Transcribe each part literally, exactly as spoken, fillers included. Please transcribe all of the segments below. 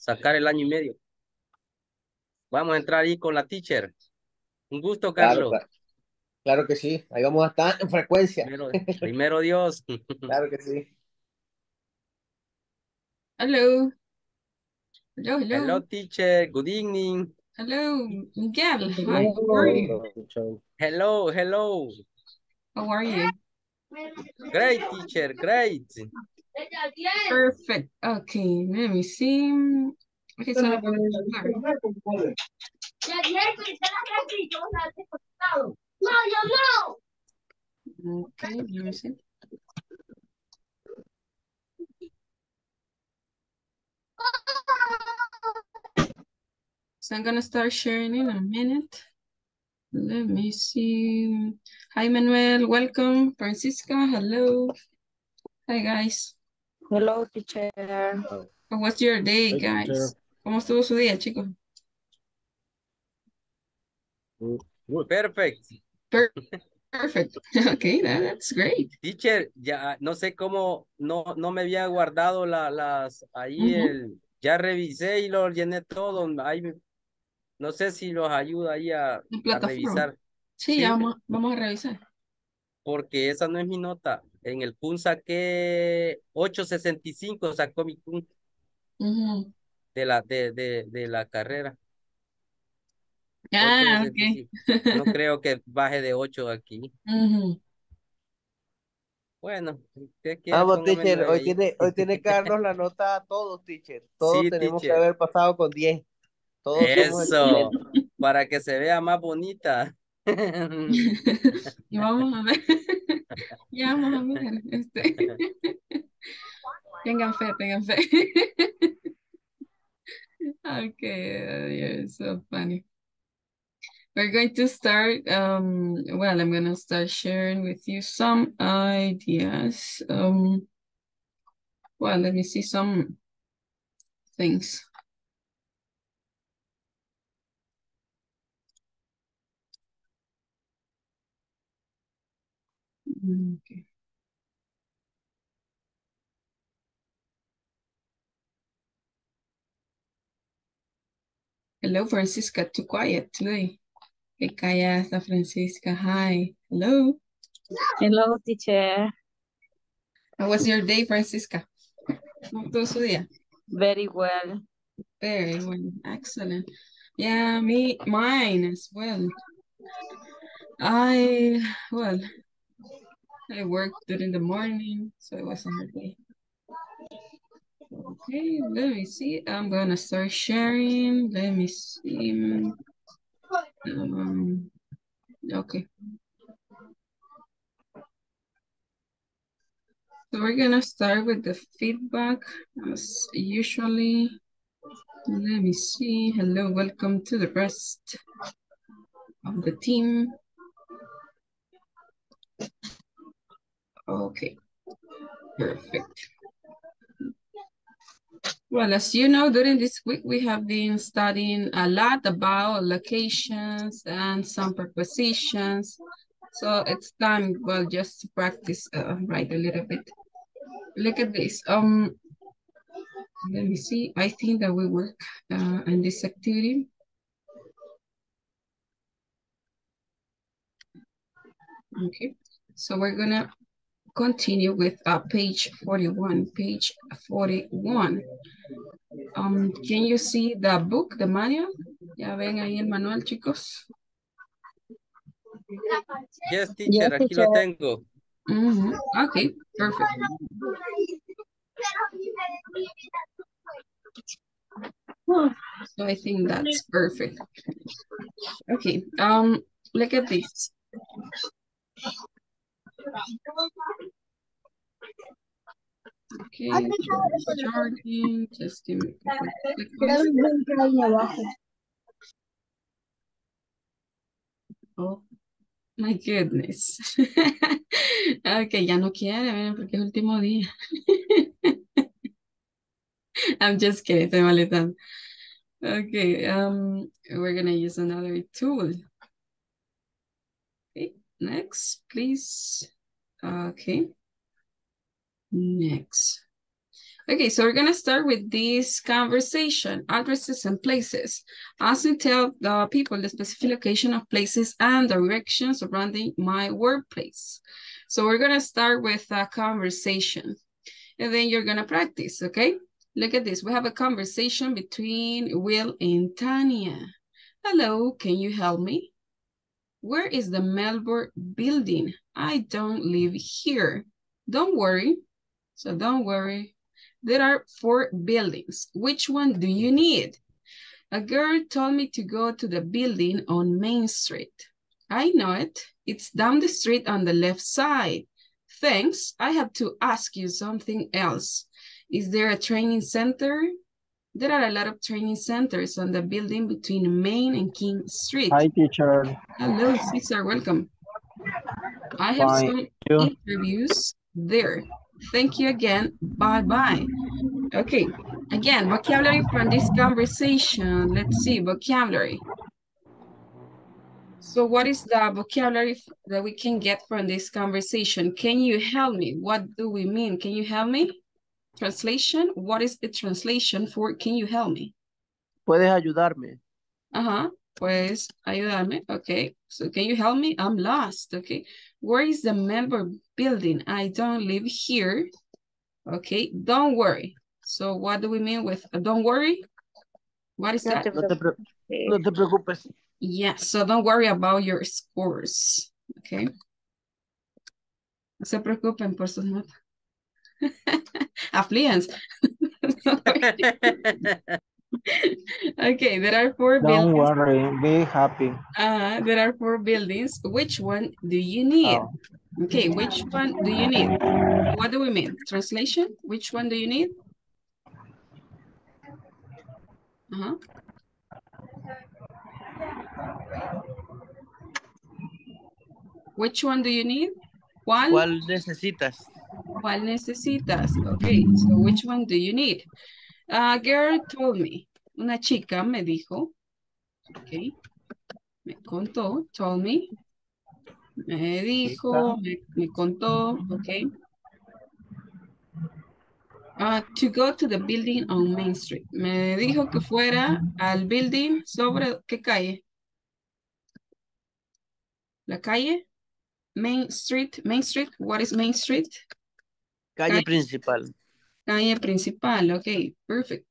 sacar el año y medio. Vamos a entrar ahí con la teacher. Un gusto, Carlos. Claro, claro que sí. Ahí vamos a estar en frecuencia. Primero, primero Dios. Claro que sí. Hello. Hello, hello. Hello, teacher. Good evening. Hello, Miguel. Hi, how are you? Hello, hello. How are you? Great, teacher. Great. Perfect. Okay, let me see. Okay, so I'm going to start. Okay, let me see. So I'm going to start sharing in a minute. Let me see. Hi, Manuel. Welcome. Francisca, hello. Hi, guys. Hello, teacher. Hello. What's your day, hey, guys? Teacher. ¿Cómo estuvo su día, chicos? Perfect. Perfect. Perfect. Okay, that, that's great. Teacher, ya no sé cómo, no, no me había guardado la, las, ahí uh-huh. el, ya revisé y lo llené todo. Ahí, no sé si los ayuda ahí a, a revisar. Sí, sí. Ya vamos, vamos a revisar. Porque esa no es mi nota. En el P U N saqué ocho sesenta y cinco, sacó mi P U N uh-huh. de, la, de, de, de la carrera. Ah, okay. No creo que baje de ocho aquí. Uh-huh. Bueno, vamos, teacher. Hoy tiene, hoy tiene Carlos la nota a todos, teacher. Todos sí, tenemos teacher. que haber pasado con diez. Todos. Eso, para que se vea más bonita. Y vamos a ver. Ya vamos a ver. Este. Tengan fe, tengan fe. Okay, uh, you're so funny. We're going to start, um, well, I'm going to start sharing with you some ideas. Um, well, let me see some things. Okay. Hello, Francisca, too quiet today. Que callada, Francisca. Hi. Hello. Hello, teacher. How was your day, Francisca? ¿Cómo estuvo su día? Very well. Very well. Excellent. Yeah, me, mine as well. I, well, I worked during the morning, so it was a hard day. Okay, let me see. I'm going to start sharing. Let me see. Um, okay. So we're gonna start with the feedback as usually. Let me see. Hello, welcome to the rest of the team. Okay, perfect. Well, as you know, during this week, we have been studying a lot about locations and some prepositions. So it's time, well, just to practice, uh, right, a little bit. Look at this. Um, let me see. I think that we work uh, in this activity. Okay, so we're going to continue with uh, page forty-one. Page forty-one. Um, can you see the book, the manual? Ya ven ahí el manual, chicos. Yes, teacher. Yes, teacher. Aquí lo tengo. Mm-hmm. Okay, perfect. So I think that's perfect. Okay. Um, look at this. Okay, charging, just give me a couple. Oh my goodness. Okay, ya no quiere, miren, porque es el último día. I'm just kidding, estoy molestando. Okay, um, we're gonna use another tool. Okay, next, please. Okay, next. Okay, so we're gonna start with this conversation, addresses and places. Also tell the people the specific location of places and directions surrounding my workplace. So we're gonna start with a conversation and then you're gonna practice, okay? Look at this, we have a conversation between Will and Tanya. Hello, can you help me? Where is the Melbourne building? I don't live here. Don't worry, so don't worry. There are four buildings. Which one do you need? A girl told me to go to the building on Main Street. I know it. It's down the street on the left side. Thanks. I have to ask you something else. Is there a training center? There are a lot of training centers on the building between Main and King Street. Hi, teacher. Hello, Cesar. Welcome. I have some interviews there. Thank you again. Bye-bye. Okay. Again, vocabulary from this conversation. Let's see, vocabulary. So what is the vocabulary that we can get from this conversation? Can you help me? What do we mean? Can you help me? Translation. What is the translation for can you help me? Puedes ayudarme. Uh-huh. Puedes ayudarme. Okay. So can you help me? I'm lost. Okay. Where is the member building? I don't live here. Okay, don't worry. So what do we mean with uh, don't worry? What is that? No te preocupes. Yeah, so don't worry about your scores. Okay. No se preocupen por sus notas. Affluence. Okay, there are four buildings. Don't worry, be happy. Uh, there are four buildings. Which one do you need? Oh. Okay, which one do you need? What do we mean? Translation? Which one do you need? Uh-huh. Which one do you need? ¿Cuál? ¿Cuál necesitas? ¿Cuál necesitas? Okay, so which one do you need? A girl told me, una chica me dijo, okay, me contó, told me, me dijo, me, me contó, okay, uh, to go to the building on Main Street. Me dijo que fuera al building sobre, ¿qué calle? La calle, Main Street, Main Street, what is Main Street? Calle, calle principal. Calle principal, okay, perfect.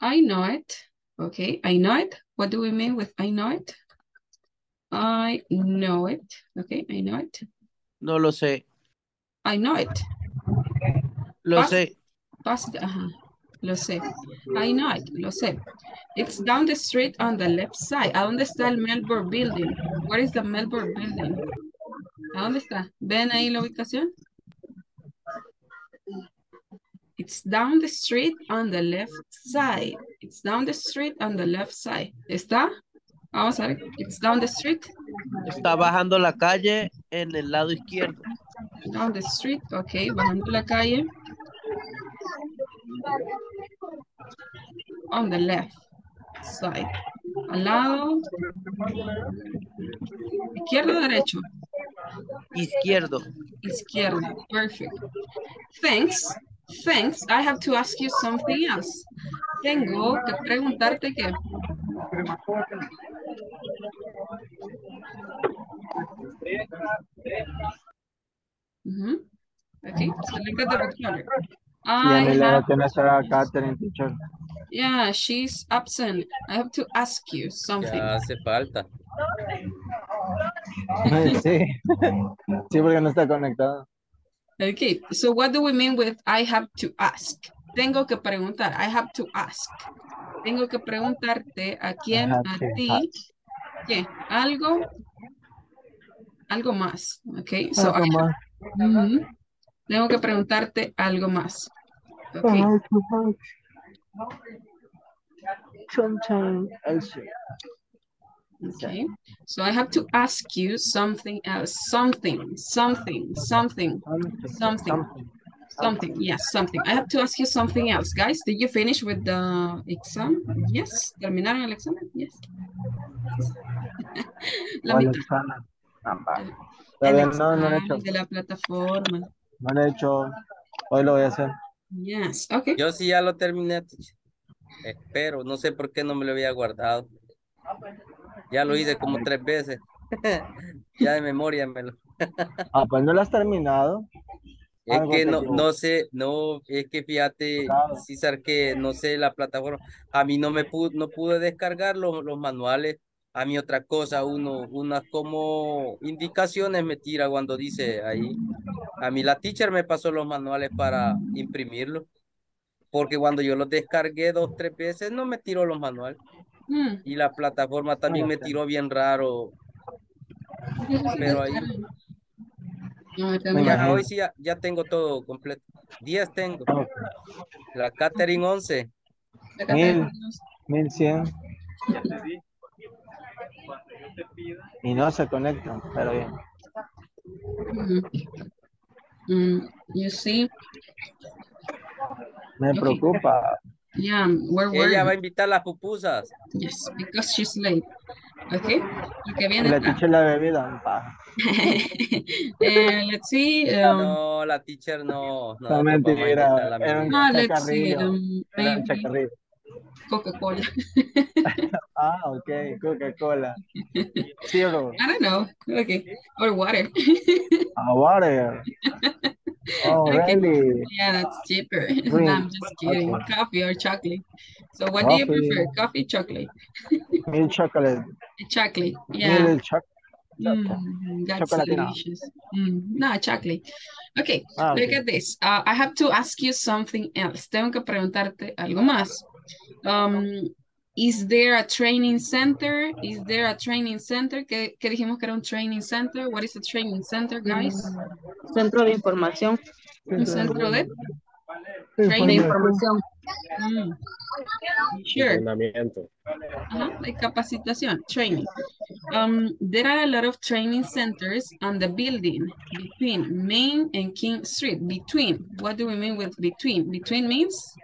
I know it, okay, I know it. What do we mean with I know it? I know it, okay, I know it. No lo sé. I know it. Lo Pas sé. Past, uh-huh. Lo sé. I know it, lo sé. It's down the street on the left side. ¿A dónde está el Melbourne building? Where is the Melbourne building? ¿A dónde está? ¿Ven ahí la ubicación? It's down the street on the left side. It's down the street on the left side. ¿Está? Vamos a ver. It's down the street. Está bajando la calle en el lado izquierdo. Down the street. Okay. Bajando la calle. On the left side. Al lado. Izquierdo o derecho. Izquierdo. Izquierdo. Perfect. Thanks. Thanks, I have to ask you something else. Tengo que preguntarte qué. Mm-hmm. Okay, so look at the vocabulary. I have... Yeah, she's absent. I have to ask you something. Ya hace falta. Sí, sí, porque no está conectado. Okay, so what do we mean with I have to ask? Tengo que preguntar. I have to ask. Tengo que preguntarte a quién, a ti, ¿qué? Algo, algo más. Okay, so algo I have, más. Mm-hmm. Tengo que preguntarte algo más. Okay. Sometimes also. Okay, so I have to ask you something else, something, something, something, something, something, yes, something. I have to ask you something else, guys. Did you finish with the exam? Yes, terminaron el examen, yes. La mitad. El examen de la plataforma. No lo he hecho. Hoy lo voy a hacer. Yes, okay. Yo sí ya lo terminé. Espero, no sé por qué no me lo había guardado. Ya lo hice como tres veces. Ya de memoria me lo. Ah, pues no lo has terminado. Es que no, no sé, no, es que fíjate, claro. César, que no sé la plataforma. A mí no me pude, no pude descargar los, los manuales. A mí otra cosa, uno, unas como indicaciones me tira cuando dice ahí. A mí la teacher me pasó los manuales para imprimirlos. Porque cuando yo los descargué dos, tres veces, no me tiró los manuales. Mm. Y la plataforma también me tiró bien raro. Pero ahí... No, ya, hoy sí ya, ya tengo todo completo. diez tengo. La Catherine once. mil cien. Y no se conectan, pero bien. Mm-hmm. Mm, you see. Me okay. preocupa. Yeah, we're Ella va a invitar las pupusas. Yes, because she's late. Okay. Porque viene la teacher la bebida. eh, let's see. Um, no, la teacher no. No, no mentira. No, let's see. Um, Coca-Cola. Ah, okay. Coca-Cola. Zero. I don't know. Okay. Or water. Ah, water. Oh, okay. Really? Yeah, that's cheaper. Really? No, I'm just kidding. Okay. Coffee or chocolate. So what coffee. Do you prefer? Coffee, chocolate? Milk chocolate. Chocolate, yeah. Milk chocolate. Mm, that's chocolate delicious. Mm, no, chocolate. Okay, ah, look okay. at this. Uh, I have to ask you something else. Tengo que preguntarte algo más. Um, is there a training center? Is there a training center? ¿Qué, qué dijimos que era un training center? What is a training center, guys? Centro de información. Un centro de... Training información. Mm. Sure. Uh-huh. Like capacitación, training. Um, there are a lot of training centers on the building between Main and King Street. Between. What do we mean with between? Between means?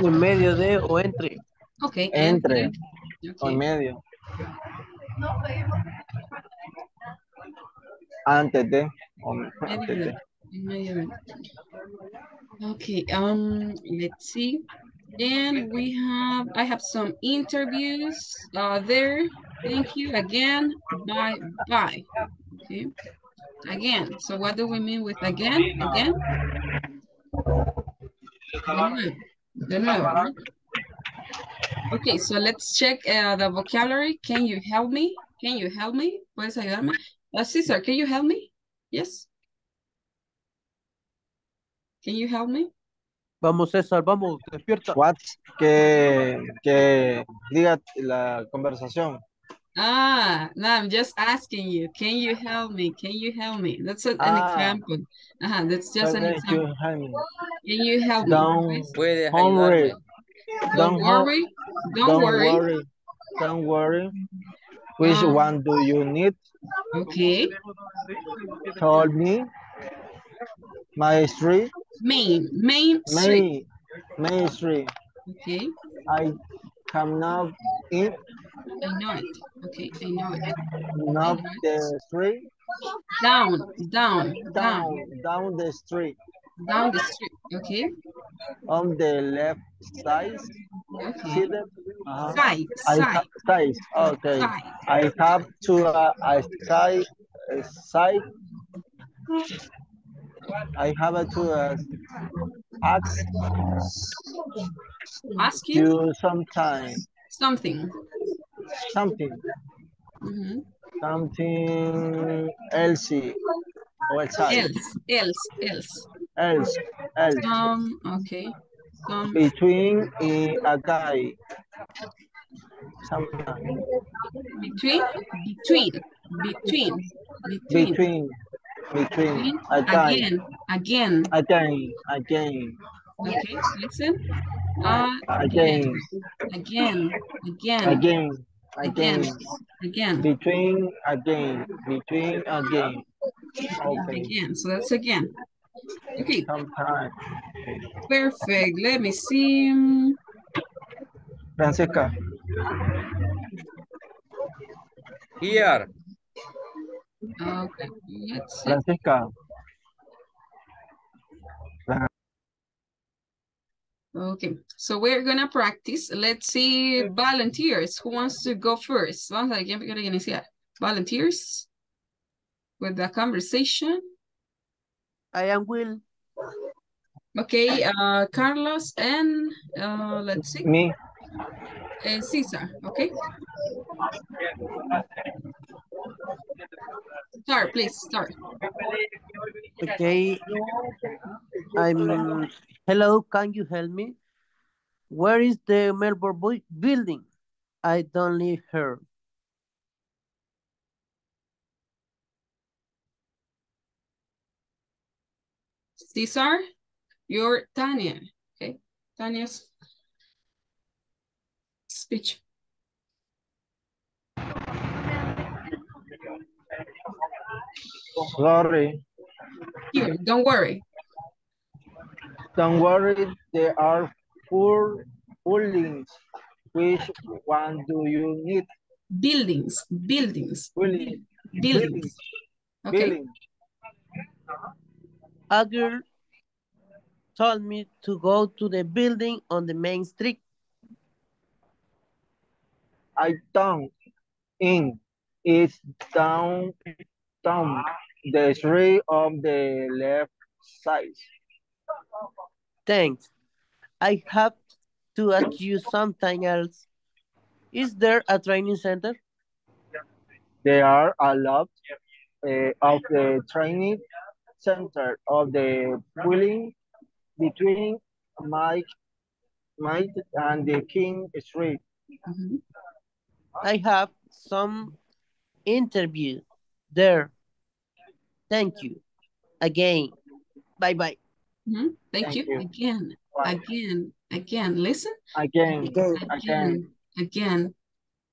En medio de o entre. Okay. Entre. Entre. Okay. En medio. Antes de. Antes de. Okay, um, let's see. Then we have, I have some interviews uh, there. Thank you again. Bye bye. Okay. Again. So what do we mean with again? Again? De nuevo. Okay, so let's check uh, the vocabulary. Can you help me? Can you help me? ¿Puedes ayudarme? Uh, Cesar, can you help me? Yes? Can you help me? Vamos, César, vamos, despierta. What? Que, que diga la conversación. Ah, no, I'm just asking you. Can you help me? Can you help me? That's an ah. example. Uh-huh, that's just an example. You Can you help don't me? Puede don't, worry. Don't, don't worry. Don't, don't worry. worry. Don't worry. Which um, one do you need? Okay. Told me. My street. Main, Main Street. Main Street. Okay. I come now in. I know it. Okay, I know it. Not the street. Down, down, down, down. Down the street. Down the street, okay. On the left side. Okay. See that? Uh-huh. Side, I side. Side, okay. Side. I have to, uh, I side, uh, side. I have to uh, ask, ask you, you sometime. Something. Something. Mm-hmm. Something else. Else. Else. Else. Else. Else. Um, okay. Um, Between uh, a guy. Sometime. Between? Between. Between. Between. Between. Between again, again, again, again. Okay, listen. Uh, again, again, again, again, again, again. Between again, between again. Okay. Again. So that's again. Okay. Sometime. Perfect. Let me see. Francesca. Here. Okay, let's see. Francesca. Okay, so we're gonna practice. Let's see volunteers. Who wants to go first? Vamos a ver quién quiere iniciar. Volunteers with the conversation. I am Will. Okay, uh, Carlos and uh, let's see. Me. And Cesar, okay? Start, please, start. Okay, I'm, hello, can you help me? Where is the Melbourne building? I don't live here. Cesar, you're Tania, okay? Tania's speech. Sorry. Here, don't worry. Don't worry, there are four buildings. Which one do you need? Buildings, buildings. Buildings. Buildings. Okay. Buildings. A girl told me to go to the building on the main street. I don't in it's down down the street on the left side. Thanks. I have to ask you something else. Is there a training center? There are a lot uh, of the training center of the building between Mike, Mike and the King Street. Mm-hmm. I have some interview there. Thank you. Again. Bye-bye. Mm-hmm. Thank, Thank you. you. Again. Bye. Again. Again. Listen. Again. Again. Again. Again.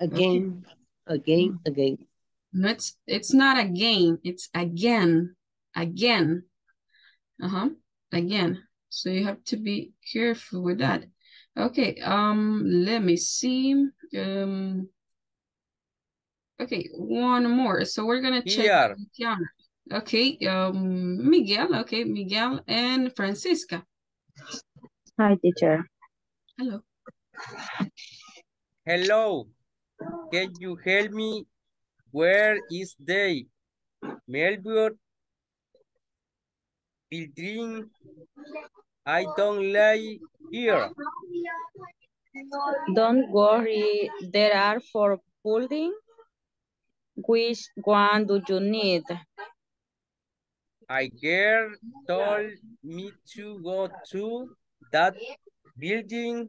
Again. Okay. Again. Again. No, it's, it's not again. It's again. Again. Uh-huh. Again. So you have to be careful with that. Okay. Um. Let me see. Um. Okay, one more. So we're gonna check. Here. Okay, um, Miguel. Okay, Miguel and Francisca. Hi, teacher. Hello. Hello. Can you help me? Where is the Melbourne building? I don't lie here. Don't worry. There are four buildings. Which one do you need? A girl told me to go to that building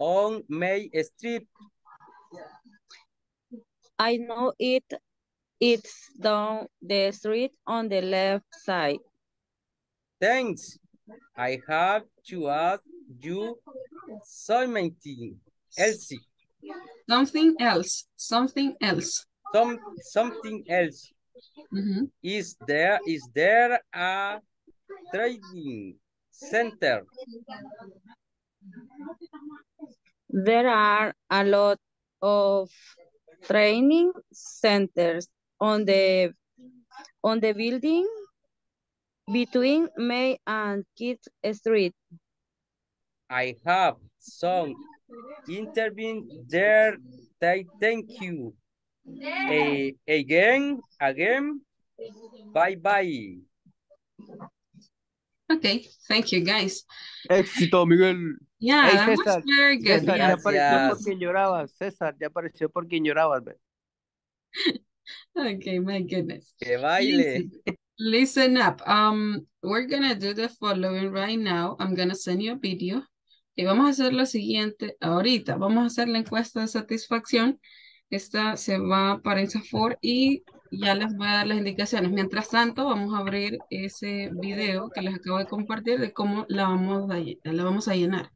on Main Street. I know it. It's down the street on the left side. Thanks. I have to ask you something else. Something else. Something else. Some, something else. Mm-hmm. Is there is there a training center? There are a lot of training centers on the on the building between May and Kid Street. I have some interview there. Thank you. A, again, again, bye-bye. Okay, thank you, guys. Éxito, Miguel. Yeah, hey, that Cesar. was very good. Cesar, yes. ya apareció porque llorabas. Cesar, ya apareció porque llorabas. Okay, my goodness. Que baile. Listen, listen up. Um, we're going to do the following right now. I'm going to send you a video. Y vamos a hacer lo siguiente. Ahorita vamos a hacer la encuesta de satisfacción. Esta se va para INSAFORP y ya les voy a dar las indicaciones. Mientras tanto, vamos a abrir ese video que les acabo de compartir de cómo la vamos a, la vamos a llenar.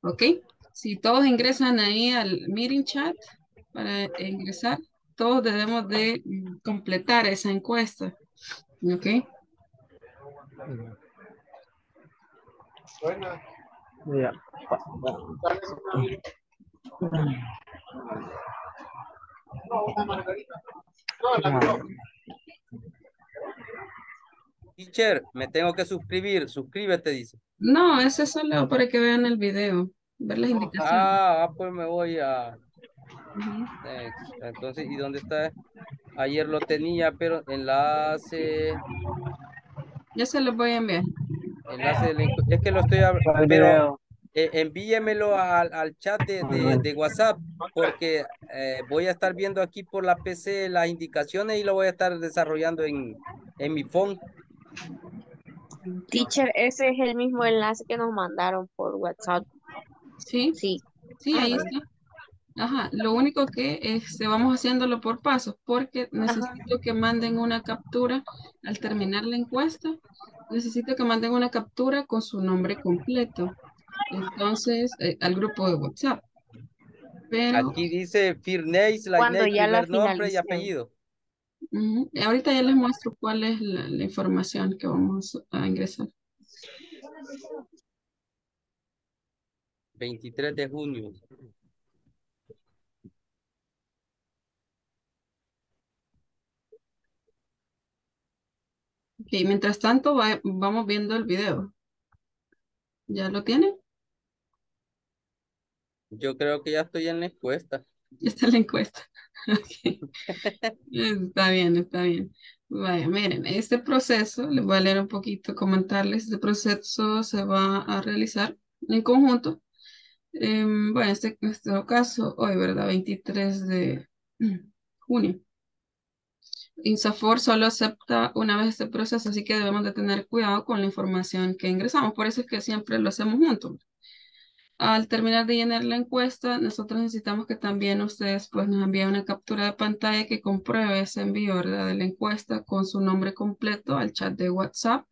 ¿Ok? Si todos ingresan ahí al meeting chat para ingresar, todos debemos de completar esa encuesta. ¿Ok? Bueno. Ya. No, una margarita. No, la no. Teacher, me tengo que suscribir. Suscríbete, dice. No, ese es solo para que vean el video, ver las indicaciones. Ah, pues me voy a... Uh-huh. Entonces, ¿y dónde está? Ayer lo tenía, pero enlace... Ya se los voy a enviar. Enlace del... Es que lo estoy abriendo. Eh, envíemelo al, al chat de, de, de WhatsApp, porque eh, voy a estar viendo aquí por la P C las indicaciones y lo voy a estar desarrollando en, en mi phone. Teacher, ese es el mismo enlace que nos mandaron por WhatsApp. Sí, sí, sí, ahí está. Ajá, lo único que es, vamos haciéndolo por pasos, porque necesito Ajá. que manden una captura al terminar la encuesta. Necesito que manden una captura con su nombre completo. Entonces, eh, al grupo de WhatsApp. Pero, aquí dice Firneis, la primer nombre y apellido. Uh-huh. Ahorita ya les muestro cuál es la, la información que vamos a ingresar. veintitrés de junio. Ok, mientras tanto va, vamos viendo el video. ¿Ya lo tienen? Yo creo que ya estoy en la encuesta. Está en la encuesta. Okay. Está bien, está bien. Vaya, miren, este proceso, les voy a leer un poquito, comentarles, este proceso se va a realizar en conjunto. Eh, bueno, este, este caso hoy, ¿verdad? veintitrés de junio. INSAFORP solo acepta una vez este proceso, así que debemos de tener cuidado con la información que ingresamos. Por eso es que siempre lo hacemos juntos. Al terminar de llenar la encuesta, nosotros necesitamos que también ustedes pues, nos envíen una captura de pantalla que compruebe ese envío, ¿verdad?, de la encuesta con su nombre completo al chat de WhatsApp.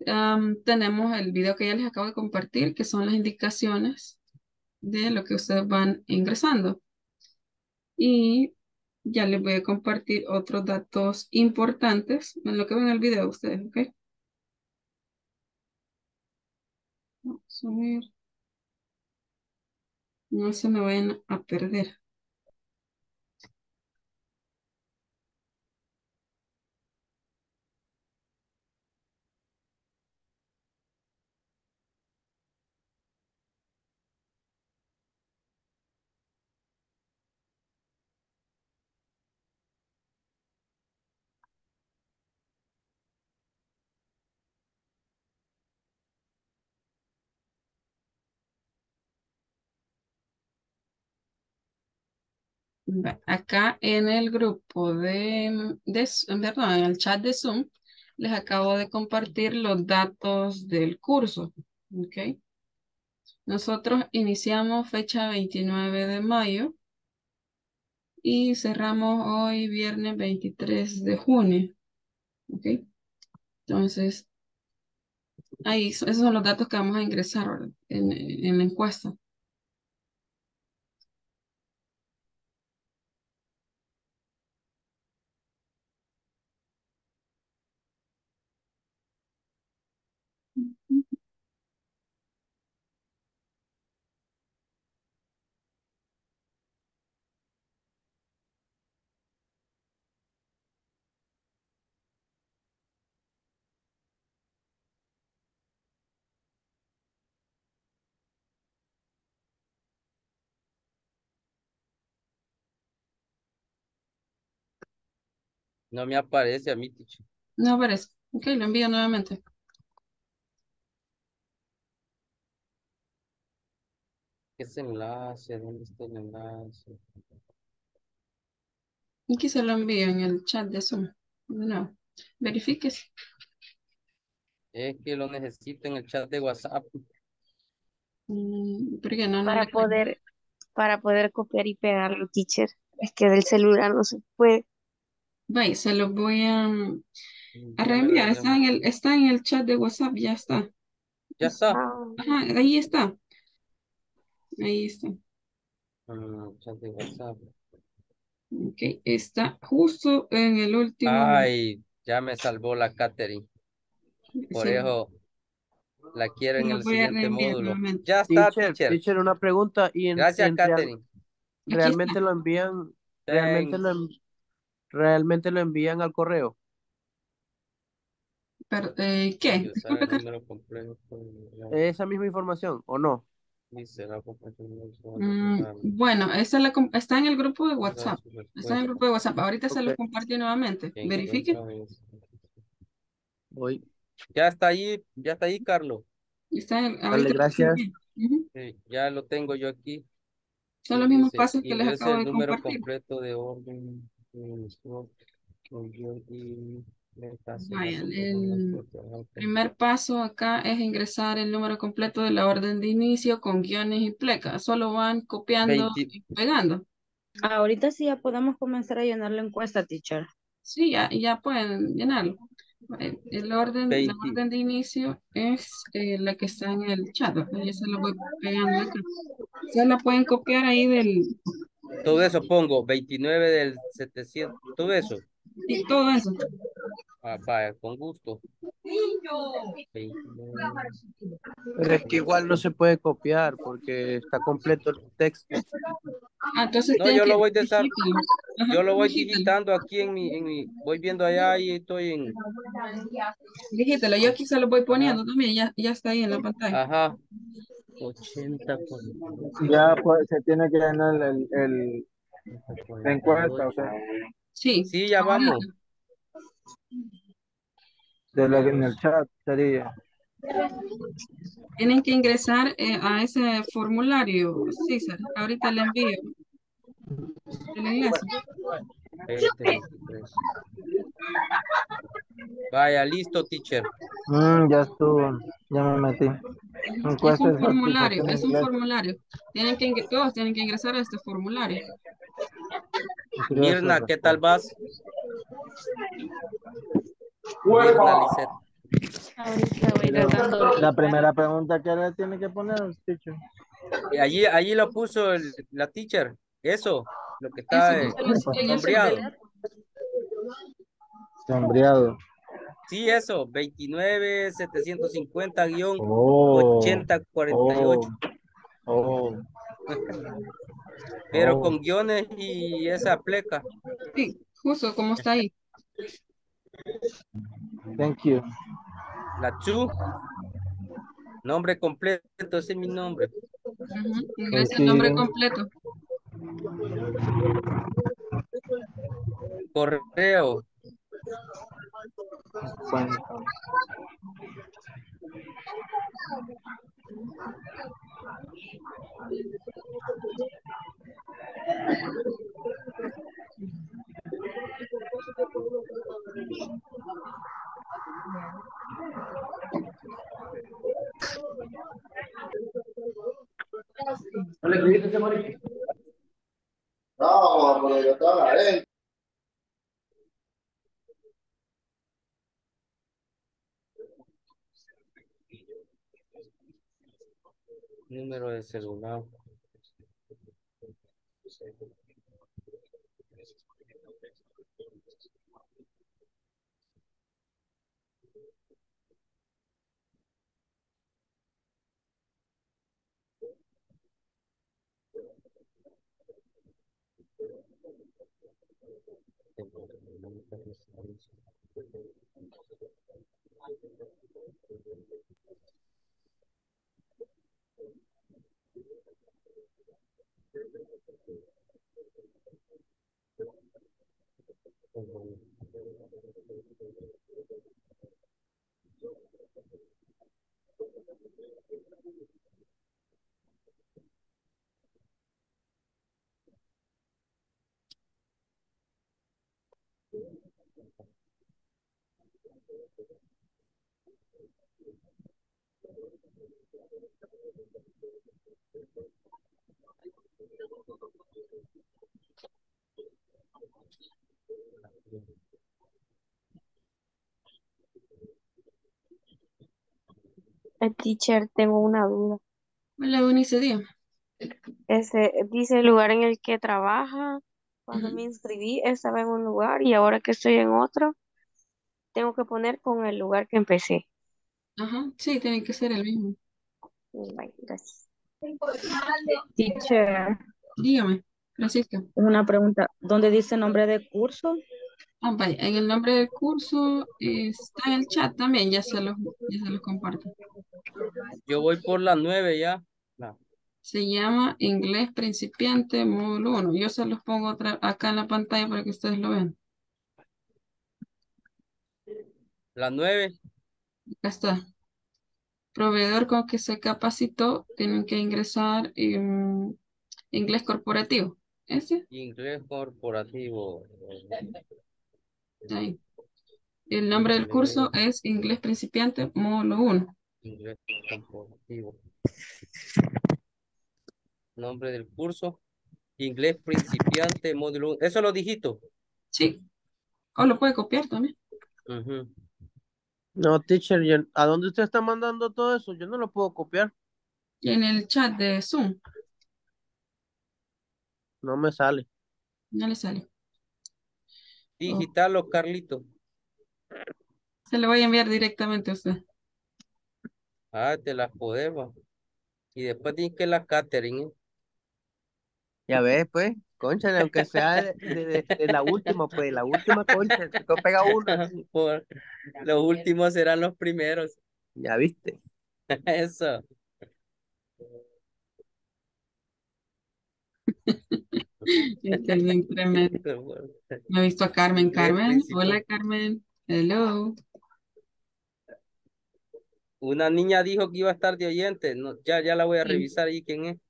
Um, tenemos el video que ya les acabo de compartir, que son las indicaciones de lo que ustedes van ingresando. Y... ya les voy a compartir otros datos importantes en lo que ven el video ustedes, ¿ok? Vamos a ver. No se me vayan a perder. Acá en el grupo de, de, perdón, en el chat de Zoom, les acabo de compartir los datos del curso, ¿ok? Nosotros iniciamos fecha veintinueve de mayo y cerramos hoy viernes veintitrés de junio, ¿ok? Entonces, ahí, esos son los datos que vamos a ingresar ahora en, en la encuesta. No me aparece a mí, teacher. No aparece. Ok, lo envío nuevamente. ¿Qué es enlace? ¿Dónde está el enlace? Aquí se lo envío en el chat de Zoom. No, verifiques. Es que lo necesito en el chat de WhatsApp. Mm, porque no, no para, poder, para poder copiar y pegarlo, teacher. Es que del celular no se puede. Bye, se los voy a, a reenviar. Está en, el, está en el chat de WhatsApp, ya está. Ya está. Ajá, ahí está. Ahí está. Uh, chat de WhatsApp. Ok, está justo en el último. Ay, ya me salvó la Katherine. Por sí. eso la quiero en el siguiente módulo. Ya está, teacher. Teacher, teacher una pregunta. Y en, Gracias, en, Katherine. Realmente lo envían. Realmente Thanks. lo envían. ¿Realmente lo envían al correo? Pero, eh, ¿qué? Disculpe, que... ¿Esa misma información o no? Mm, bueno, esa la, está en el grupo de WhatsApp. Está en el grupo de WhatsApp. Ahorita okay. Se lo compartí nuevamente. Verifique. Voy. Ya está ahí, ya está ahí, Carlos. Está en, Dale, gracias. Uh-huh. Sí, ya lo tengo yo aquí. Son los mismos pasos que les acabo de compartir. El número completo de orden. Vayan, el primer paso acá es ingresar el número completo de la orden de inicio con guiones y plecas. Solo van copiando veinte. Y pegando. Ahorita sí ya podemos comenzar a llenar la encuesta, teacher. Sí, ya, ya pueden llenarlo. El orden, la orden de inicio es eh, la que está en el chat. Yo se lo voy pegando acá. Se la pueden copiar ahí del... Todo eso pongo, veintinueve del setecientos, todo eso. Sí, todo eso. Ah, vaya, con gusto. Pero es que igual no se puede copiar porque está completo el texto. Ah, entonces no, yo lo voy desar... Ajá, yo lo voy digítalo. Digitando aquí en mi, en mi, voy viendo allá y estoy en. Digítalo, yo aquí se lo voy poniendo también, ya, ya está ahí en la pantalla. Ajá. ochenta por... Ya pues, se tiene que ganar el, el, la encuesta, o sea. Sí. Sí, ya vamos. De lo que en el chat sería. Tienen que ingresar eh, a ese formulario, César. Ahorita le envío el enlace. Vaya, listo, teacher. Mm, ya estuvo, ya me metí. Es un formulario, es un formulario. Tienen que todos tienen que ingresar a este formulario. Mirna, ¿qué tal vas? Mirna, voy la primera pregunta que le tiene que poner, teacher. Allí, allí lo puso el, la teacher. Eso, lo que está eh, sombreado. Sombreado. Sí, eso, veintinueve setecientos cincuenta guión ochenta cuarenta y ocho. Oh, oh, oh. Pero oh. Con guiones y esa pleca. Sí, justo como está ahí. Thank you. La Chu. Nombre completo, ese es mi nombre. Uh-huh. Gracias, nombre completo. Correo. Bueno. ¿No le escribiste ese mariquito? No, pero yo estaba ahí. Número de celular. El teacher, tengo una duda. Hola, Eunice, dígame. Ese, dice el lugar en el que trabaja. Cuando uh-huh. me inscribí estaba en un lugar y ahora que estoy en otro, tengo que poner con el lugar que empecé. Ajá, sí, tiene que ser el mismo. Bye, gracias. Teacher. Dígame, Francisca. Una pregunta, ¿dónde dice nombre de curso? Ah, vaya. En el nombre del curso eh, está en el chat también, ya se los, ya se los comparto. Yo voy por las nueve ya. No. Se llama Inglés Principiante Módulo uno. Yo se los pongo otra, acá en la pantalla para que ustedes lo vean. Las nueve. Acá está. Proveedor con que se capacitó, tienen que ingresar en Inglés Corporativo. ¿Ese? Inglés Corporativo. Ahí. El nombre del curso es Inglés Principiante Módulo uno. Inglés Corporativo. Nombre del curso. Inglés Principiante Módulo uno. ¿Eso lo digito? Sí. O lo puede copiar también. Uh-huh. No, teacher, yo, ¿a dónde usted está mandando todo eso? Yo no lo puedo copiar. En el chat de Zoom. No me sale. No le sale. Digitalo, oh. Carlito. Se lo voy a enviar directamente a usted. Ah, te las podemos. Y después tienes que la catering. Ya ves, pues. Concha, aunque sea de, de, de la última, pues, la última concha, te pega uno. ¿Sí? Por, los últimos serán los primeros. Ya viste. Eso. Está bien tremendo. Me he visto a Carmen. Carmen, hola Carmen. Hello. Una niña dijo que iba a estar de oyente. No, ya, ya la voy a revisar ahí quién es.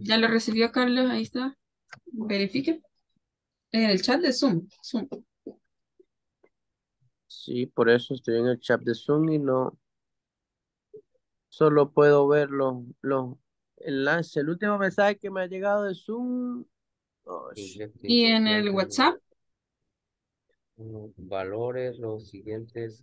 Ya lo recibió Carlos, ahí está. Verifique. En el chat de Zoom. Zoom. Sí, por eso estoy en el chat de Zoom y no. Solo puedo ver los, los enlaces. El último mensaje que me ha llegado de Zoom. Oh, y en el WhatsApp. Valores, los siguientes.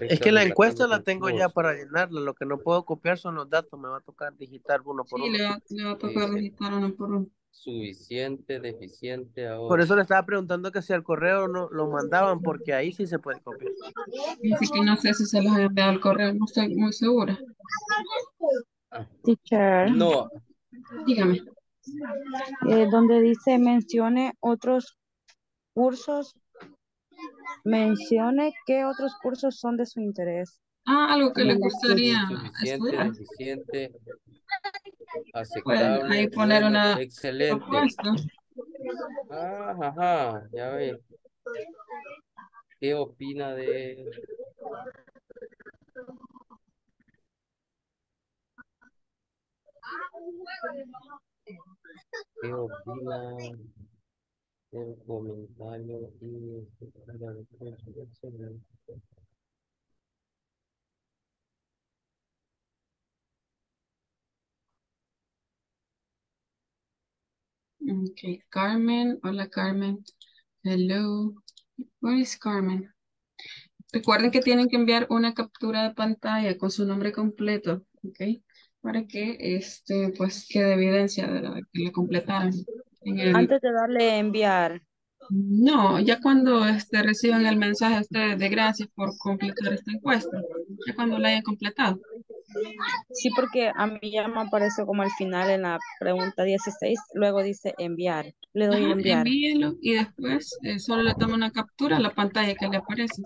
Es que la encuesta la tengo ya para llenarla, lo que no puedo copiar son los datos, me va a tocar digitar uno por sí, uno. Sí, le, le va a tocar eh, digitar uno por uno. Suficiente, deficiente. Ahora. Por eso le estaba preguntando que si al correo no lo mandaban, porque ahí sí se puede copiar. Así que no sé si se los han enviado al correo, no estoy muy segura. Teacher. No. Dígame. Eh, donde dice mencione otros cursos. Mencione qué otros cursos son de su interés. Ah, algo que le gustaría estudiar. Suficiente, aceptable. Bueno, ahí poner una excelente. Ah, ajá, ya ve. ¿Qué opina de...? ¿Qué opina...? El comentario y la respuesta. Okay, Carmen. Hola, Carmen. Hello. Where is Carmen? Recuerden que tienen que enviar una captura de pantalla con su nombre completo, ¿ok? Para que este, pues, quede evidencia de la, que la completaron. El... Antes de darle enviar. No, ya cuando este, reciban el mensaje a ustedes de gracias por completar esta encuesta, ya cuando la hayan completado. Sí, porque a mí ya me aparece como al final en la pregunta dieciséis, luego dice enviar, le doy Ajá, enviar. Envíenlo y después eh, solo le tomo una captura a la pantalla que le aparece.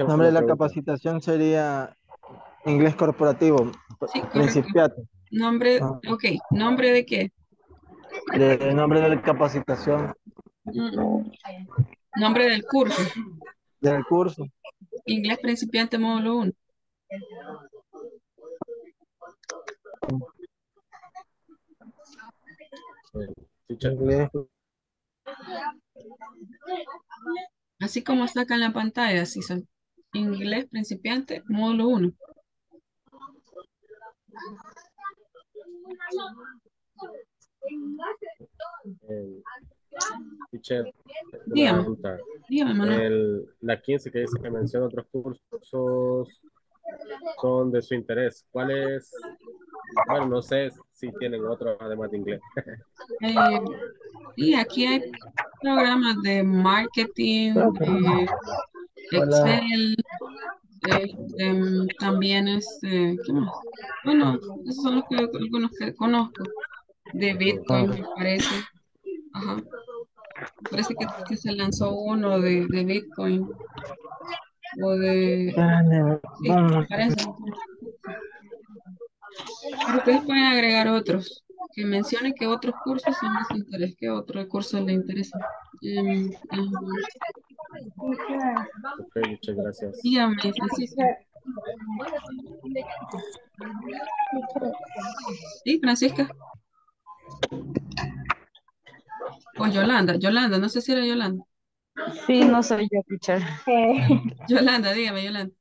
El nombre de la capacitación sería Inglés Corporativo, sí, Principiante. Nombre, ah. ok, ¿nombre de qué? De, de nombre de la capacitación. Mm. Nombre del curso. Del curso. Inglés Principiante Módulo uno. Así como está acá en la pantalla, así son. Inglés Principiante Módulo uno. Dígame, dígame, el, la quince que dice que menciona otros cursos son de su interés. ¿Cuál es? Bueno, no sé si tienen otro además de inglés. Eh, y aquí hay programas de marketing, de Excel. Este, también este, ¿qué más? Bueno, esos son los que, algunos que conozco de Bitcoin, me parece. Ajá. Parece que, que se lanzó uno de, de Bitcoin. O de... Sí, parece. Pero ustedes pueden agregar otros. Que mencionen que otros cursos son de su interés. ¿Qué otro curso le interesa? Um, um, okay, muchas gracias. Dígame, Francisco. Sí, Francisca. O Yolanda, Yolanda, no sé si era Yolanda. Sí, no soy yo, teacher. Eh. Yolanda, dígame, Yolanda.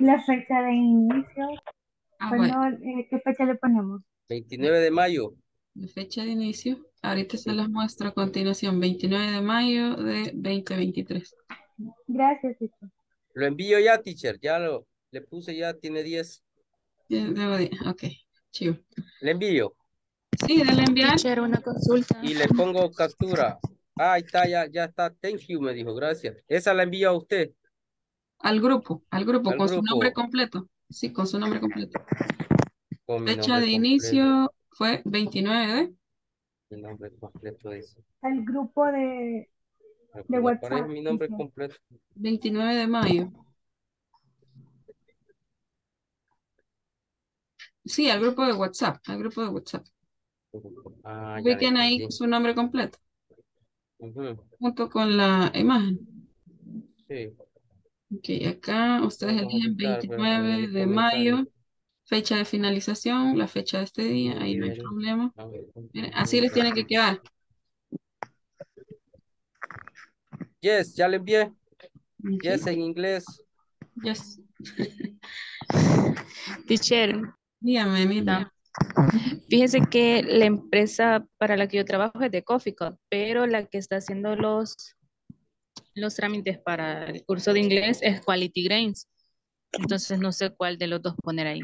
La fecha de inicio. Ah, bueno. eh, ¿Qué fecha le ponemos? veintinueve de mayo. La fecha de inicio. Ahorita se las muestro a continuación. veintinueve de mayo de dos mil veintitrés. Gracias, teacher. Lo envío ya, teacher. Ya lo le puse, ya tiene diez. Ok, chido. Le envío. Sí, dale enviar. Teacher, una consulta. Y le pongo captura. Ah, ahí está, ya, ya está. Thank you, me dijo. Gracias. Esa la envía a usted. Al grupo, al grupo, al con grupo. Su nombre completo. Sí, con su nombre completo. Con Fecha de completo. Inicio fue veintinueve de. Mi nombre completo es. El grupo de, de WhatsApp. ¿Cuál es mi nombre completo? veintinueve de mayo. Sí, al grupo de WhatsApp, al grupo de WhatsApp. Ah, Ubiquen ahí sí. Su nombre completo. Uh-huh. Junto con la imagen. Sí. Ok, acá ustedes eligen veintinueve de mayo, fecha de finalización, la fecha de este día, ahí no hay problema. Miren, así les tiene que quedar. Yes, ya le envié. Okay. Yes en inglés. Yes. Teacher. Dígame, mira. Fíjese que la empresa para la que yo trabajo es de Coffee Cup, pero la que está haciendo los los trámites para el curso de inglés es Quality Grains. Entonces no sé cuál de los dos poner ahí.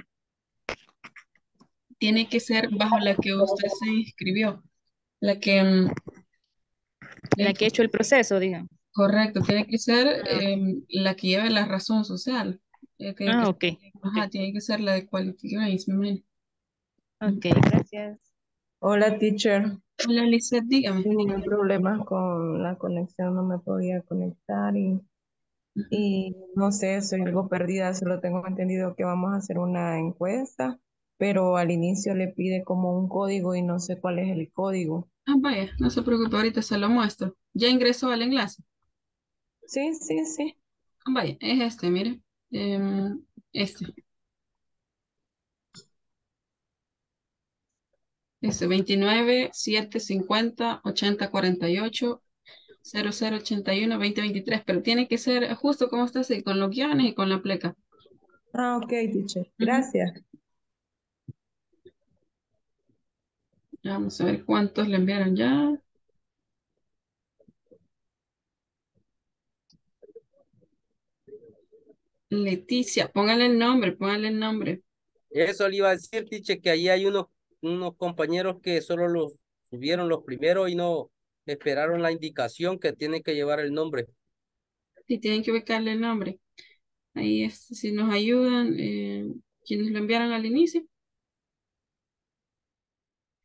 Tiene que ser bajo la que usted se inscribió. La que... Um, la que ha hecho el proceso, digamos. Correcto, tiene que ser eh, la que lleve la razón social. Eh, ah, ok. Ser, ajá, okay. Tiene que ser la de Quality Grains. Miren. Ok, gracias. Hola, teacher. Hola, Lizeth, dígame. Sin ningún problema con la conexión, no me podía conectar y, y no sé, soy algo perdida, solo tengo entendido que vamos a hacer una encuesta, pero al inicio le pide como un código y no sé cuál es el código. Ah, vaya, no se preocupe, ahorita se lo muestro. ¿Ya ingresó al enlace? Sí, sí, sí. Ah, vaya, es este, mire, eh, este. Este, veintinueve, setecientos cincuenta, ochenta, cuarenta y ocho, cero cero ochenta y uno, veinte veintitrés, pero tiene que ser justo como está así, con los guiones y con la pleca. Ah, ok, teacher. Gracias. Vamos a ver cuántos le enviaron ya. Leticia, póngale el nombre, póngale el nombre. Eso le iba a decir, teacher, que ahí hay unos unos compañeros que solo los subieron los primeros y no esperaron la indicación que tienen que llevar el nombre. Sí, tienen que ubicarle el nombre. Ahí es, si nos ayudan, eh, quienes lo enviaron al inicio,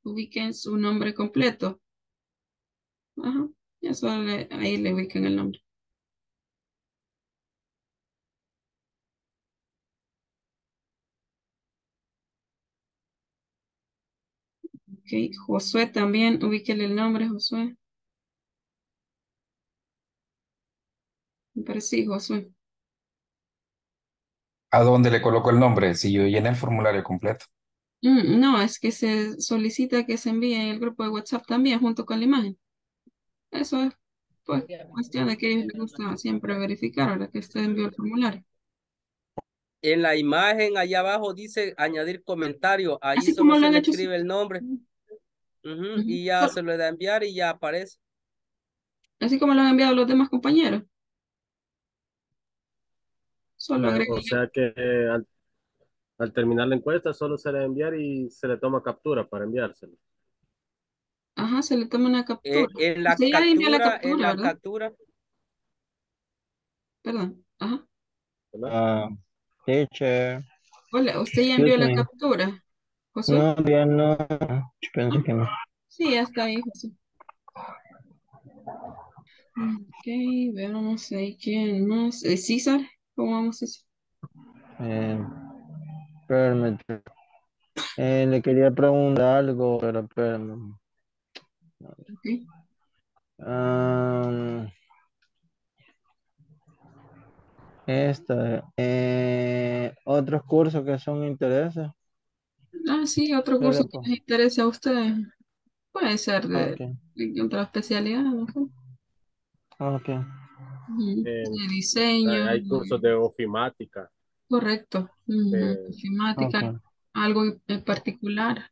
ubiquen su nombre completo. Ajá, ya solo le, ahí le ubican el nombre. Okay. Josué también, ubíquele el nombre, Josué. Me parece, sí, Josué. ¿A dónde le coloco el nombre? Si yo llené el formulario completo. Mm, no, es que se solicita que se envíe en el grupo de WhatsApp también, junto con la imagen. Eso es pues, cuestión de que ellos les gusta siempre verificar, ahora que usted envió el formulario. En la imagen, allá abajo, dice añadir comentario. Ahí así solo se le escribe así el nombre. Uh -huh, uh -huh. Y ya so, se lo da a enviar y ya aparece. Así como lo han enviado los demás compañeros. Solo agrega. O sea que eh, al, al terminar la encuesta solo se le da a enviar y se le toma captura para enviárselo. Ajá, se le toma una captura. Eh, en la captura, la captura, en la ¿verdad? captura. Perdón, ajá. Ah. Teacher. Hola, ¿usted ya envió la captura, José? No, ya no. Yo pensé ah. que no. Sí, ya está ahí, José. Ok, veamos ahí quién más. ¿Eh, César? ¿Cómo vamos, César? Eh, espérame. Eh, le quería preguntar algo, pero espérame. Okay. Um, esta, eh, otros cursos que son intereses. Ah, sí, otro curso pero, que les interese a ustedes. Puede ser de, okay. de otra especialidad, ¿no? Ok. Uh-huh. eh, de diseño. Hay cursos de ofimática. Correcto. Uh-huh. eh, ofimática, okay. Algo en particular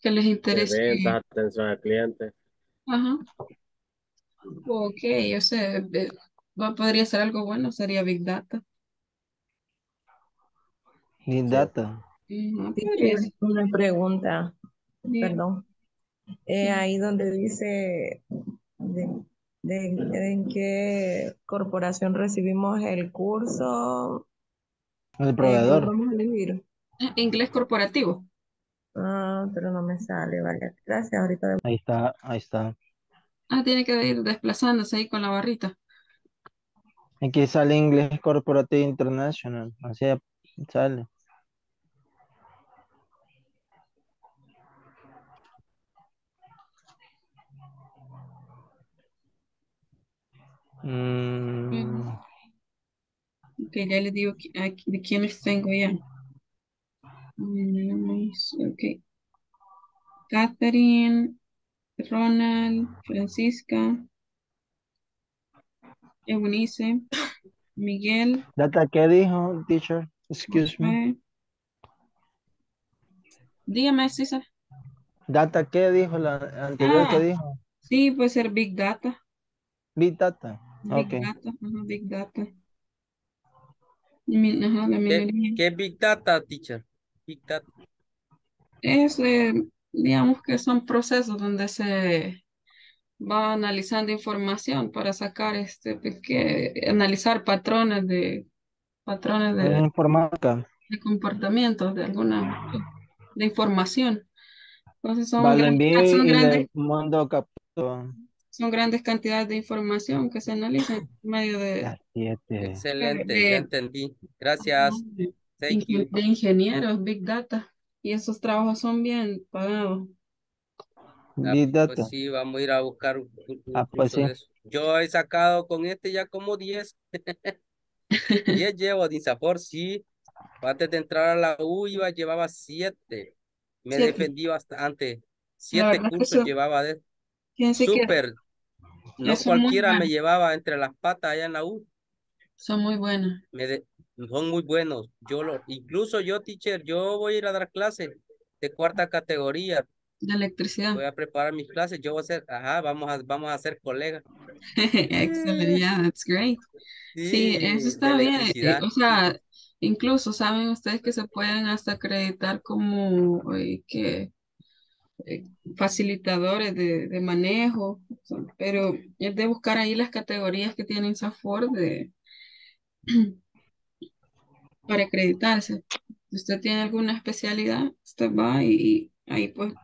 que les interese. Ventas, atención al cliente. Ajá. Ok, yo sé, podría ser algo bueno, sería Big Data. Big Data. Uh-huh. Sí, una pregunta, sí. Perdón. Eh, ahí donde dice de, de, en qué corporación recibimos el curso. El proveedor. Eh, vamos a elegir. Inglés corporativo. Ah, pero no me sale, vale. Gracias, ahorita. Ahí está, ahí está. Ah, tiene que ir desplazándose ahí con la barrita. Aquí sale Inglés Corporativo International, así sale. Mm. Ok, ya les digo aquí, de quiénes tengo ya. Ok. Catherine, Ronald, Francisca, Eunice, Miguel. ¿Data qué dijo, teacher? Excuse okay. me. Dígame, César. ¿Data qué dijo la anterior ah, que dijo? Sí, puede ser Big Data. Big Data. Big okay. Data, ajá, Big Data. Mi, ajá, la ¿Qué, ¿Qué Big Data, teacher? Big Data. Es, eh, digamos que son procesos donde se va analizando información para sacar, este, que, analizar patrones de, patrones de, informática. De comportamientos, de alguna, de información. Entonces son, valen gran, bien son grandes. El mundo captó. Son grandes cantidades de información que se analizan en medio de... Excelente, de, ya entendí. Gracias. De, Thank you. De ingenieros, Big Data. Y esos trabajos son bien pagados. Big Data. Ah, pues sí, vamos a ir a buscar un, un, un ah, pues sí. eso. Yo he sacado con este ya como diez. diez llevo de INSAFORP, sí. Antes de entrar a la U iba, llevaba siete. Me siete. defendí bastante. siete cursos eso... llevaba de... Súper. No cualquiera me llevaba entre las patas allá en la U. Son muy buenos. Me de, son muy buenos. Yo lo, incluso yo, teacher, yo voy a ir a dar clases de cuarta categoría. De electricidad. Voy a preparar mis clases. Yo voy a ser, ajá, vamos a, vamos a ser colegas. Excelente, yeah, that's great. Sí, sí eso está bien. O sea, incluso saben ustedes que se pueden hasta acreditar como que... facilitadores de, de manejo, pero es de buscar ahí las categorías que tienen INSAFORP de para acreditarse. Si usted tiene alguna especialidad, usted va y, y ahí pues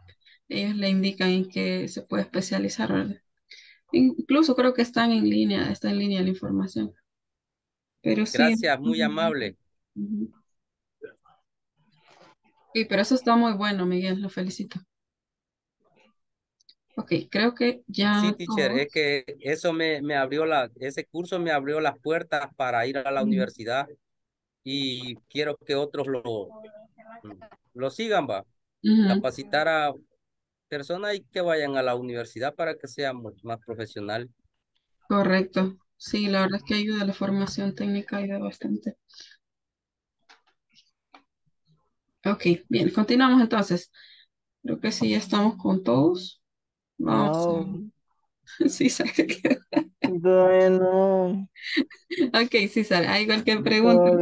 ellos le indican en qué se puede especializar, ¿verdad? Incluso creo que están en línea, está en línea la información. Pero gracias, sí, muy amable. Uh-huh. Sí, pero eso está muy bueno, Miguel, lo felicito. Ok, creo que ya... Sí, teacher, todos... es que eso me, me abrió la... Ese curso me abrió las puertas para ir a la mm. universidad y quiero que otros lo, lo sigan, va. Uh-huh. Capacitar a personas y que vayan a la universidad para que seamos más profesionales. Correcto. Sí, la verdad es que ayuda, la formación técnica ayuda bastante. Ok, bien, continuamos entonces. Creo que sí, ya estamos con todos. Vamos. No. Sí, sabe que... Bueno. Ok, César, hay cualquier pregunta.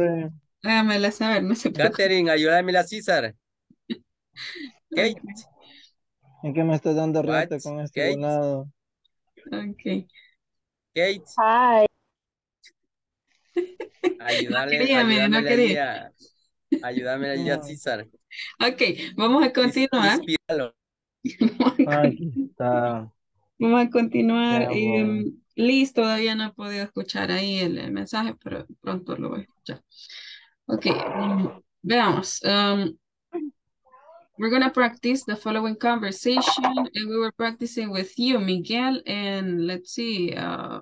Hágamela saber, no se preocupe. Catherine, ayúdame a César. Kate. ¿En qué me estás dando rato con este Kate. Donado? Ok. Kate. Hi. Ayúdame, no quería, no quería. Ayúdame no. a César. Ok, vamos a continuar. Inspíralo. Vamos a continuar. Ay, está. Vamos a continuar. Eh, Liz todavía no he podido escuchar ahí el, el mensaje, pero pronto lo voy a escuchar. Ok, um, veamos. Um, we're going to practice the following conversation, and we were practicing with you, Miguel, and let's see, uh,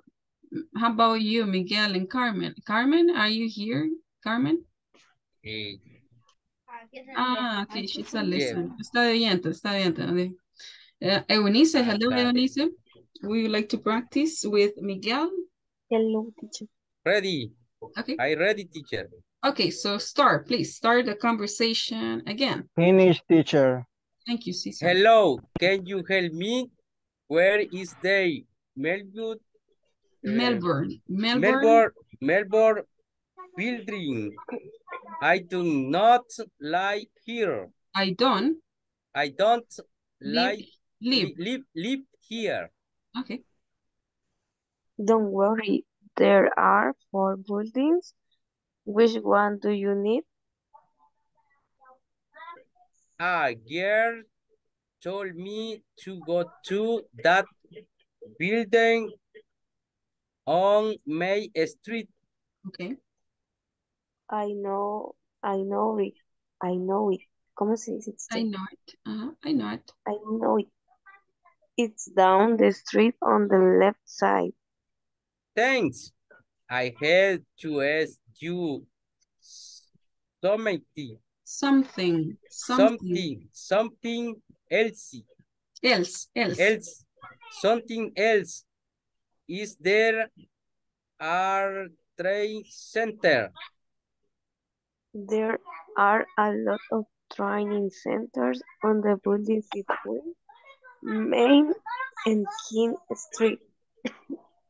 how about you, Miguel and Carmen? Carmen, are you here, Carmen? Hey. Ah, okay, she's a listener. Yeah. Está oyente, está oyente. Uh, Eunice, hello, Eunice. Would you like to practice with Miguel? Hello, teacher. Ready. Okay. I ready, teacher. Okay, so start, please. Start the conversation again. Finish, teacher. Thank you, Cesar. Hello, can you help me? Where is they? Melbourne. Melbourne. Melbourne. Melbourne. Melbourne building. I do not like here. I don't. I don't like. Live. Live. Live here. Okay. Don't worry. There are four buildings. Which one do you need? A girl told me to go to that building on Main Street. Okay. I know. I know it. I know it. ¿Cómo se dice? I know it. Uh-huh. I know it. I know it. It's down the street on the left side. Thanks. I had to ask you something. Something. Something. Something else. Else. Else. Else. Something else. Is there a train center? There are a lot of training centers on the buildings between Main and King Street.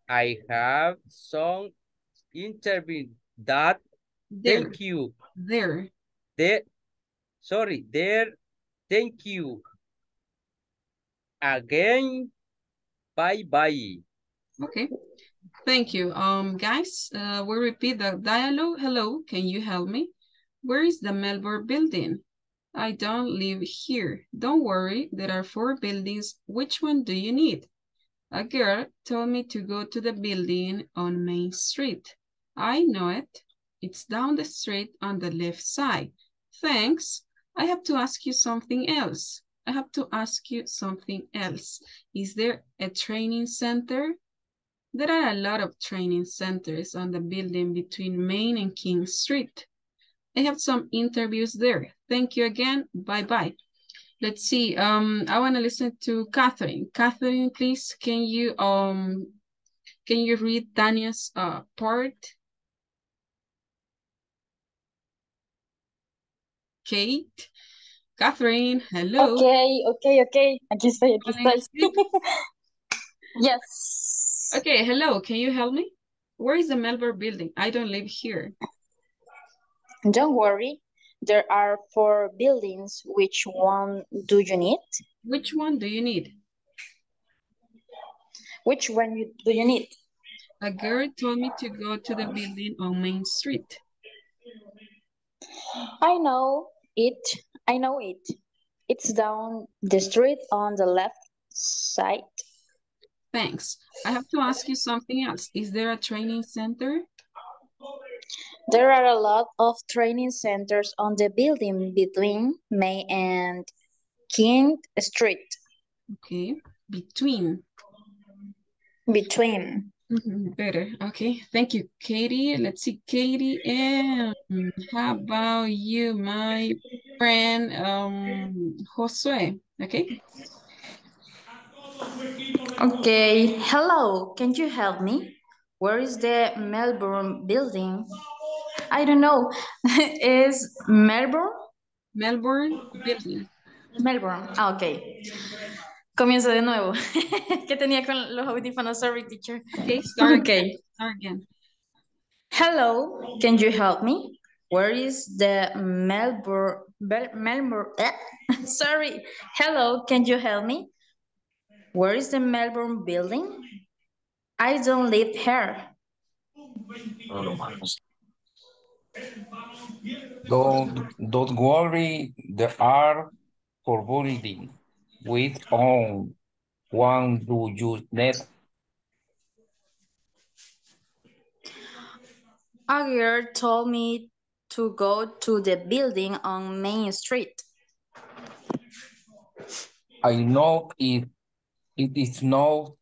I have some interview that there. Thank you. There. There. Sorry, there. Thank you. Again. Bye bye. Okay. Thank you. Um, guys, uh, we'll repeat the dialogue. Hello, can you help me? Where is the Melbourne building? I don't live here. Don't worry, there are four buildings. Which one do you need? A girl told me to go to the building on Main Street. I know it. It's down the street on the left side. Thanks. I have to ask you something else. I have to ask you something else. Is there a training center? There are a lot of training centers on the building between Main and King Street. I have some interviews there. Thank you again. Bye-bye. Let's see. Um, I want to listen to Catherine. Catherine, please, can you um, can you read Tanya's uh, part? Kate, Catherine, hello. Okay, okay, okay. Aquí estoy, aquí estoy. Yes. Okay, hello. Can you help me? Where is the Melbourne building? I don't live here. Don't worry, there are four buildings. Which one do you need? Which one do you need? Which one you, do you need? A girl told me to go to the building on Main Street. I know it. I know it. It's down the street on the left side. Thanks. I have to ask you something else. Is there a training center? There are a lot of training centers on the building between Main and King Street. Okay, between. Between. Mm-hmm. Better, okay. Thank you, Katie. Let's see, Katie. And how about you, my friend, um, Josue, okay? Okay, hello, can you help me? Where is the Melbourne building? I don't know. Is Melbourne? Melbourne building. Melbourne. Ah, okay. Comienzo de nuevo. ¿Qué tenía con los audífonos? Sorry, teacher. Okay, start okay. Start again. Hello, can you help me? Where is the Melbourne? Melbourne. Eh? Sorry. Hello, can you help me? Where is the Melbourne building? I don't live here. Don't, don't worry, there are four buildings. Which one do you need? Aguirre told me to go to the building on Main Street. I know it. It is no.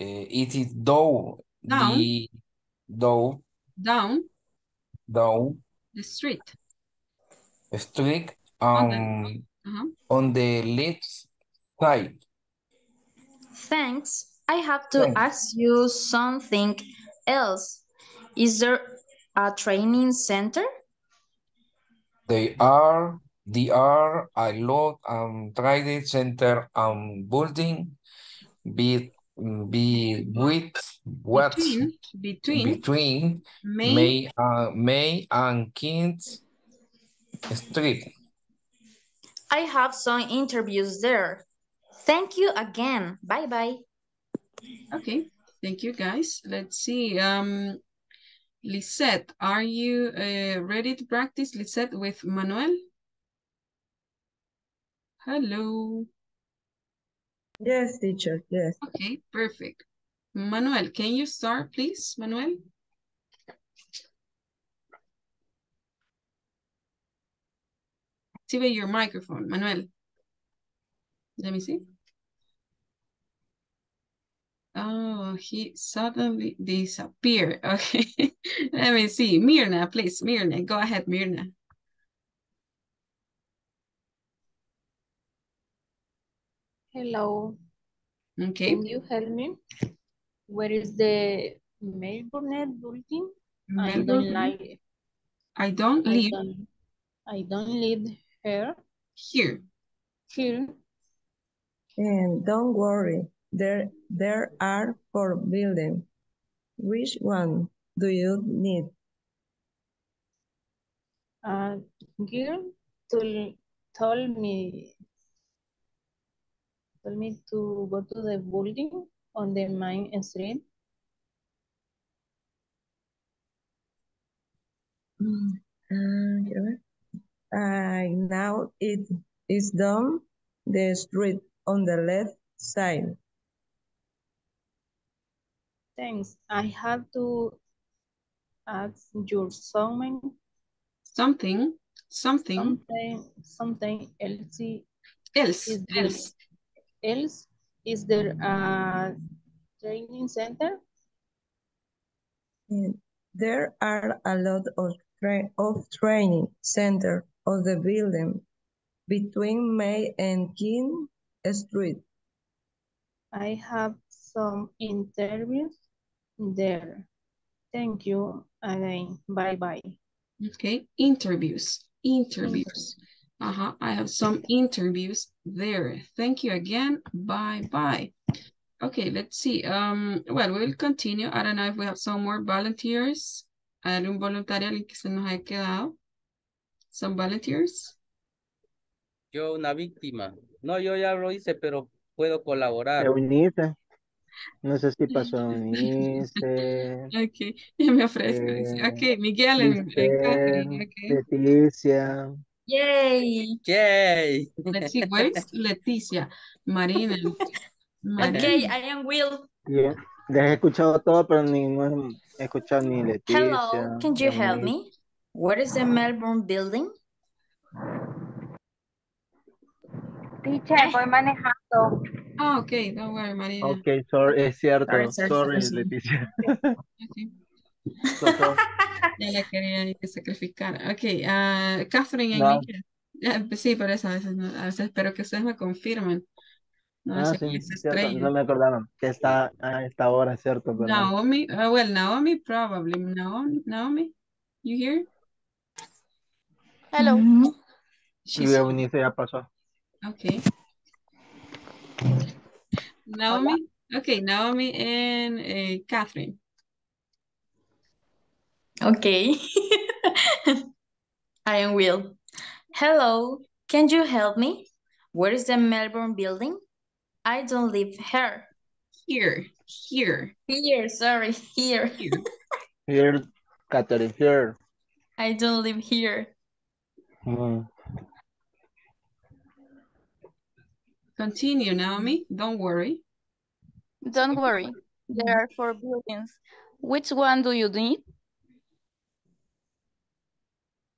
Uh, it is though down. The though down. Down. The street. The street um, on, the, uh-huh. on the left side. Thanks. I have to Thanks. ask you something else. Is there a training center? They are, they are a lot um training center um building be be with what between between, between May May, uh, May and King Street. I have some interviews there. Thank you again. Bye bye. Okay, thank you guys. Let's see. Um, Lisette, are you uh, ready to practice, Lisette, with Manuel? Hello. Yes, teacher, yes. Okay, perfect. Manuel, can you start, please, Manuel? Activate your microphone, Manuel. Let me see. Oh, he suddenly disappeared. Okay, let me see. Mirna, please, Mirna. Go ahead, Mirna. Hello. Okay. Can you help me? Where is the Melbourne building? Melbourne. I don't like it. I don't live. I don't, I don't live here. Here. Here. And don't worry. There, there are four buildings. Which one do you need? Uh, girl told, told me, told me to go to the building on the Main Street. Mm, uh, uh, now it is down the street on the left side. Thanks. I have to ask your something. Something. Something. Something. Something else. Else. Is there, else. Else. Is there a training center? There are a lot of tra of training center on the building between May and King Street. I have some interviews there. Thank you again. Bye bye. Okay, interviews. Interviews. Uh-huh. I have some interviews there. Thank you again. Bye bye. Okay, let's see. Um, well, we'll continue. I don't know if we have some more volunteers. Hay un voluntario que se nos ha quedado. Some volunteers. Yo, una víctima. No, yo ya lo hice, pero puedo colaborar. No sé si pasó Eunice. Ok, ya me ofrezco. Eh, ok, Miguel. En, okay. Leticia. Yay. Yay. Let's see, where is Leticia? Marina. Marina. Ok, I am Will. Yeah. Les he escuchado todo, pero ni, no he escuchado ni Leticia. Hello, can you help me? What is the Melbourne building? Teacher, voy manejando. Ah, oh, okay, don't worry, María. Okay, sorry, es cierto. Sorry, sorry, sorry. Leticia. Okay. So, so. Ya la quería que sacrificar. Okay, uh, Catherine no. And sí, por eso a veces, no, a veces espero que ustedes me confirmen. No, ah, sí, sí, no me acordaron que está a esta hora, ¿cierto? Pero... Naomi, uh, well, Naomi probably. Naomi, Naomi, you here? Hello. Mm -hmm. Sí, Eunice ya pasó. Okay. Naomi, Hola. okay, Naomi and uh, Catherine. Okay. I am Will. Hello, can you help me? Where is the Melbourne building? I don't live here. Here, here. Here, sorry, here. Here, here Catherine, here. I don't live here. Hmm. Continue, Naomi. Don't worry. Don't worry. There are four buildings. Which one do you need?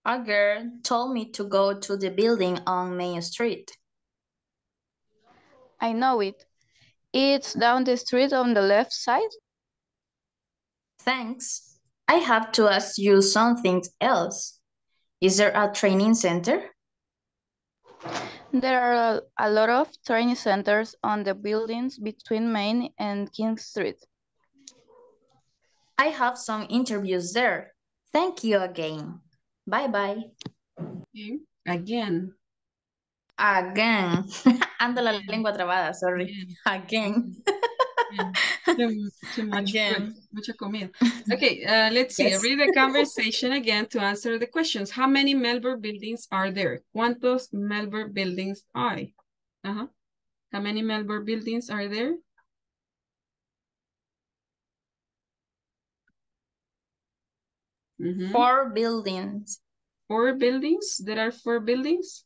A girl told me to go to the building on Main Street. I know it. It's down the street on the left side. Thanks. I have to ask you something else. Is there a training center? There are a lot of training centers on the buildings between Main and King Street. I have some interviews there. Thank you again. Bye-bye. Okay. Again. Again. Ando la lengua trabada, sorry. Again. Again. Too much again. Mucha comida. Okay, uh, let's see. Yes. Read the conversation again to answer the questions. How many Melbourne buildings are there? ¿Cuántos Melbourne buildings hay? Uh-huh. How many Melbourne buildings are there? Mm-hmm. Four buildings. Four buildings? There are four buildings?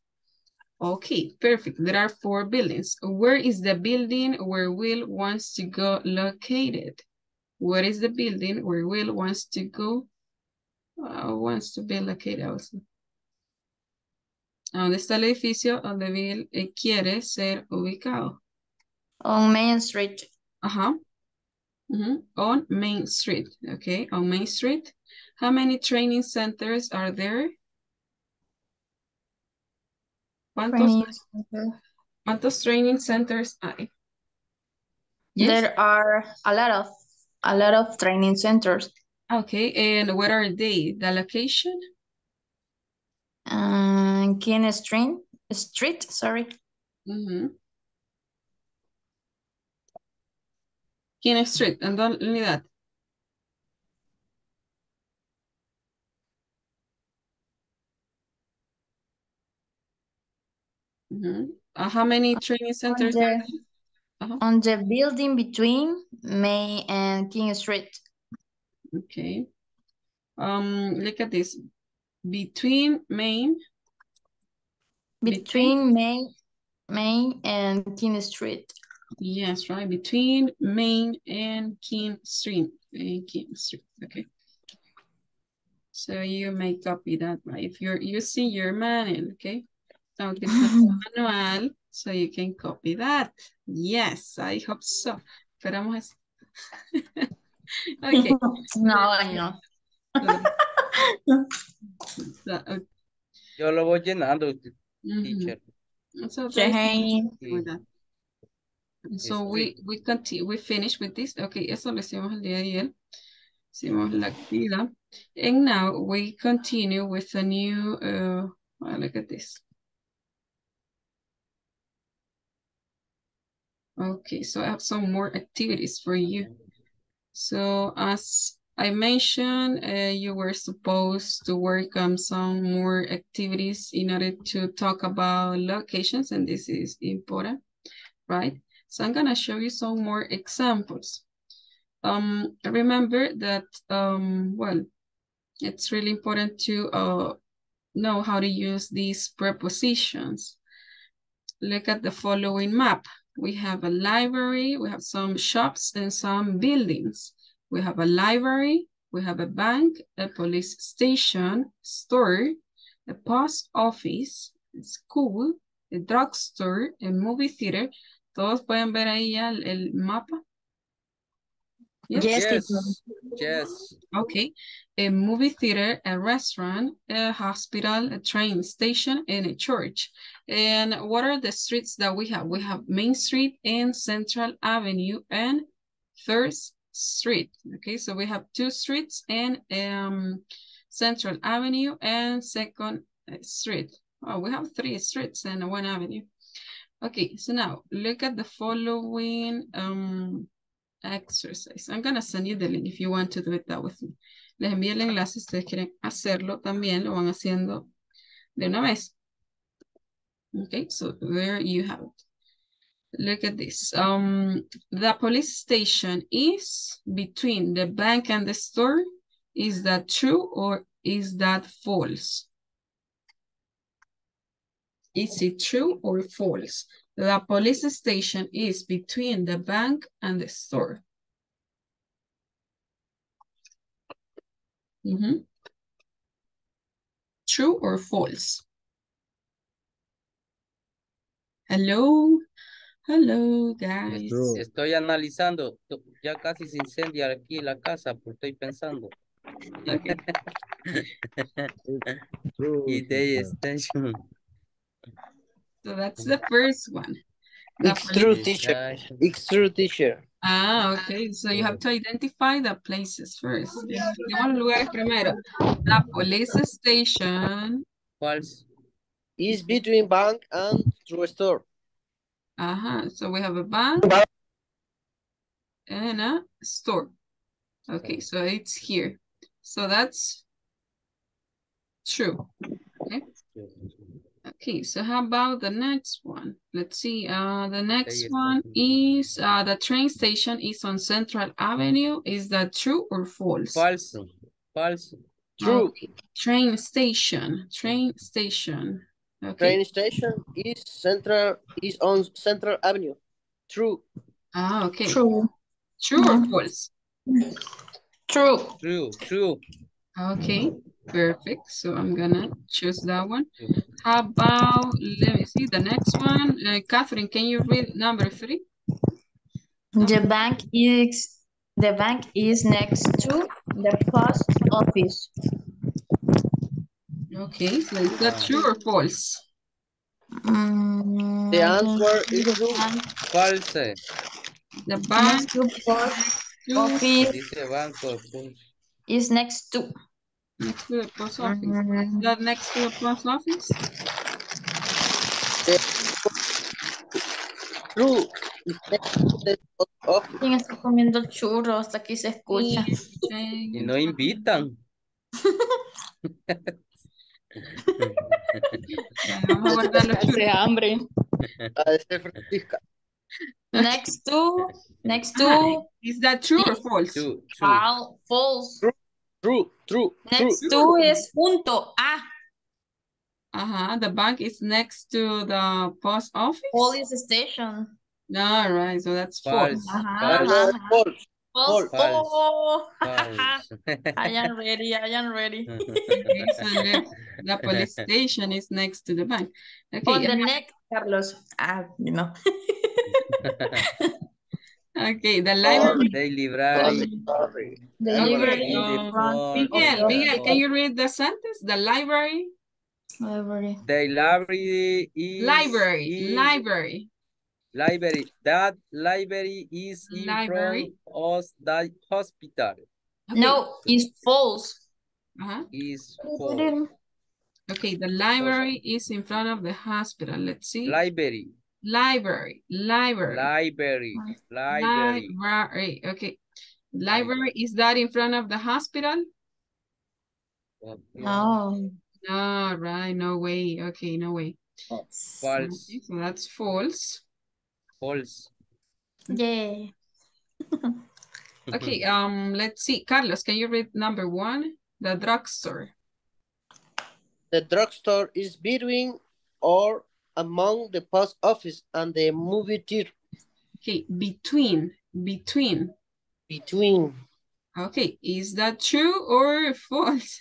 Okay, perfect. There are four buildings. Where is the building where Will wants to go located? Where is the building where Will wants to go? Uh, wants to be located also. ¿Dónde está el edificio donde Will eh, quiere ser ubicado? On Main Street. Uh-huh. Mm-hmm. On Main Street. Okay, on Main Street. How many training centers are there? ¿Cuántos training, training centers hay? Yes. There are a lot of a lot of training centers. Okay, and where are they? The location? Um, King Street. Street, sorry. Mm-hmm. King Street, and only that. Mm-hmm. Uh, how many training centers on the, are there? Uh-huh. On the building between Main and King Street. Okay. Um, look at this. Between Main. Between, between Main, Main and King Street. Yes, right. Between Main and King Street. And King Street. Okay. So you may copy that, right? If you're using your manual, okay. Okay, manual, so you can copy that. Yes, I hope so. Esperamos eso. Okay. No, no. Yo lo voy llenando, teacher. So, so we we continue. We finish with this. Okay, eso lo hicimos el día de ayer. Hicimos la actividad. And now we continue with a new. Uh, well, look at this. Okay, so I have some more activities for you. So as I mentioned, uh, you were supposed to work on some more activities in order to talk about locations, and this is important, right? So I'm gonna show you some more examples. Um, remember that, um, well, it's really important to uh, know how to use these prepositions. Look at the following map. We have a library, we have some shops and some buildings. We have a library, we have a bank, a police station, store, a post office, a school, a drugstore, a movie theater. ¿Todos pueden ver ahí ya el, el mapa? Yes. Yes. Yes. Okay. A movie theater, a restaurant, a hospital, a train station, and a church. And what are the streets that we have? We have Main Street and Central Avenue and First Street. Okay, so we have two streets and um, Central Avenue and Second Street. Oh, we have three streets and one avenue. Okay, so now look at the following um, exercise. I'm gonna send you the link if you want to do it that with me. Les envío el enlace, ustedes quieren hacerlo también, lo van haciendo de una vez. Okay, so there you have it. Look at this. Um, the police station is between the bank and the store. Is that true or is that false? Is it true or false? The police station is between the bank and the store. Mm-hmm. true or false? Hello, hello guys. Estoy analizando, ya casi se incendia aquí la casa, porque estoy pensando. Okay. Y de extension. So that's the first one. The it's true, teacher. It's true, teacher. Ah, okay. So you have to identify the places first. Digamos los lugares primero. La police station. False. Is between bank and true store. Uh-huh. So we have a bank and a store. Okay, so it's here. So that's true. Okay. Okay, so how about the next one? Let's see. Uh, the next one is uh, the train station is on Central Avenue. Is that true or false? False. False. True. Okay. Train station. Train station. Okay. Train station is central. Is on Central Avenue. True. Ah, okay. True. True or false? True. True. True. Okay. Perfect. So I'm gonna choose that one. How about, let me see the next one. Uh, Catherine, can you read number three? Number the bank is the bank is next to the post office. Okay, so is that true or false? Um, the answer is true. False. The bank to post office is next to. Next to the post office. Is that next to the post office? True. ¿Quién está comiendo churros? Hasta aquí se escucha. Y no invitan. Vamos a guardar los churros. Hace hambre. Next to. Next to. Is that true or false? True, true. False. True, true. Next true. To is punto A. Uh-huh. The bank is next to the post office. Police station. All right, so that's false. False. Uh-huh. False. False. False. False. Oh. False. I am ready. I am ready. Okay, so the police station is next to the bank. Okay. On the next, Carlos. Ah, you know. Okay, the library. Oh, the library. The library. Oh, Miguel, Miguel, can you read the sentence? The library. Library. The library is. Library. Is, library. Library. That library is in library. Front of the hospital. Okay. No, it's false. Uh-huh. Is false. Okay, the library is in front of the hospital. Let's see. Library. Library, library, library, library, library. Okay, library, is that in front of the hospital? No. No, right, no way. Okay, no way. False. Okay, so that's false. False. Yeah. Okay. Um. Let's see. Carlos, can you read number one? The drugstore. The drugstore is between or among the post office and the movie theater. Okay, between, between. Between. Okay, is that true or false?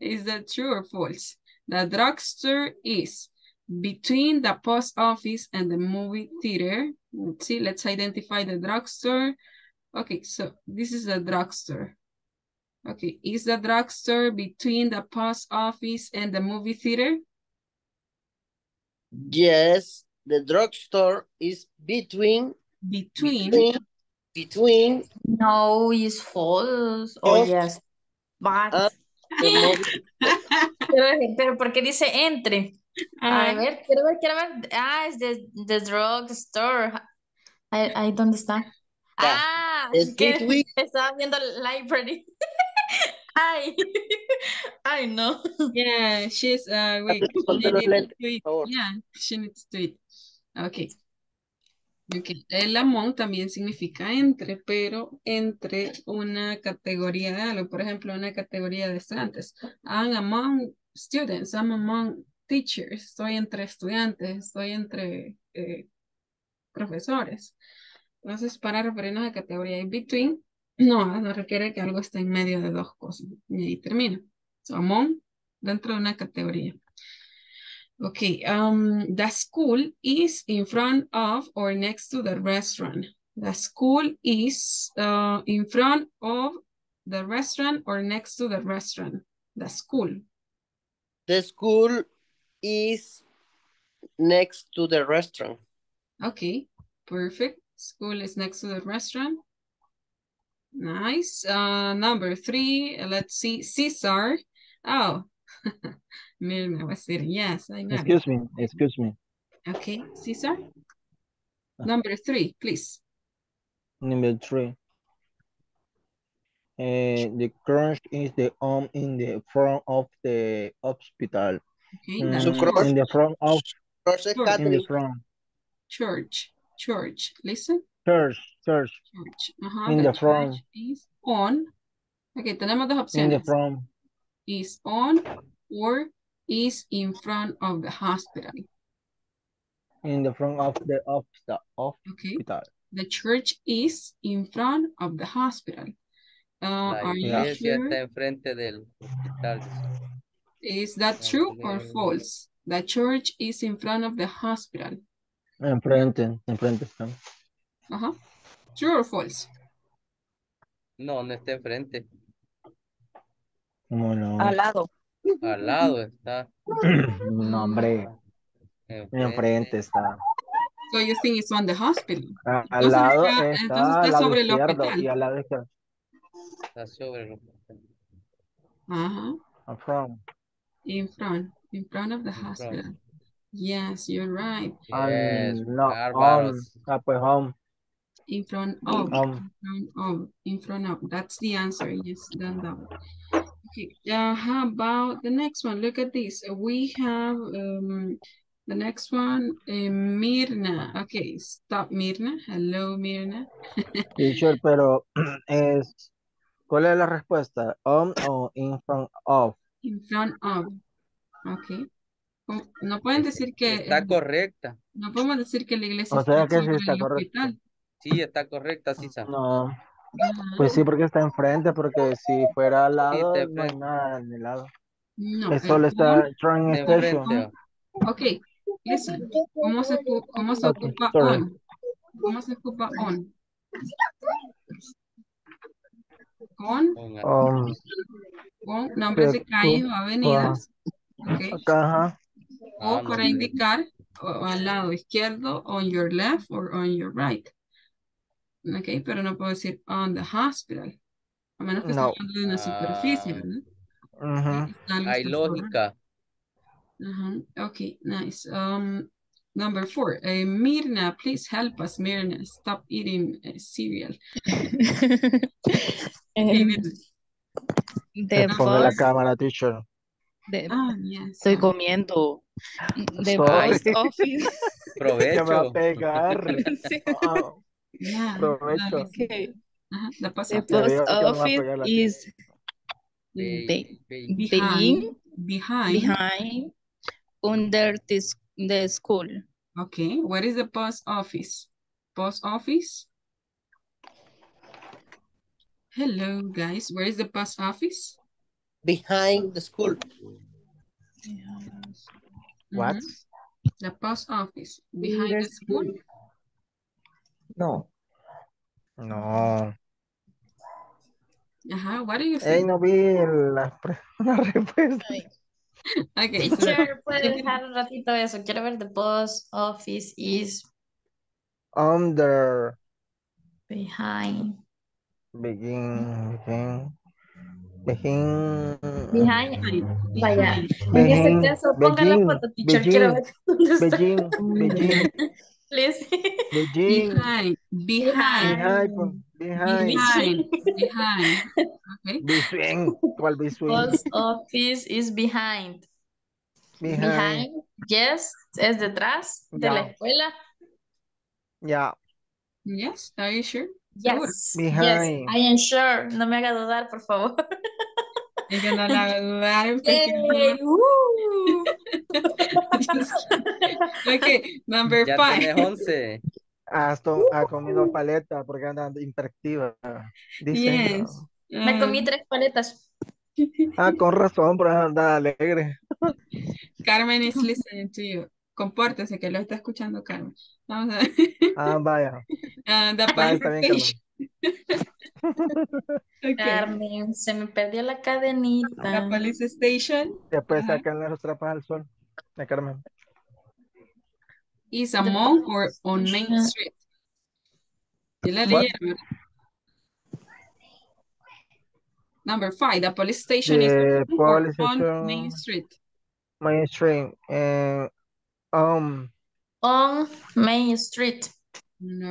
Is that true or false? The drugstore is between the post office and the movie theater. Let's see, let's identify the drugstore. Okay, so this is the drugstore. Okay, is the drugstore between the post office and the movie theater? Yes, the drugstore is between between between, between no is false. Oh yes, but pero porque dice entre. A ver, quiero ver, quiero ver. Ah, es the the drugstore. I I don't understand. Ah, es que estaba viendo library. Ay, I know. Yeah, she's uh wait. She needs to eat. Yeah, she needs to eat. Okay. Okay. El among también significa entre, pero entre una categoría de algo. Por ejemplo, una categoría de estudiantes. I'm among students. I'm among teachers. Estoy entre estudiantes. Estoy entre eh, profesores. Entonces, para referirnos a categoría in between. No, no requiere que algo esté en medio de dos cosas. Y ahí termina. So, among, dentro de una categoría. Okay, um, the school is in front of or next to the restaurant. The school is uh, in front of the restaurant or next to the restaurant. The school. The school is next to the restaurant. Okay, perfect. School is next to the restaurant. Nice. Uh, number three, let's see, Cesar. Oh, Mirna was there. Yes, I know. Excuse me, excuse me. Okay, Cesar. Number three, please. Number three. Uh, the crunch is the arm in the front of the hospital. Okay, um, so in the front of church. In the front. Church, church, listen. Church, church. Church. Uh-huh, in the, the front. Is on. Okay, tenemos dos opciones. In the front. Is on or is in front of the hospital. In the front of the hospital. Okay. The church is in front of the hospital. Uh, are you sure? Is that true or false? The church is in front of the hospital. Enfrente, enfrente. Uh-huh. True or false? No, no está enfrente. No, no. Al lado. Al lado está. No, hombre. Enfrente está. So you think it's on the hospital. Ah, al lado está, está, entonces está sobre el hospital. Y al lado está. Está sobre el hospital. Ajá. In front. In front. In front of the in hospital. Front. Yes, you're right. Yes, no, on. Up at home. In front of. Um. In front of. In front of. That's the answer. Yes, done that. Okay. Uh, how about the next one? Look at this. We have um, the next one, uh, Mirna. Okay, stop, Mirna. Hello, Mirna. Teacher, pero es. ¿Cuál es la respuesta? On o in front of. In front of. Okay. No pueden decir que... Está correcta. No podemos decir que la iglesia o sea, está, que sí está correcta. Hospital. Sí, está correcta, sí, Sam. No. Uh-huh. Pues sí, porque está enfrente, porque si fuera al lado, sí, no hay nada en el lado. No. Es solo está train station. Ok, listen. ¿Cómo se, cómo se okay, ocupa sorry. On? ¿Cómo se ocupa on? Con, um, con nombres de calles o avenidas. Uh, okay. Acá, o para indicar o, al lado izquierdo, on your left or on your right. Ok, pero no puedo decir on the hospital. A menos que no. Esté hablando de una superficie, ¿verdad? Uh -huh. Hay lógica. Uh -huh. Ok, nice. Um, number four. Uh, Mirna, please help us, Mirna. Stop eating uh, cereal. Hey, ponme la cámara, teacher. The, ah, yes. Estoy comiendo. The boys office. Provecho. Me va a pegar. Sí. Oh. Yeah, provecho. Okay. Uh-huh. The post office is be being behind, behind. behind under the, the school. Okay. What is the post office? Post office? Hello, guys. Where is the post office? Behind the school. What? Mm-hmm. The post office. Behind the, the school? school? No. No. Ajá, what do you think? Hey, no vi la, la respuesta. Okay. Teacher, ¿puede dejar un ratito eso? Quiero ver the post office is... Under. Behind. Begin. Begin. Behind. Behind. Vaya. En este caso, ponga la foto, teacher. Beijing, quiero ver dónde está. Beijing, Beijing. Please. Beijing. Behind. Behind. Behind. Behind. Okay. Between. ¿Cuál between? Post office is behind. Behind. Behind. Yes. Es detrás yeah. de la escuela. Yeah. Yes. Are you sure? Yes, behind. Yes, I am sure. No me haga dudar, por favor. Es que no la haga dudar. Okay, number ya five. once. Hasta ha comido paleta porque anda hiperactiva. Yes. No. Me comí tres paletas. Ah, con razón, pero anda alegre. Carmen is listening to you. Compórtese, que lo está escuchando Carmen. Vamos a ver. Ah, vaya. And the ah, está bien, Carmen. Carmen, se me perdió la cadenita. La police station. Después uh-huh. sacan las trapas al sol. La Carmen. Is a mall or on Main Street? ¿Sí la leyeron? Number five, the police station the is police station, on Main Street. Main Street. Uh, um, on Main Street.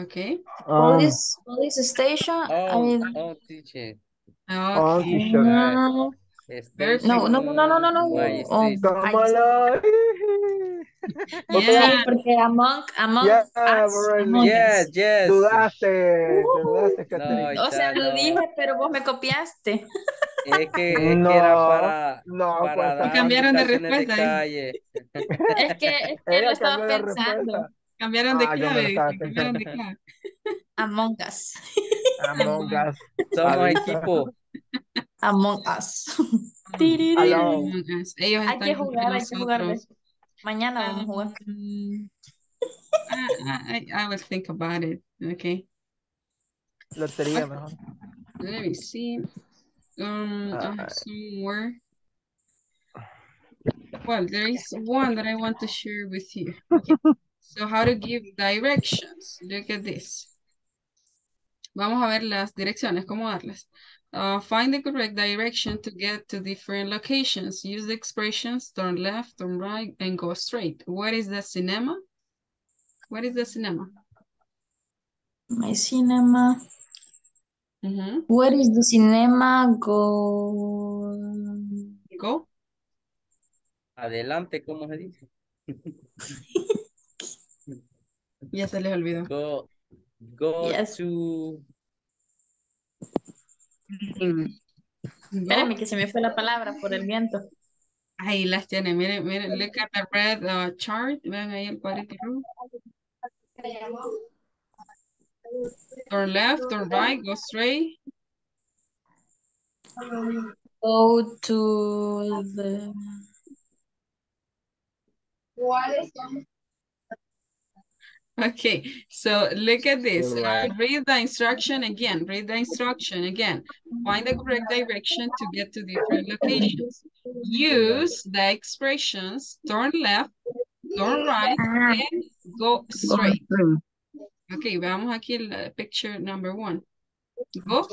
Okay. Um, police, police station. Oh, I mean, oh teacher. Okay. Oh, teacher. No, no, no, no, no, no. Oh, yeah, porque among, among yeah, us, among yes, yes. Dudaste, dudaste, Caterina. O sea, lo dije, pero vos me copiaste. Es que, es no, que era para, no, para pues, cambiaron de respuesta. ¿Eh? Es que, es que lo estaba pensando. Cambiaron de ah, clave. Cambiaron de clave. Among us. Among us. Somos equipo. Among us. Among us. Ellos hay que jugar, hay que jugar. Mañana vamos a jugar. Um, I, I, I will think about it. Okay. Lotería mejor. Let me see. Um, I have some more. Well, there is one that I want to share with you. Okay. So, how to give directions. Look at this. Vamos a ver las direcciones, cómo darlas. Uh, find the correct direction to get to different locations. Use the expressions, turn left, turn right, and go straight. What is the cinema? What is the cinema? My cinema. Mm-hmm. What is the cinema? Go. Go. Adelante, ¿cómo se dice? Ya se les olvidó. Go, go yes. to... Mm. Espérame que se me fue la palabra por el viento. Ahí las tiene, miren, miren, look at the red uh, chart, vean ahí el cuadrito. Turn left, turn right, go straight. Go to the... Okay, so look at this. Uh, read the instruction again. Read the instruction again. Find the correct direction to get to different locations. Use the expressions turn left, turn right, and go straight. Okay, vamos aquí la picture number one. Go.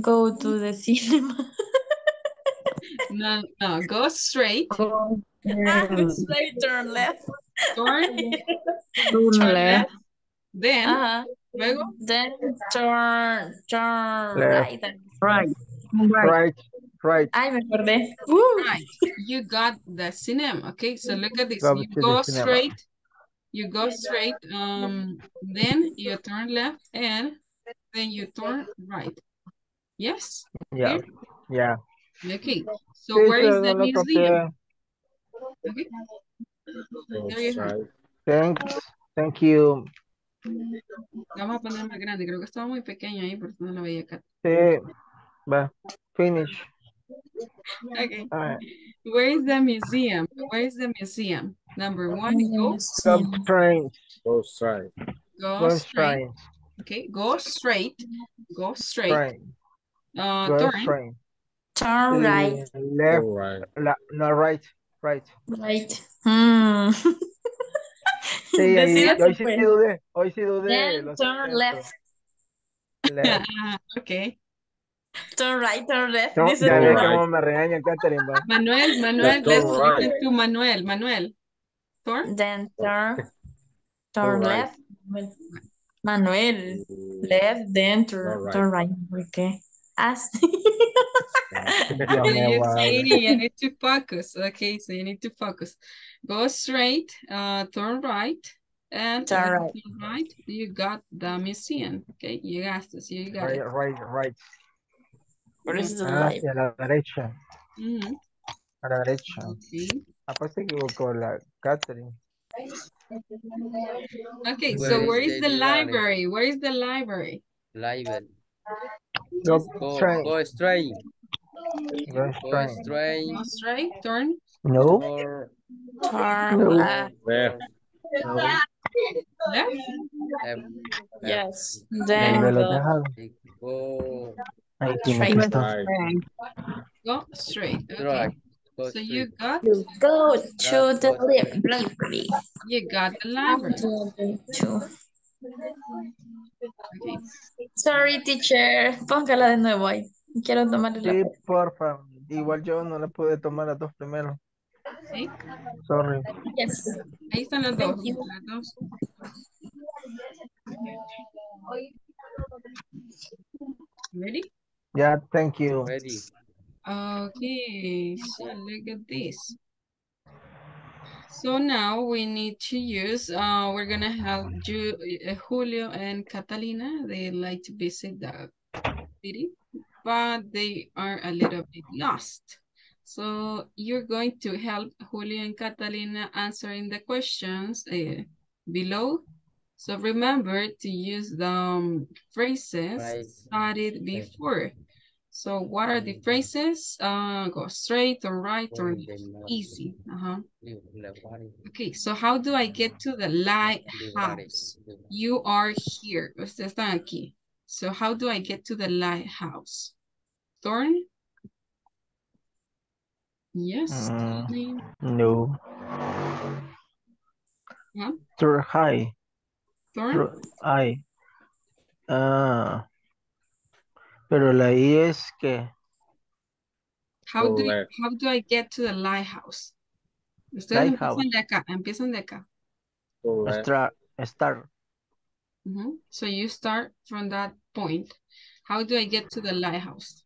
Go to the cinema. No, no, go straight. Go straight, turn left. Turn, turn left. left, then uh-huh. luego, then turn, turn left. right, right, right, right. Ay, me acordé. Right. You got the cinema. Okay, so look at this. You go straight. You go straight. Um, then you turn left, and then you turn right. Yes. Yeah. Here? Yeah. Okay. So sí, where is the museum? The... Okay. Thanks. Thank you. Vamos a poner más grande. Creo que estaba muy pequeño ahí, por eso no lo veía acá. Sí. Va. Finish. Okay. All right. Where is the museum? Where is the museum? Number one, go. Stop train. Go straight. Go straight. Okay. Go straight. Go straight. Train. Uh, go turn. Train. Turn right. Left. Right. La, no, right. Right. Right. Hmm. Sí, ahí, hoy sí dudé. Hoy sí dudé. Then turn left. left. Okay. Turn right, turn left. No, this ya ves right. Cómo me regañan, Catherine. Manuel, Manuel, ves right. Tú, Manuel, Manuel. Turn. Then turn. Turn, turn left. Right. Manuel, left, then turn right. Turn right. Okay. As yeah, you see, you need to focus. Okay, so you need to focus. Go straight, uh, turn right, and turn right. Turn right. You got the museum. Okay, you got this. You got right, it. Right, right. What is the right? A la derecha. Mm-hmm. A la derecha. Okay. Aparte equivocó la Catherine. Okay, where so is where is the library? library? Where is the library? Library. Go, go, go straight. Go straight. Straight. Go straight. Turn. No. Or... Turn no. left. Left. Left. Left. Left. Yes. Then go. Straight. Go straight. Okay. So straight. you got you go to got the left library. You got the library. Okay. Sorry, teacher. Póngala de nuevo ahí. Quiero tomar el Sí, porfa. Igual yo no la pude tomar las dos primero. Sí. Sorry. Yes. Ahí están las dos. Las dos. Ready? Yeah, thank you. Ready. Okay, so look at this. So now we need to use, uh, we're going to help you, uh, Julio and Catalina. They like to visit the city, but they are a little bit lost. So you're going to help Julio and Catalina answering the questions uh, below. So remember to use the um, phrases right. studied before. So what are the phrases? Uh, go straight or right or easy. Uh-huh. Okay, so how do I get to the lighthouse? You are here. Ustedes están aquí. So how do I get to the lighthouse? Turn? Yes. Mm, no. Huh? Turn high. Turn high. Ah. Pero la I es que... How do, you, how do I get to the lighthouse? Ustedes lighthouse. empiezan de acá, empiezan de acá. Start. start. Mm-hmm. So you start from that point. How do I get to the lighthouse?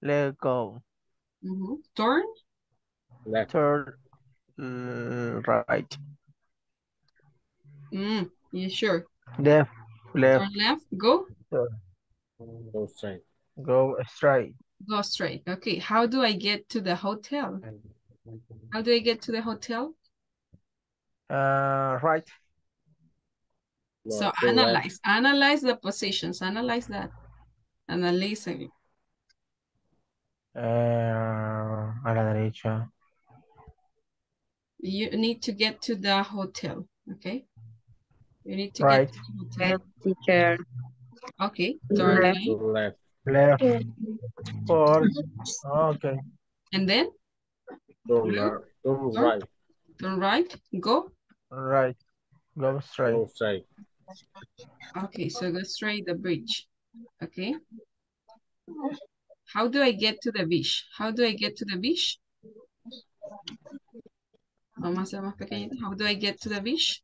Let go. Mm-hmm. Turn? Left. Turn mm, right. Mm, you sure? Left. Left. Turn left, go. Turn. Go straight. Go straight. Go straight. Okay. How do I get to the hotel? How do I get to the hotel? Uh, right. So go analyze. Right. Analyze the positions. Analyze that. Analyzing. Uh, a la derecha. You need to get to the hotel. Okay. You need to right. get to the hotel. Right. Teacher. Okay, turn left. Left. Left. Or, okay. And then? Turn left. Turn right. Turn right. Go? Right. Go straight. Go straight. Okay, so go straight the bridge. Okay. How do I get to the beach? How do I get to the beach? Vamos a hacer más pequeñito. How do I get to the beach?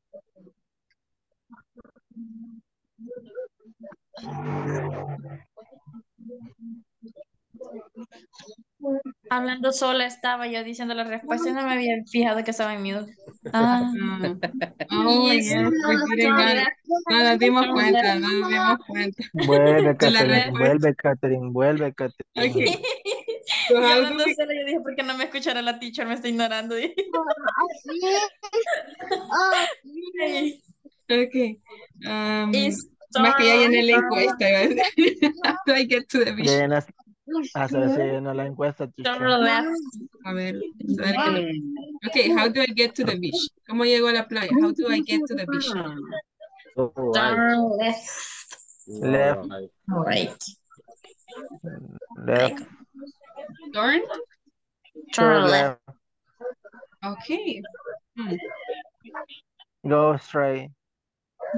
Hablando sola estaba yo diciendo la respuesta y no me había fijado que estaba en miedo. Ah. Oh, yeah. No nos dimos cuenta, no nos dimos cuenta. Vuelve, Catherine, vuelve, Catherine, vuelve, Catherine. Okay. So hablando sola que... yo dije, ¿por qué no me escuchará la teacher? Me está ignorando. Okay. Um, Is Más que ya llené la encuesta. How do I get to the beach? Llenas, hasta se llenó la encuesta. A ver. Okay, how do I get to the beach? ¿Cómo llego a la playa? How do I get to the beach? Turn left. Left. Right. Left. Turn? Turn left. Okay. Hmm. Go straight.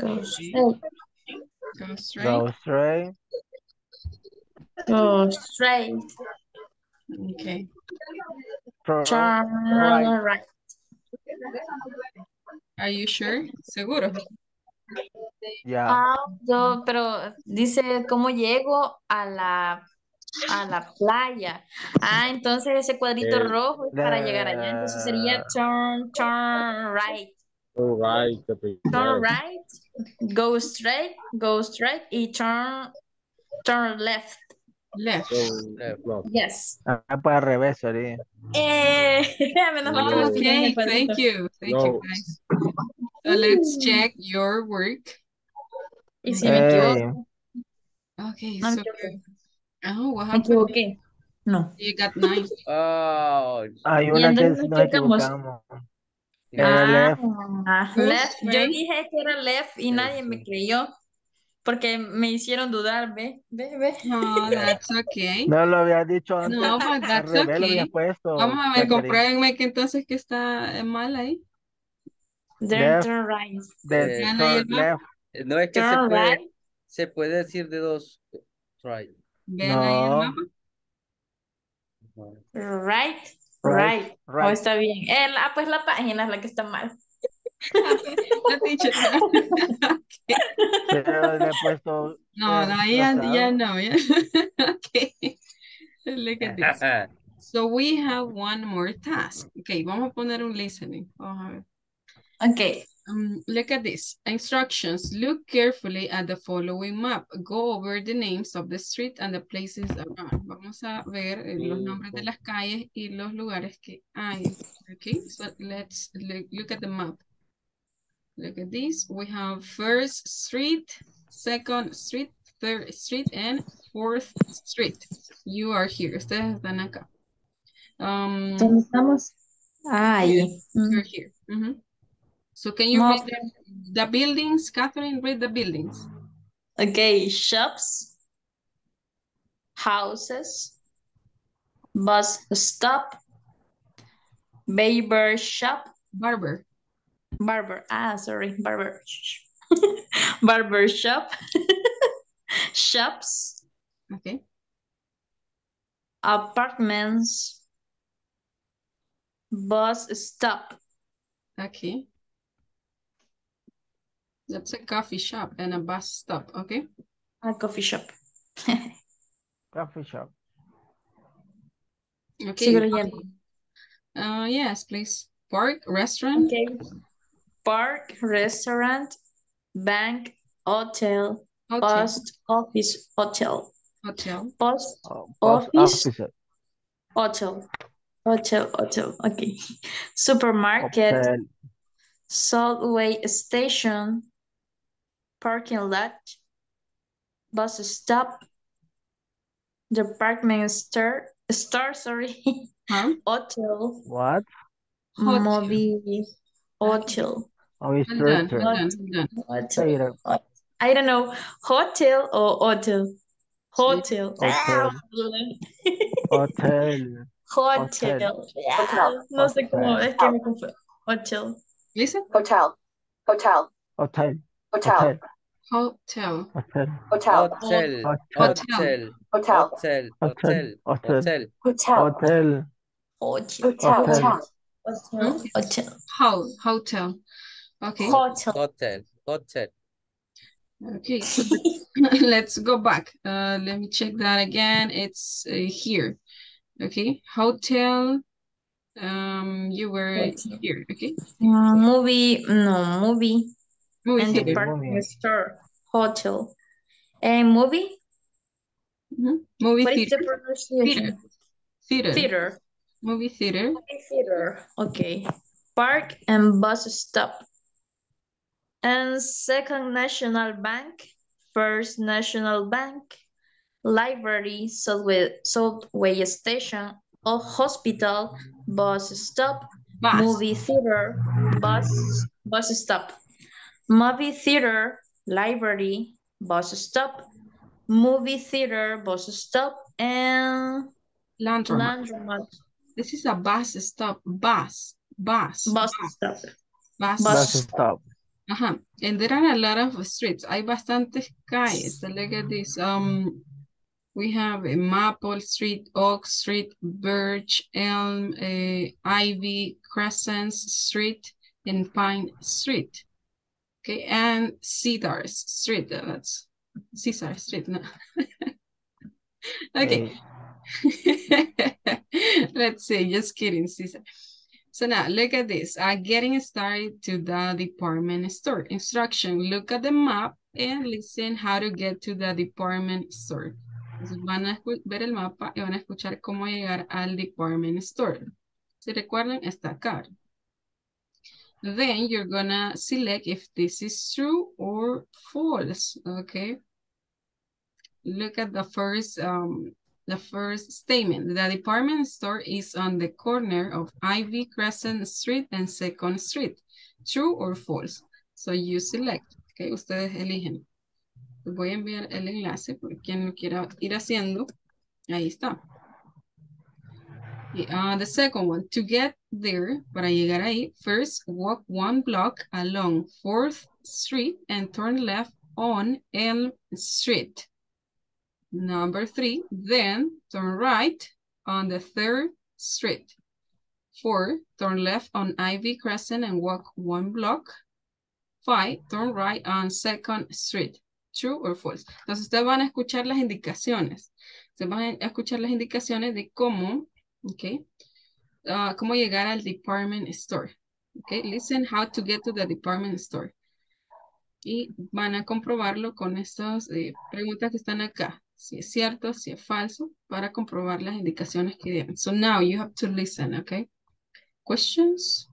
Go straight. Go straight. Go straight. Go straight. Okay. Turn right. right. Are you sure? Seguro. Yeah. Ah, no, pero dice cómo llego a la a la playa. Ah, entonces ese cuadrito eh, rojo es para llegar allá. Entonces sería turn, turn right. All right. Turn right, go straight, go straight, y turn, turn left. Left. So left, left. Yes. Ah, para revés, sorry. Eh, menos mal. Okay, thank you, thank no. you guys. So let's check your work. Y si hey. me equivoco. Okay, so. Oh, what happened? Okay. No. You got nine. Oh. Hay una que nos equivocamos. Ah, left. Left. Yo dije que era left y nadie me creyó. Porque me hicieron dudar, ve, ve, ve. No, that's okay. No lo había dicho antes. No, pues that's okay. Vamos a ver, compruébenme que entonces que está mal ahí. Left, turn right. Turn left. No es que turn se puede, right. Se puede decir de dos. Right. ¿Ven no. ahí el mapa? Right, right. right. Oh, está bien. El, ah, pues la página es la que está mal. Okay. Pero le he puesto, no, no, ya, ya no, ya. Okay. Look at this. So we have one more task. Okay, vamos a poner un listening. Vamos a ver. Okay. Um, look at this. Instructions. Look carefully at the following map. Go over the names of the street and the places around. Vamos a ver los nombres de las calles y los lugares que hay. Okay, so let's look, look at the map. Look at this. We have First Street, Second Street, Third Street, and Fourth Street. You are here. Ustedes están acá. Um, ¿Dónde estamos? Ahí. You're here. Mm-hmm. So can you read the, the buildings, Catherine? Read the buildings. Okay, shops, houses, bus stop, barber shop. Barber. Barber, ah, sorry, barber. Barber shop. Shops. Okay. Apartments. Bus stop. Okay. That's a coffee shop and a bus stop, okay? A coffee shop. Coffee shop. Okay. Uh, yes, please. Park, restaurant. Okay. Park, restaurant, bank, hotel, hotel. Post office, hotel. Hotel. Post, oh, post office, office, hotel. Hotel, hotel, okay. Supermarket, hotel. Subway station, parking lot, bus stop, department store, store, sorry, huh? Hotel. What? Movie, hotel. Oh, done, done, done. Hotel. I don't know, hotel or hotel? Hotel. Hotel. Hotel. Hotel. No sé cómo, es que me confundo. Hotel. Listen. Hotel. Hotel. Hotel. Hotel. Hotel. Hotel. Hotel. Hotel. Hotel. Hotel. Hotel. Hotel. Hotel. Hotel. Hotel. Hotel. Hotel. Ho hotel. Okay. Hotel. Hotel. Hotel. Okay. So let's go back. Uh, let me check that again. It's uh, here. Okay. Hotel. Um, you were hotel. Here. Okay. Uh, movie. No movie. Movie and department store. Hotel. A movie. Mm-hmm. Movie what theater. Is the theater. Theater. Theater. Movie theater. Movie theater. Okay. Park and bus stop. And Second National Bank, First National Bank, library, subway, subway station, of hospital, bus stop, bus. Movie theater, bus, bus stop, movie theater, library, bus stop, movie theater, bus stop, and landromat. Landromat. This is a bus stop. Bus. Bus. Bus stop. Bus, bus stop. Uh-huh. And there are a lot of streets. Hay bastantes calles. So look at this. Um, we have a Maple Street, Oak Street, Birch, Elm, uh, Ivy, Crescent Street, and Pine Street. Okay, and Cedar Street. That's Cedar Street. No. Okay. Let's see. Just kidding, Cesar. So now look at this. Uh, getting started to the department store. Instruction, look at the map and listen how to get to the department store. Entonces van a ver el mapa y van a escuchar cómo llegar al department store. Si recuerdan, está acá. Then you're gonna select if this is true or false. Okay. Look at the first um, The first statement, the department store is on the corner of Ivy Crescent Street and Second Street. True or false? So you select, okay, ustedes eligen. Voy a enviar el enlace por quien lo quiera ir haciendo. Ahí está. Uh, the second one, to get there, para llegar ahí, first walk one block along Fourth Street and turn left on Elm Street. Number three, then turn right on the Third Street. Four, turn left on Ivy Crescent and walk one block. Five, turn right on Second Street. True or false. Entonces ustedes van a escuchar las indicaciones. Ustedes van a escuchar las indicaciones de cómo... Okay, uh, ¿cómo llegar al department store? Okay, listen how to get to the department store. Y van a comprobarlo con estas eh, preguntas que están acá. Si es cierto, si es falso, para comprobar las indicaciones que dieron. So now you have to listen, okay? Questions?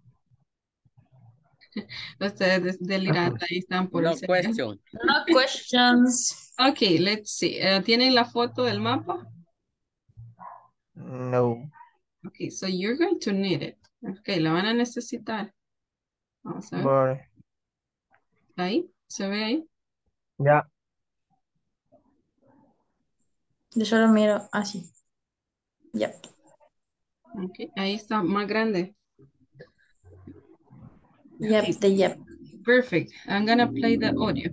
Ustedes delirada ahí están por no el question. No questions. Okay, let's see. Uh, ¿Tienen la foto del mapa? No. Okay, so you're going to need it. Okay, la van a necesitar. Vamos a ver. Por... Ahí, ¿se ve ahí? Ya. Yo solo miro así. Ya. Yep. Okay, ahí está, más grande. Yep, okay. the yep. Perfect. I'm gonna play the audio.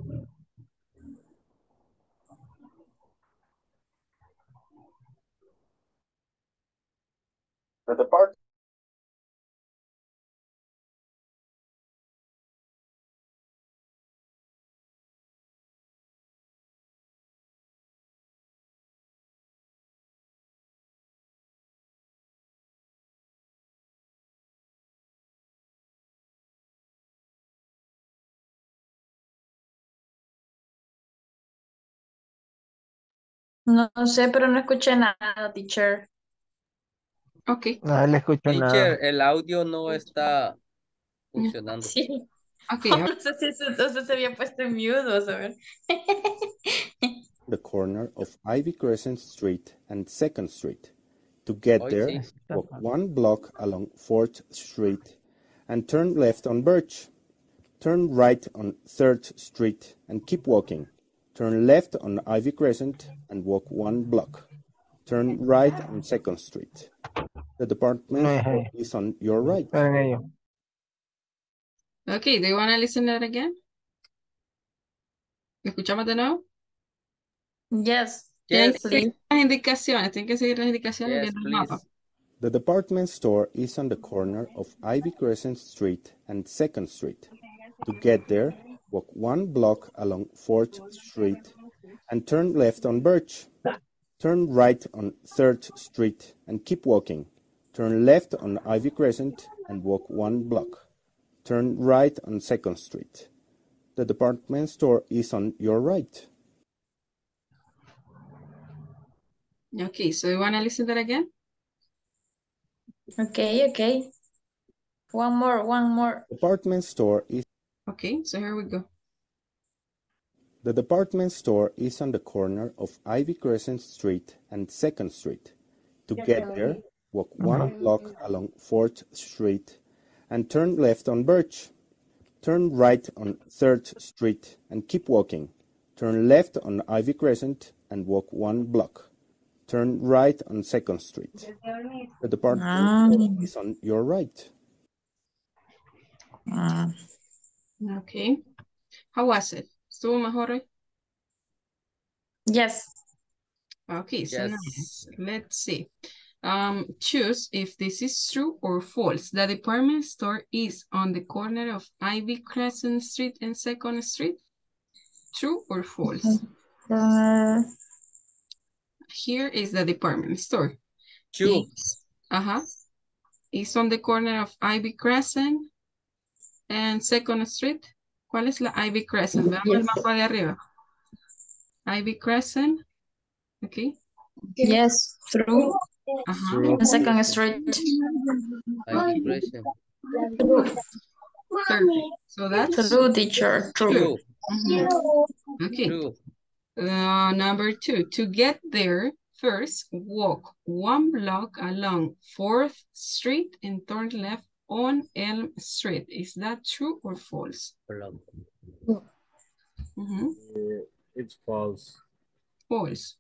The department no, no sé, pero no escuché nada, teacher. Okay. No le escucho Teacher, nada. El audio no está funcionando. Sí. Okay. Entonces, entonces se había puesto en mudo, ¿sabes? The corner of Ivy Crescent Street and Second Street. To get Hoy there, sí. walk one block along Fourth Street and turn left on Birch. Turn right on Third Street and keep walking. Turn left on Ivy Crescent and walk one block. Turn right on Second Street. The department uh-huh. is on your right. Okay, do you want to listen to that again? ¿Escuchamos de nuevo? Yes. Yes, please. Las indicaciones. Tienen que seguir las indicaciones yes, del mapa. The department store is on the corner of Ivy Crescent Street and Second Street. To get there, walk one block along Fourth Street and turn left on Birch. Turn right on Third Street and keep walking. Turn left on Ivy Crescent and walk one block. Turn right on Second Street. The department store is on your right. Okay, so you want to listen to that again? Okay, okay. One more, one more. Department store is... Okay, so here we go. The department store is on the corner of Ivy Crescent Street and Second Street. To get there, walk one block along Fourth Street and turn left on Birch. Turn right on Third Street and keep walking. Turn left on Ivy Crescent and walk one block. Turn right on Second Street. The department store is on your right. Uh, okay. How was it? ¿Estuvo mejor hoy? Yes. Okay, so yes. Nice. Let's see. Um, choose if this is true or false. The department store is on the corner of Ivy Crescent Street and Second Street. True or false? Uh, Here is the department store. True. It's, uh-huh. It's on the corner of Ivy Crescent and Second Street. ¿Cuál es la Ivy Crescent? Veamos el mapa de arriba. Ivy Crescent. Okay. Yes, true. Ajá. Second Street. Ivy Crescent. True. Third. So that's true, teacher. True. True. Uh-huh. Okay. True. Uh, number two. To get there, First, walk one block along Fourth Street and turn left on Elm Street. Is that true or false? Mm-hmm. It's false. False.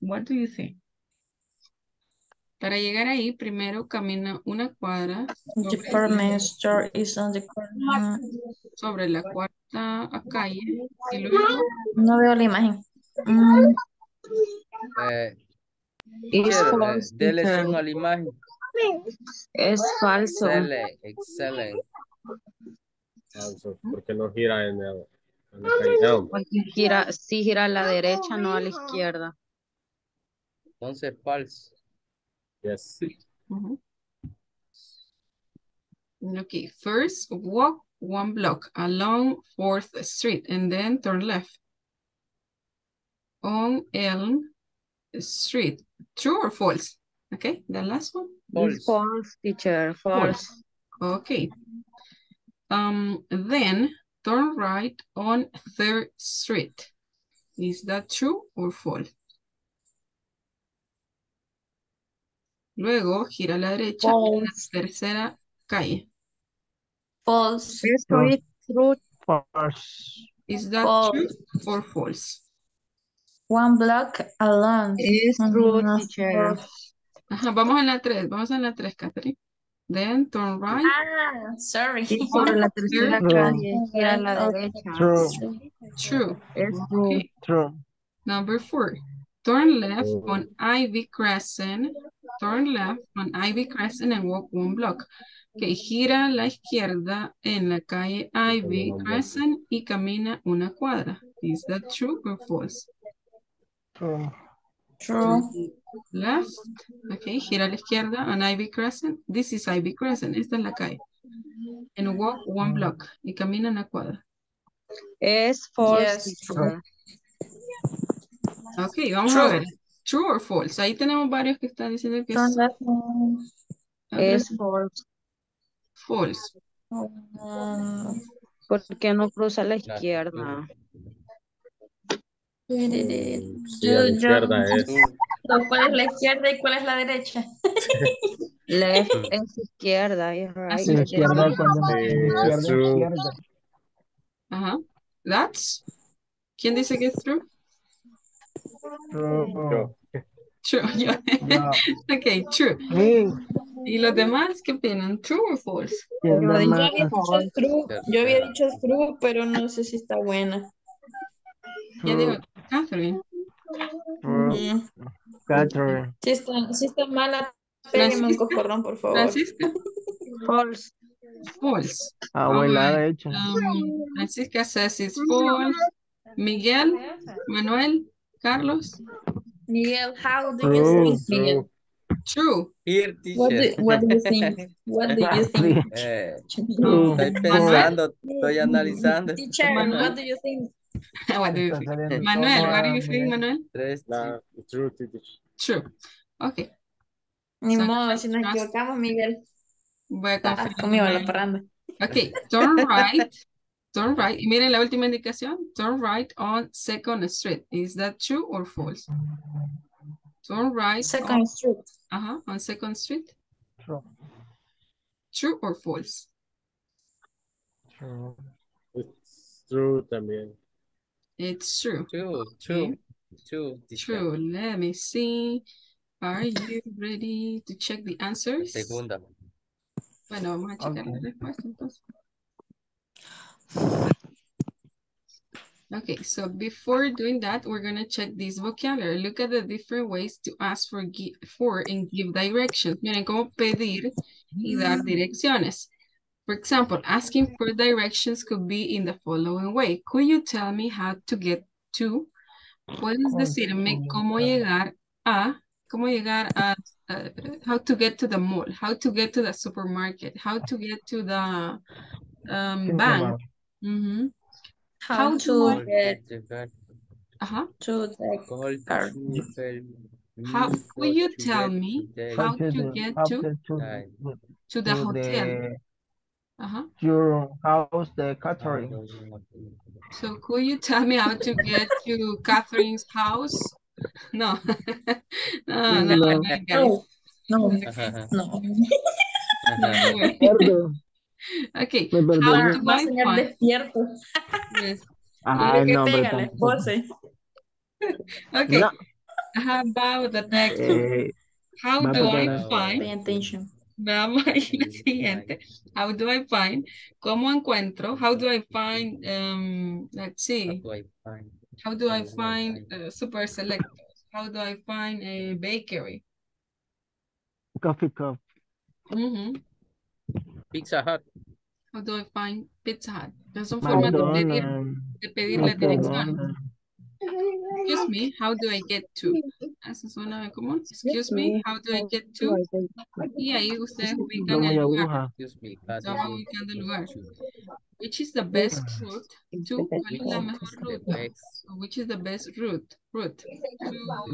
What do you think? Para llegar ahí, primero camina una cuadra. The department store is on the corner. Sobre la cuarta calle. Y luego... No veo la imagen. Mm. Eh, es dele zoom a la imagen. Es falso. Dele, excelente. Falso, porque no gira en el... En el cañón. Porque gira, sí gira a la derecha, no a la izquierda. Entonces, falso. Yes. Mm-hmm. Okay, first walk one block along Fourth Street and then turn left on Elm Street. True or false? Okay, the last one. False, false teacher. False. false. Okay. Um. Then turn right on Third Street. Is that true or false? Luego gira a la derecha en la tercera calle. False. False. False. Is that false. True or false? One block along. Is true, teacher. Ajá, vamos en la tres, vamos en la tres, Catherine. Then turn right. Ah, sorry. Sobre la tercera calle. Gira a la derecha. True. True. It's true. Okay. True. Number four. Turn left on Ivy Crescent. Turn left on Ivy Crescent and walk one block. Okay, gira a la izquierda en la calle Ivy Crescent y camina una cuadra. Is that true or false? True. True. Left. Okay, gira a la izquierda on Ivy Crescent. This is Ivy Crescent. Esta es la calle. And walk one block. Y camina una cuadra. Es false. Yes, true. Okay, vamos true. A ver. True or false. Ahí tenemos varios que están diciendo que es, es false. False. Um, porque no cruza a la izquierda. Sí, a la izquierda es. ¿Cuál es la izquierda y cuál es la derecha? La es, es izquierda, es right. La izquierda es true. Ajá. That's. ¿Quién dice que es true? True. True. Yeah. No. Okay, true. Sí. ¿Y los demás qué opinan? ¿True o false? Yo, yo había dicho true, yo había dicho true, pero no sé si está buena. Yo digo, Catherine. Mm. Catherine. Si está, si está mala, pégame un cocorrón, por favor. Francisca. False. False. Abuela, de hecho. Um, Francisca says it's false. Miguel, Manuel. Carlos? Miguel, how do you think, Miguel? True. What do, what do you think? What do you think? Eh, estoy pensando, estoy analizando. Teacher, Manuel. What do you think? What do you think? Manuel, what do you think, Manuel? La, true, true. Okay. Ni so, modo, si nos equivocamos, Miguel. Voy a confiar. Ah, conmigo, la parranda. Okay, turn right. Turn right. Y miren la última indicación. Turn right on Second Street. Is that true or false? Turn right. Second on, Street. Uh-huh. On Second Street. True. True or false? True. It's true también. It's true. True. True. True. True. Let me see. Are you ready to check the answers? Segunda. Bueno, vamos a checar la respuesta entonces. Okay, so before doing that, we're going to check this vocabulary. Look at the different ways to ask for, for and give directions. Miren cómo pedir y dar direcciones. For example, asking for directions could be in the following way. Could you tell me how to get to? Puedes decirme cómo llegar a, cómo llegar a, uh, how to get to the mall, how to get to the supermarket, how to get to the um, bank. Mm-hmm. How, How to, to get to uh-huh. to the car. How will you tell me how to get to to the hotel? Uh-huh. Your house, the Catherine. So could you tell me how to get to Catherine's house No. no, no, no, no, no, no. no. Okay. How do I find? Yes. Ah, no, pégale, okay. No. How about the next one? How do I find? Pay attention. Vamos a la siguiente. How do I find? ¿Cómo encuentro? How do I find? Um, let's see. How do I find? How do I find uh, super selectors? How do I find a bakery? Coffee Cup. Mm-hmm. Pizza Hut. How do I find Pizza Hut? Esas son formas de pedir, de pedir la dirección. Excuse me, how do I get to? Eso suena como, excuse me, how do I get to? Y ahí ustedes ubican el lugar. Estamos ubicando el lugar. Which is the best route to? ¿Cuál es la mejor ruta? Which is the best route? Route.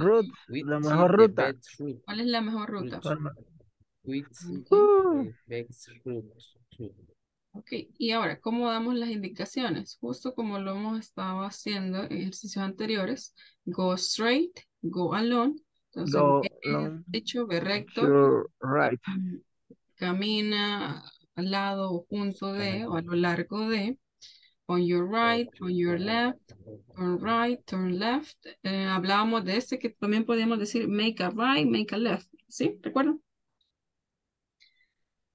Route. La mejor ruta. ¿Cuál es la mejor ruta? Which is the best route? Ok, y ahora, ¿cómo damos las indicaciones? Justo como lo hemos estado haciendo en ejercicios anteriores. Go straight, go alone. Entonces, go alone. Derecho, ve recto. Sure, right. Camina al lado o junto de, o a lo largo de. On your right, on your left, turn right, turn left. Eh, hablábamos de este que también podíamos decir make a right, make a left. ¿Sí? ¿Recuerdan?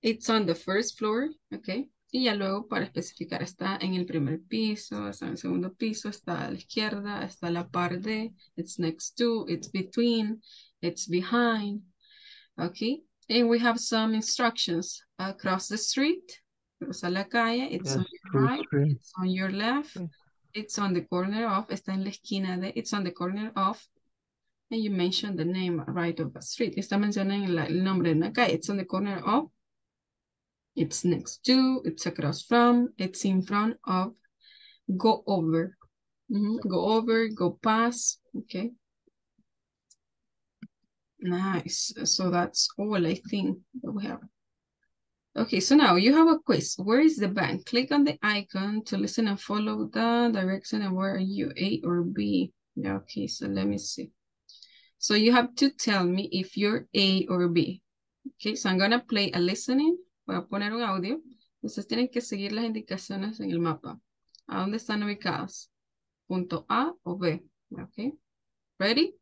It's on the first floor, ok. Y ya luego para especificar está en el primer piso, está en el segundo piso, está a la izquierda, está a la par de, it's next to, it's between, it's behind, okay. And we have some instructions. Across the street, cruza la calle, it's yes, on your right, street. It's on your left, yes. It's on the corner of, está en la esquina de, it's on the corner of, and you mentioned the name right of a street. Está mencionando el nombre de la calle, it's on the corner of, it's next to, it's across from, it's in front of, go over. Mm-hmm. Go over, go past, okay. Nice, so that's all I think that we have. Okay, so now you have a quiz. Where is the bank? Click on the icon to listen and follow the direction and where are you, A or B? Yeah, okay, so let me see. So you have to tell me if you're A or B. Okay, so I'm gonna play a listening. Voy a poner un audio. Ustedes tienen que seguir las indicaciones en el mapa. ¿A dónde están ubicadas? ¿Punto A o B? Okay. ¿Ready?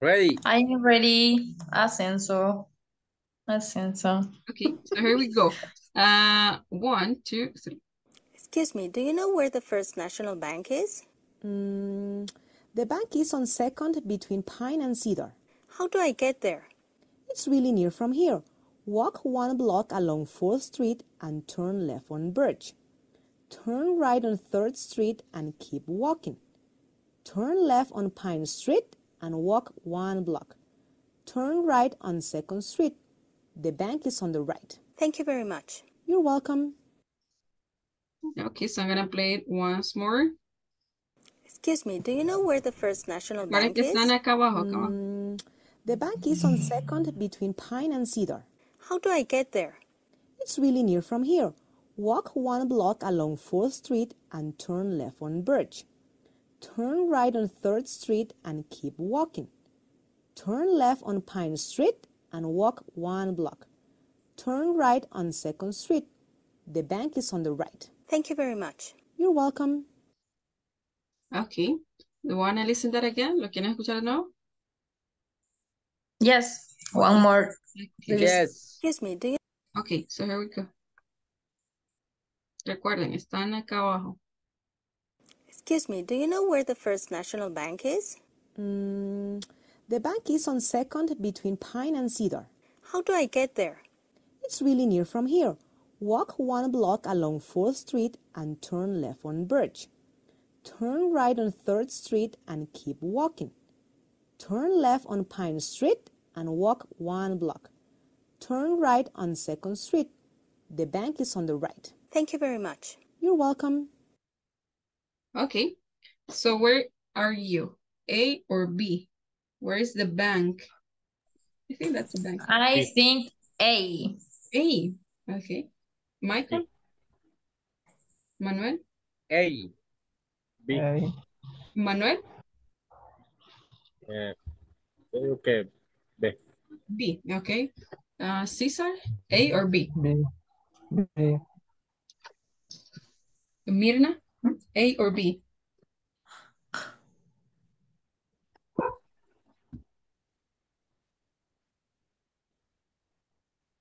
Ready. I'm ready. Ascenso. Ascenso. Okay, so here we go. Uh, one, two, three. Excuse me, do you know where the First National Bank is? Mm, the bank is on Second between Pine and Cedar. How do I get there? It's really near from here. Walk one block along Fourth Street and turn left on Birch. Turn right on Third Street and keep walking. Turn left on Pine Street and walk one block. Turn right on Second Street. The bank is on the right. Thank you very much. You're welcome. Okay, so I'm going to play it once more. Excuse me, do you know where the First National Bank is? Mm, the bank is on Second between Pine and Cedar. How do I get there? It's really near from here. Walk one block along Fourth Street and turn left on Birch. Turn right on Third Street and keep walking. Turn left on Pine Street and walk one block. Turn right on Second Street. The bank is on the right. Thank you very much. You're welcome. Okay. You want to listen that again? ¿Lo quieren escuchar now? Yes. One more. Please. Yes. Excuse me, do you... Okay, so here we go. Recuerden, están acá abajo. Excuse me, do you know where the First National Bank is? Mm, the bank is on Second between Pine and Cedar. How do I get there? It's really near from here. Walk one block along Fourth Street and turn left on Birch. Turn right on Third Street and keep walking. Turn left on Pine Street and walk one block. Turn right on Second Street. The bank is on the right. Thank you very much. You're welcome. Okay, so where are you? A or B? Where is the bank? I think that's the bank. I think A. A, okay. Michael? Manuel? A. B. A. Manuel? Uh, okay, B. B, okay. Uh, Cesar, A or B? B. B. Mirna, A or B?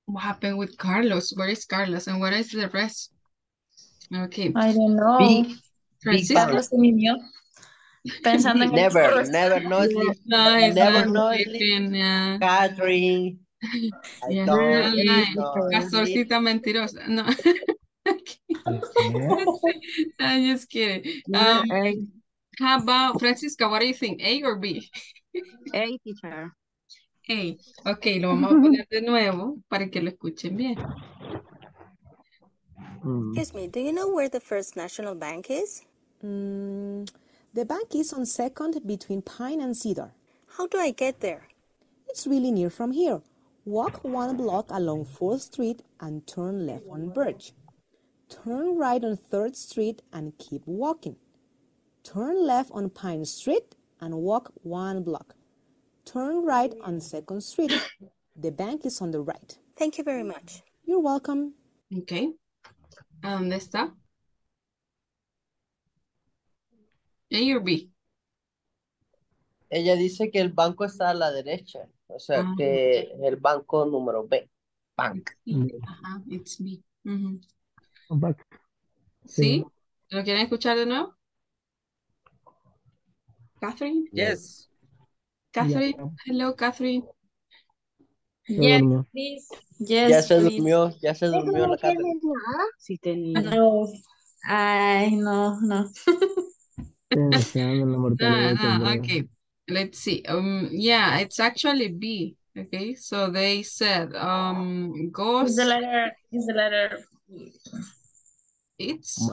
What happened with Carlos? Where is Carlos and what is the rest? Okay. I don't know. B. Francisco. B. Pensando en never, never know. Nice, never know. Uh, Catherine. I yeah, don't know. Castorcita mentirosa. No. I'm just kidding. Um, how about Francisco? What do you think? A or B? A, teacher. A. Ok, lo vamos a poner de nuevo para que lo escuchen bien. Excuse me, do you know where the First National Bank is? Mm, the bank is on Second between Pine and Cedar. How do I get there? It's really near from here. Walk one block along Fourth Street and turn left on Birch. Turn right on Third Street and keep walking. Turn left on Pine Street and walk one block. Turn right on Second Street. The bank is on the right. Thank you very much. You're welcome. Okay. ¿Dónde está? A or B. Ella dice que el banco está a la derecha. O sea, ah, que okay. El banco número B. Bank. Ajá, it's B. Mm-hmm. Bank. ¿Sí? ¿Lo quieren escuchar de nuevo? Catherine? Yes. Catherine, yeah. Hello, Catherine. Yes, please. Yes, ya se durmió, ya se durmió la Catherine. Sí tenía. No. Ay, no, no. uh-huh, okay, let's see. Um, yeah, it's actually B. Okay, so they said um go. Is the letter? Is the letter? It's.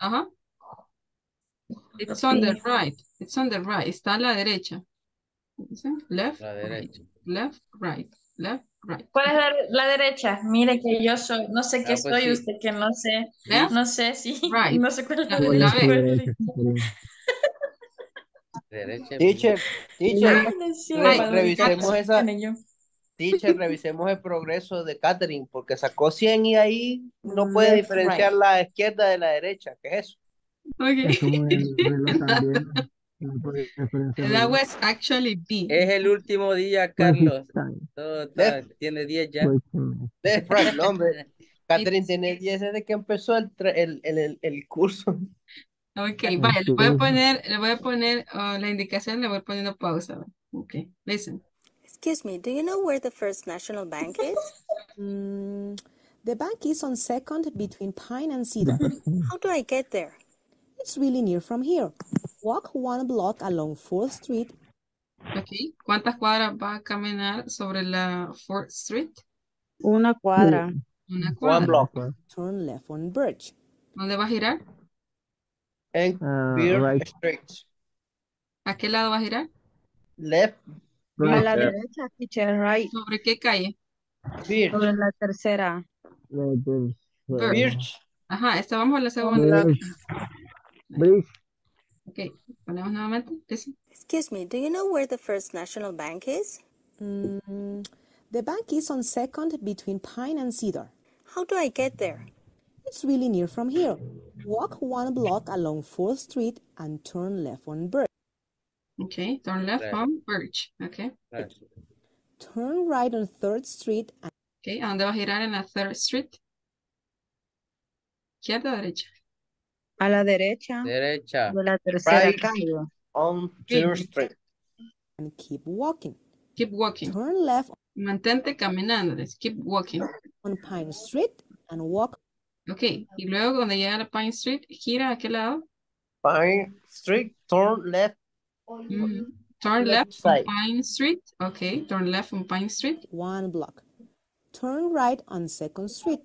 Uh huh. It's on the right. It's on the right. Está a la derecha. Left, la right, left, right, left, right. ¿Cuál es la, la derecha? Mire que yo soy, no sé qué ah, soy, pues sí. Usted que no sé, left, no sé si, sí. Right. No sé cuál es la, la, la derecha. Derecha. Teacher, teacher, right. Revisemos esa, teacher, revisemos el progreso de Catherine, porque sacó cien y ahí no puede left, diferenciar right. La izquierda de la derecha, ¿qué es eso? Okay. Es como el reloj también. That was actually B. Es el último día, Carlos. Todo, todo, tiene diez ya. That's right, no, hombre. Catherine tiene diez desde que empezó el, el, el, el curso. Ok, vale, le voy a poner, le voy a poner uh, la indicación, le voy poniendo pausa. Ok, listen. Excuse me, do you know where the First National Bank is? mm, the bank is on Second between Pine and Cedar. How do I get there? It's really near from here. Walk one block along Fourth Street. Okay. ¿Cuántas cuadras va a caminar sobre la Fourth Street? Una cuadra. Una cuadra. One block. Turn left on Birch. ¿Dónde va a girar? En uh, Birch right. Street. ¿A qué lado va a girar? Left. Right. A la derecha, teacher, right. ¿Sobre qué calle? Birch. Sobre la tercera. Birch. Birch. Ajá, esta vamos a la segunda. Birch. Birch. Okay, ponemos nuevamente. Listen. Excuse me, do you know where the First National Bank is? Mm, the bank is on Second between Pine and Cedar. How do I get there? It's really near from here. Walk one block along Fourth Street and turn left on Birch. Okay, turn left right. On Birch. Okay. Right. Turn right on Third Street. And okay, ¿a dónde va a girar en la Third Street? ¿Izquierda o derecha? A la derecha. Derecha. De la tercera right calle. On Third Street. And keep walking. Keep walking. Turn left. Mantente caminando. Let's keep walking. On Pine Street and walk. Okay. Y luego cuando llega a Pine Street, gira a qué lado? Pine Street. Turn left. Mm-hmm. Turn left. Side. On Pine Street. Okay. Turn left on Pine Street. One block. Turn right on Second Street.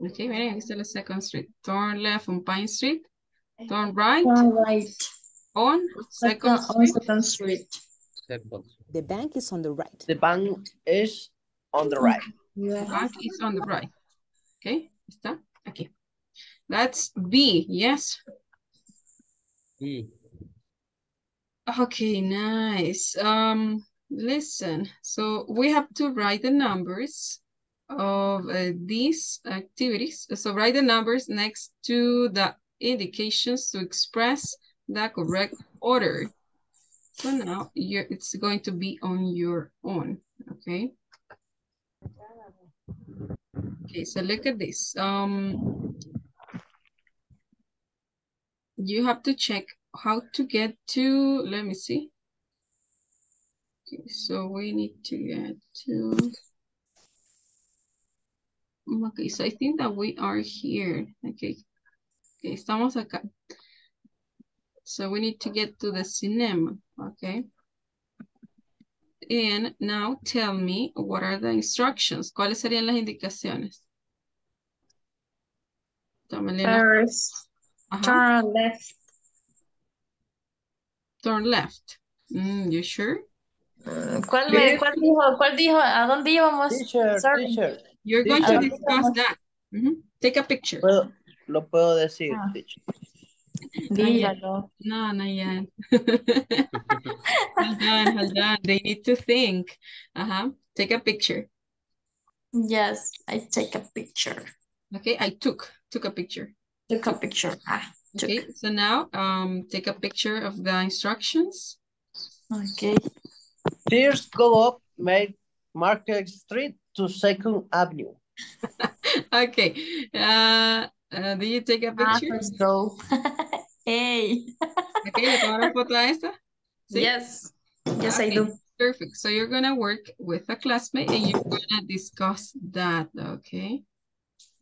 Okay, miren, aquí está la Second Street. Turn left on Pine Street. Turn right. Turn right. On Second Street. Second Street. The bank is on the right. The bank is on the right. Yeah. The bank is on the right. Okay, está aquí. That's B, yes. B. Okay, nice. Um, listen, so we have to write the numbers of uh, these activities. So write the numbers next to the indications to express the correct order. So now you're, it's going to be on your own, okay? Okay, so look at this. Um, you have to check how to get to, let me see. Okay, so we need to get to, okay, so I think that we are here. Okay, okay, estamos acá. So we need to get to the cinema, okay? And now tell me, what are the instructions? ¿Cuáles serían las indicaciones? First, uh-huh. turn left. Turn left. Mm, you sure? Uh, ¿Cuál, me, ¿Cuál dijo? ¿Cuál dijo? ¿A dónde íbamos? Teacher, teacher. You're going teacher. to discuss that. Mm-hmm. Take a picture. Puedo, lo puedo decir, ah. teacher. Dígalo. No, not yet. Hold on, hold on. They need to think. Uh-huh. Take a picture. Yes, I take a picture. Okay, I took took a picture. Took a picture. Ah, took. Okay, so now um take a picture of the instructions. Okay. First go up Main Market Street to Second Avenue. Okay. Uh Uh, do you take a picture? Ah, so. Hey. Okay, ¿le tomaron una foto a esta? ¿Sí? Yes. Yes, okay. I do. Perfect. So you're going to work with a classmate and you're going to discuss that, okay?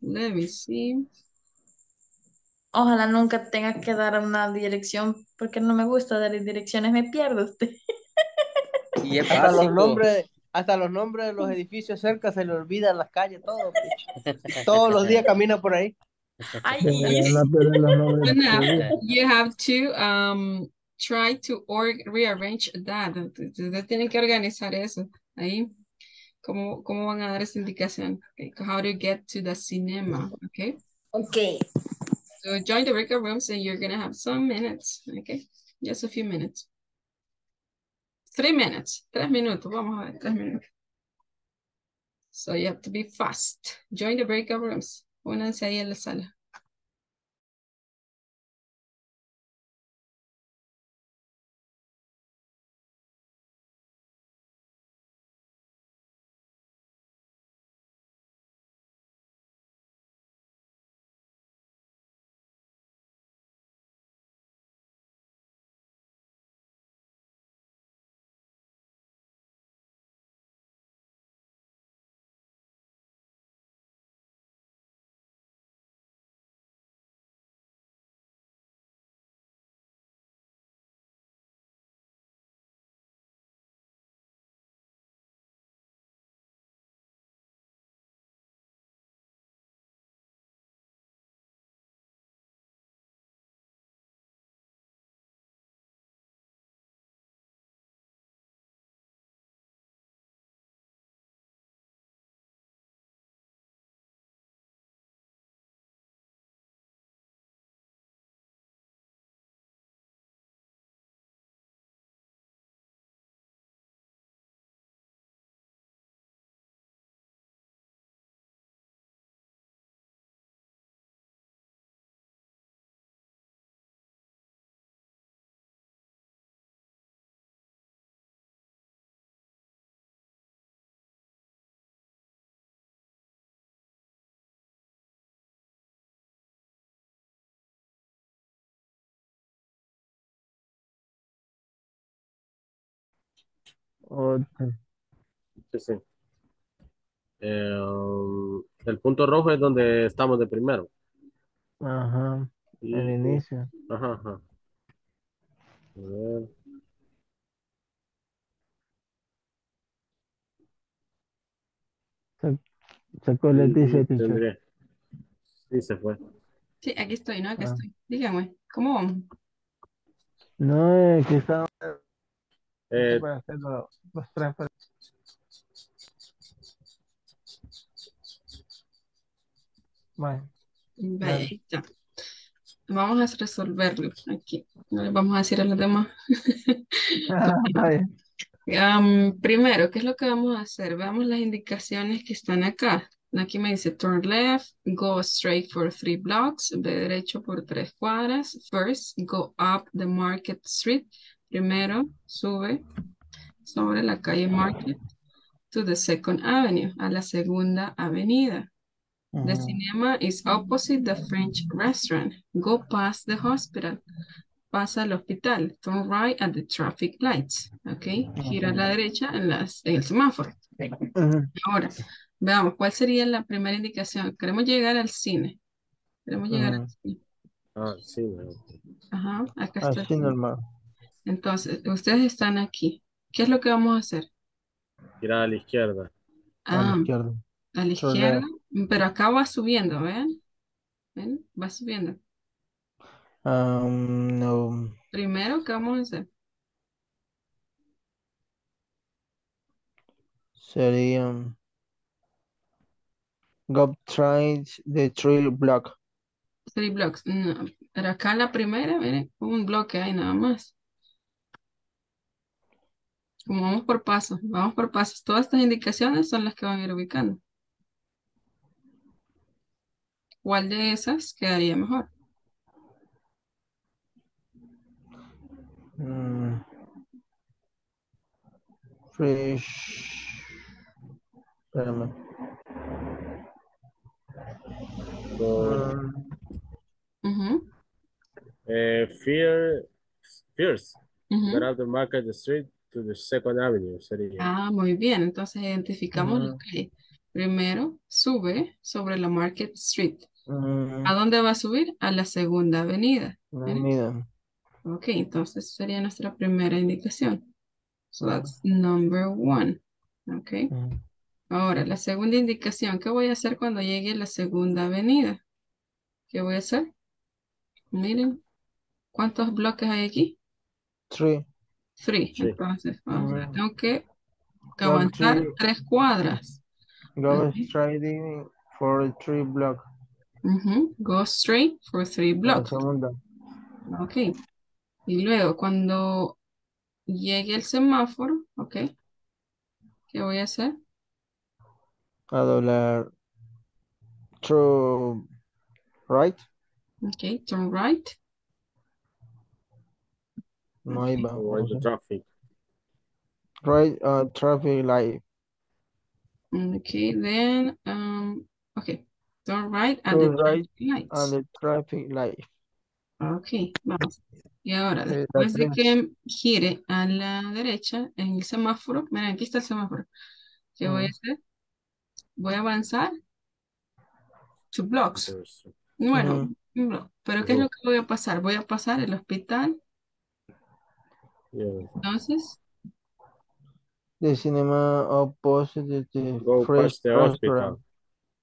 Let me see. Ojalá nunca tenga que dar una dirección porque no me gusta dar direcciones, me pierdo usted. Y es para los nombres... Hasta los nombres de los edificios cerca se le olvidan las calles, todo. Todos los días camina por ahí. I now, you have to um try to org rearrange that. Ustedes tienen que organizar eso ahí. ¿Cómo, cómo van a dar esa indicación? Okay. How to get to the cinema? Okay. Okay. So join the breakout rooms and you're gonna have some minutes. Okay. Just a few minutes. Three minutes. Tres minutos. Vamos a ver. Tres minutos. So you have to be fast. Join the breakout rooms. Únanse ahí en la sala. Okay. Sí, sí. El, el punto rojo es donde estamos de primero. Ajá. Y, el inicio. Ajá, ajá. A ver. Se, se coletiza, tendré. Sí, se fue. Sí, aquí estoy, ¿no? Aquí ah. estoy. Díganme, ¿cómo vamos? No, es que estamos... Eh, para hacer los, los transfer. Bueno. Ahí está. Vamos a resolverlo aquí. No les vamos a decir a los demás. um, primero, ¿qué es lo que vamos a hacer? Veamos las indicaciones que están acá. Aquí me dice turn left, go straight for three blocks, ve derecho por tres cuadras. First, go up the Market Street. Primero, sube sobre la calle Market to the second avenue, a la segunda avenida. The cinema is opposite the French restaurant. Go past the hospital. Pasa al hospital. Turn right at the traffic lights. Okay. Gira a la derecha en, las, en el semáforo. Ahora, veamos, ¿cuál sería la primera indicación? Queremos llegar al cine. Queremos llegar uh, al cine. Ah, uh, sí. Ajá, acá está. Así normal. Entonces, ustedes están aquí. ¿Qué es lo que vamos a hacer? Girar a la izquierda. Ah, a la izquierda. A la izquierda. Pero acá va subiendo, ¿ven? ¿Ven? Va subiendo. Um, no. Primero, ¿qué vamos a hacer? Sería... Go try the three block. Three blocks. No, pero acá la primera, miren, un bloque hay nada más. Como vamos por pasos, vamos por pasos. Todas estas indicaciones son las que van a ir ubicando. ¿Cuál de esas quedaría mejor? Mm. Fresh. Espérame. Um. Uh-huh. uh, fear, Fierce. Uh-huh. Get out the Market the Street to the second avenue. Sería. Ah, muy bien. Entonces identificamos uh-huh. lo que hay. Primero, sube sobre la Market Street. ¿A dónde va a subir? A la segunda avenida. Avenida. Ok, entonces sería nuestra primera indicación. So that's number one. Ok. Ahora, la segunda indicación. ¿Qué voy a hacer cuando llegue a la segunda avenida? ¿Qué voy a hacer? Miren, ¿cuántos bloques hay aquí? Three. Three. Three. Entonces, vamos a ver, tengo que avanzar tres cuadras. Go okay. straight for three blocks. Uh-huh. Go straight for three blocks. Ok. Y luego, cuando llegue el semáforo, ok, ¿qué voy a hacer? A doblar through right. Ok, turn right. No hay okay. traffic. Right, uh, traffic light. Okay, then, um, okay, turn right at the traffic light. At the traffic light. Okay, vamos. Y ahora, después de que gire a la derecha en el semáforo, miren, aquí está el semáforo. ¿Qué voy a hacer? Voy a avanzar two blocks. Bueno, un block. Pero ¿qué es lo que voy a pasar? Voy a pasar el hospital. Entonces... The cinema opposite the, the go past the hospital.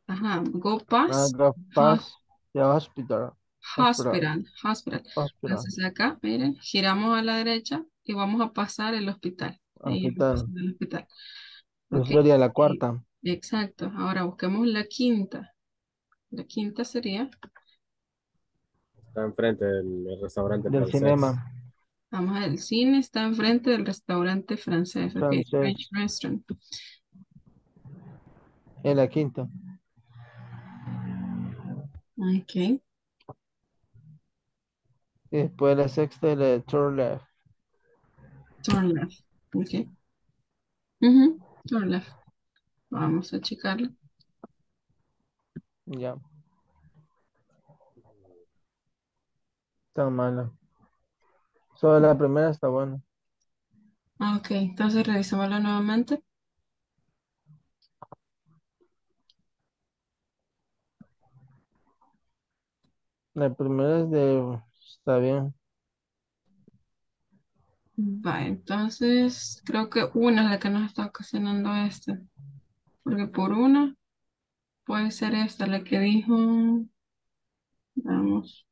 Ajá, go past. Uh, go past the hospital. Hospital, hospital. hospital. Entonces acá, miren, giramos a la derecha y vamos a pasar el hospital. Hospital. El hospital. Okay. Sería la cuarta. Exacto. Ahora busquemos la quinta. La quinta sería. Está enfrente del restaurante. Del francés. Cinema. Vamos a ver, el cine está enfrente del restaurante francés. francés. Okay, French restaurant. En la quinta. Ok. Después la sexta, la turn left. Turn left, ok. Uh-huh. Turn left. Vamos a checarla. Ya. Yeah. Está mala. Solo la primera está buena. Ok, entonces revisémoslo nuevamente. La primera es de... está bien. Vale, entonces creo que una es la que nos está ocasionando esta. Porque por una puede ser esta, la que dijo... Vamos...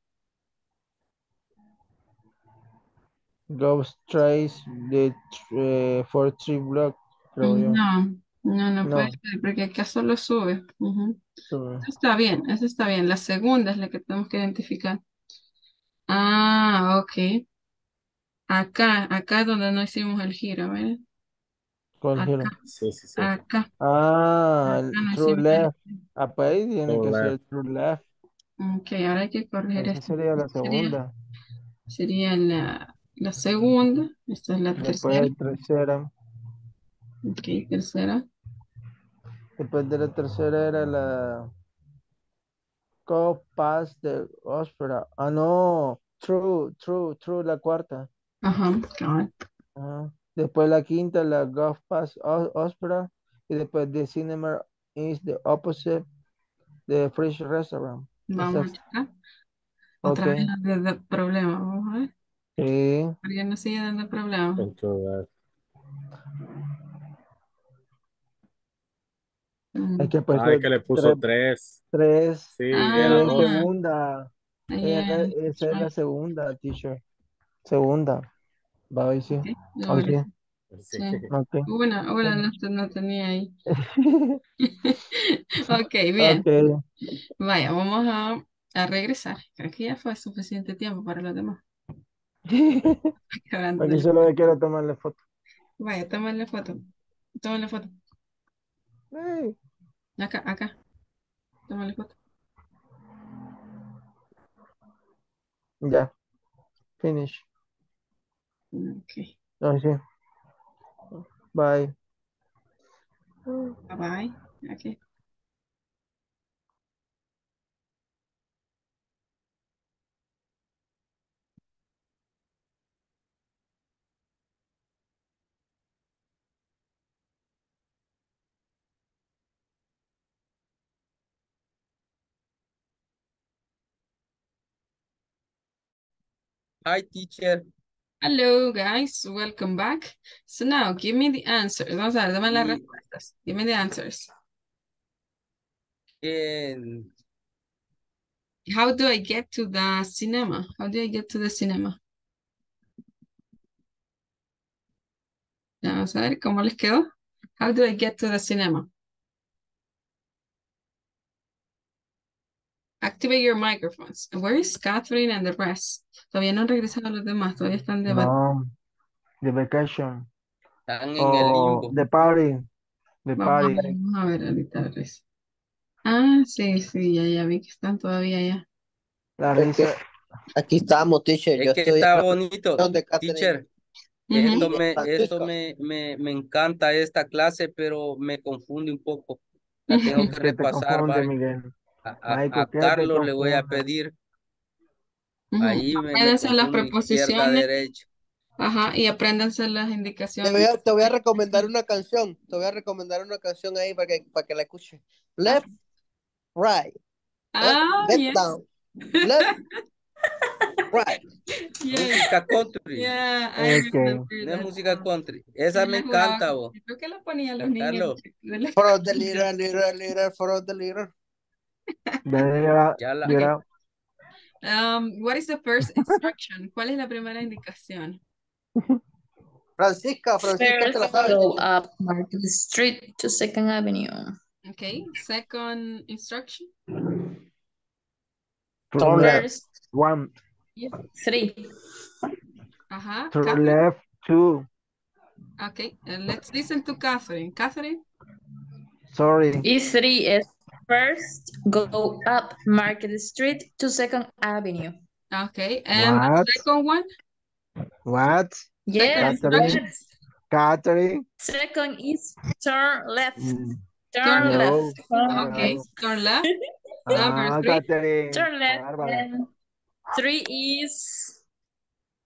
Go straight the uh, for three block. No, no, no, no puede ser, porque acá solo sube. Uh-huh. Sube. Eso está bien, eso está bien. La segunda es la que tenemos que identificar. Ah, ok. Acá, acá es donde no hicimos el giro, ¿verdad? ¿Cuál Acá, giro? Sí, sí, sí. acá, Ah, acá el no true hicimos el left. giro. Ah, pues ahí tiene Todo que ser el left. true left. Ok, ahora hay que corregir Esa esto. sería la Sería, segunda. sería la, la segunda, esta es la Después tercera. la tercera. Ok, tercera. Después de la tercera era la go past the hospital. Ah, no. True, true, true, la cuarta. Ajá, cabal. Ajá. Después la quinta, la go past ho- hospital. Y después the cinema is the opposite the French restaurant. Vamos Exacto. acá. Otra vez Ok. nos da da problema, vamos a ver. Sí. Porque nos sigue dando problema. Control F. Hay Mm. que Ay, aparecer que le puso tres, tres. tres. Sí, era Esa es dos. Ah, segunda. ahí Esa, hay esa es la segunda, teacher. Segunda. Va a sí. ok, Ok, logré. Sí. Sí. ok. Bueno, bueno, no, te- no tenía ahí. Ok, bien. Ok. Vaya, vamos a, a regresar. Creo que ya fue suficiente tiempo para los demás. Acabando Aquí de- solo le quiero tomarle foto. Vaya, toma la foto. Toma la foto. Ey, Acá, acá. Toma la foto. ya, finish. Ok. Ah, sí. Bye. Bye bye. Ok. Hi, teacher. Hello, guys. Welcome back. So now, give me the answers. Vamos a ver, dame las Y respuestas. Give me the answers. en How do I get to the cinema? How do I get to the cinema? Ya vamos a ver cómo les quedó. How do I get to the cinema? Activate your microphones. Where is Catherine and the rest? Todavía no han regresado los demás. Todavía están debatiendo. No, the vacation. están en el Oh, limbo. the party. The Vamos a party. ver, vamos a ver ahorita. Risa. Ah, sí, sí, ya, ya vi que están todavía ya. La Es que risa. aquí estamos, teacher. Yo Es que estoy en está la bonito, posición de Catherine teacher. Esto y de me, esto Francisco. me, me, me encanta esta clase, pero me confunde un poco. La Ujú. tengo que ¿Qué te repasar, confunde, vaya. Miguel? A, a, Maico, a ¿qué te Carlos le voy a confunde? pedir. Ujú. Ahí me, me Apréndanse las confunde izquierda, preposiciones, derecha. ajá, y apréndanse las Te indicaciones. voy a, te voy a recomendar una canción. Te voy a recomendar una canción ahí para que, para que la escuches. Ah, Left, right, up, ah, left, yes. down. Left, right. Yes. Música country. Yeah, I Ok. remember No es that música song. country. Esa Yo me la jugaba, encanta, con- vos. creo que la ponía a los niños Carlos, de la From the escuela. leader, leader, leader, from the leader. Ya era, ya la. ya Okay. era. Um, what is the first instruction? ¿Cuál es la primera indicación? Francisca, Francisca se First, la sabe, go teacher. up Market Street to Second Avenue. Okay. Second instruction. Turn Turn left. First, One. yes, three. Ajá. Turn Catherine. left. Two. Okay. Uh, let's listen to Catherine. Catherine. Sorry. E three is first, go up Market Street to Second Avenue. Okay. And the What? second one. What? Second Yes, Catherine. instruction. yes. Catherine. Second is turn left, Mm, Turn turn left. No. left, turn Okay. No. left, Turn left. Number Ah, three. Catherine. turn left, Bárbara. and three is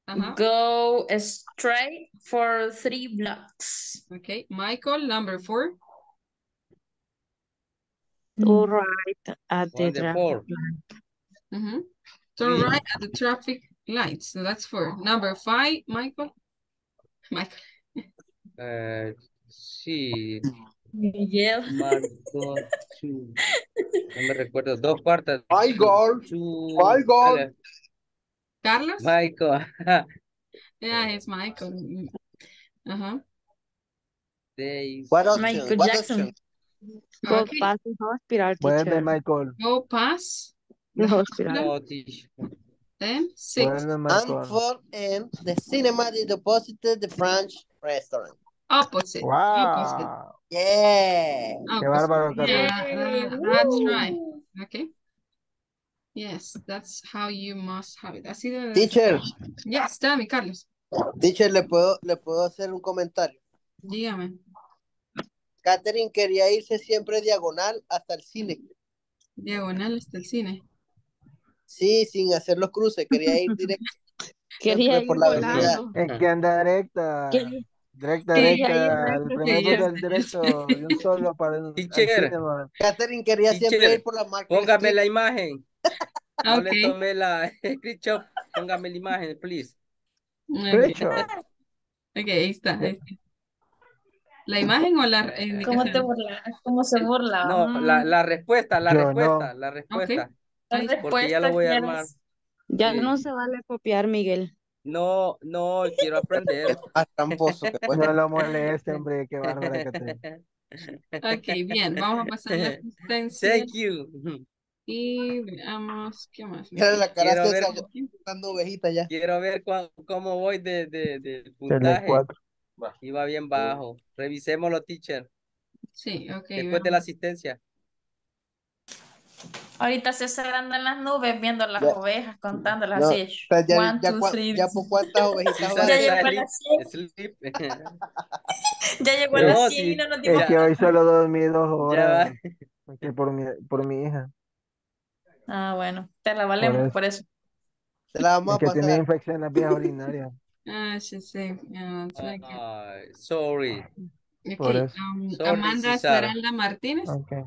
Ajá. go straight for three blocks. Okay. Michael. Number four. To Mm. right at the On the traffic four, light. Mm-hmm. Turn three. right at the traffic lights. So that's four. Number five. Michael. Michael. Eh, sí, Yeah. Marco, two. No me recuerdo. Dos cuartas. My goal. My Two. goal. Ala, Carlos. Michael. Yeah, it's Michael. Mm, Uh-huh. Days. What option? Michael What Jackson, option? go Okay. past the hospital, Vuelve, teacher. Michael. Go past the The hospital. hospital. No, teacher. and six. And four, and the cinema is opposite the French restaurant. Opposite. Wow. Opposite. Yeah. Opposite. Yeah, that's right. Okay. Yes, that's how you must have it. Así de... Teacher. Yes, tell me, Carlos. Teacher, ¿le puedo, le puedo hacer un comentario? Dígame. Catherine quería irse siempre diagonal hasta el cine. Diagonal hasta el cine. Sí, sin hacer los cruces. Quería ir directo. Quería ir por la avenida. Es que anda directa. ¿Qué? Directa, directa, el primer del derecho, y un solo para el sistema. Catherine quería siempre ir por la marca. Póngame la imagen. No le tomé la screenshot. Póngame la imagen, please. Ok, ahí está. ¿La imagen o la indicación? ¿Cómo te burlas? ¿Cómo se burla? No, la, la respuesta, la Yo respuesta, no. la respuesta. Okay. Porque respuesta ya lo voy a armar. Ya sí. No se vale copiar, Miguel. No, no, quiero aprender. Ah, tramposo. Pues no lo moleste, hombre, qué bárbara que te... Ok, bien, vamos a pasar la asistencia. Thank you. Y veamos, ¿qué más? Mira la cara quiero, ver, ovejita ya. quiero ver cu cómo voy de, de, de puntaje. Iba bien bajo. Revisémoslo, teacher. Sí, ok. Después vamos. de la asistencia. Ahorita César anda en las nubes viendo las no. ovejas, contándolas no. así. Ya, ya, One, ya, two, three. ya por cuántas ovejitas. Ya llegó a las cien. Ya llegó a las cien y no nos dio. Es que hoy solo dormí dos horas. Porque por, mi, por mi hija. Ah, bueno. Te la valemos por eso. Por eso. Te la vamos es a pasar. Porque tenía infección en las vías urinarias. Ah, sí, sí. Uh, like uh, sorry. Okay. Por eso. Um, sorry, Amanda Esmeralda Martínez. Okay.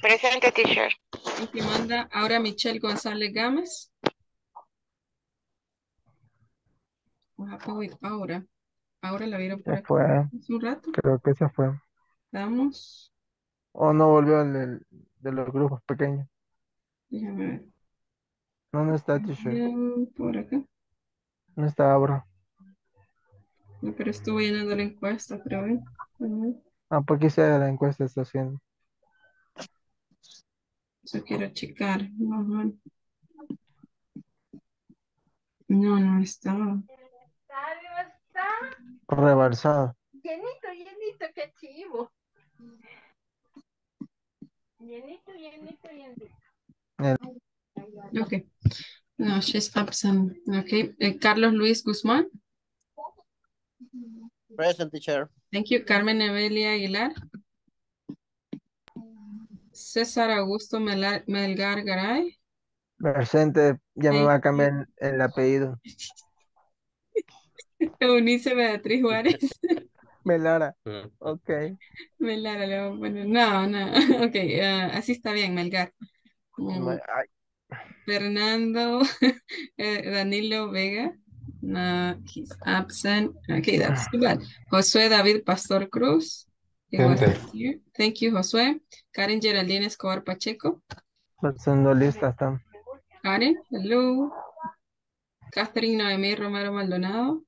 Presente, teacher. Y manda ahora Michelle González Gámez. Ahora. Ahora la vieron por aquí. Hace un rato. Creo que se fue. Vamos. O oh, no volvió el, el de los grupos pequeños. Déjame ver. ¿Dónde está, teacher? Por acá. No está ahora. No, pero estuve llenando la encuesta, creo. ¿eh? Uh-huh. Ah, porque sea la encuesta está haciendo. Eso quiero checar. No, no está. No está. Rebalsado. Llenito, llenito, qué chivo. Llenito, llenito, llenito. El... Ok. No, she's absent. Ok. Eh, Carlos Luis Guzmán. Present, teacher. Thank you. Carmen Evelia Aguilar. César Augusto Melgar Garay. Presente, ya me va a cambiar el, el apellido. Eunice Beatriz Juárez. Melara, ok. Melara, le voy a poner. No, no, ok, uh, así está bien, Melgar. Um, Fernando eh, Danilo Vega. No, he's absent. Ok, that's too bad. Josué David Pastor Cruz. Here. Thank you, Josué. Karen Geraldine Escobar Pacheco. Pasando lista están. Karen, hello. Catherine Noemí Romero Maldonado.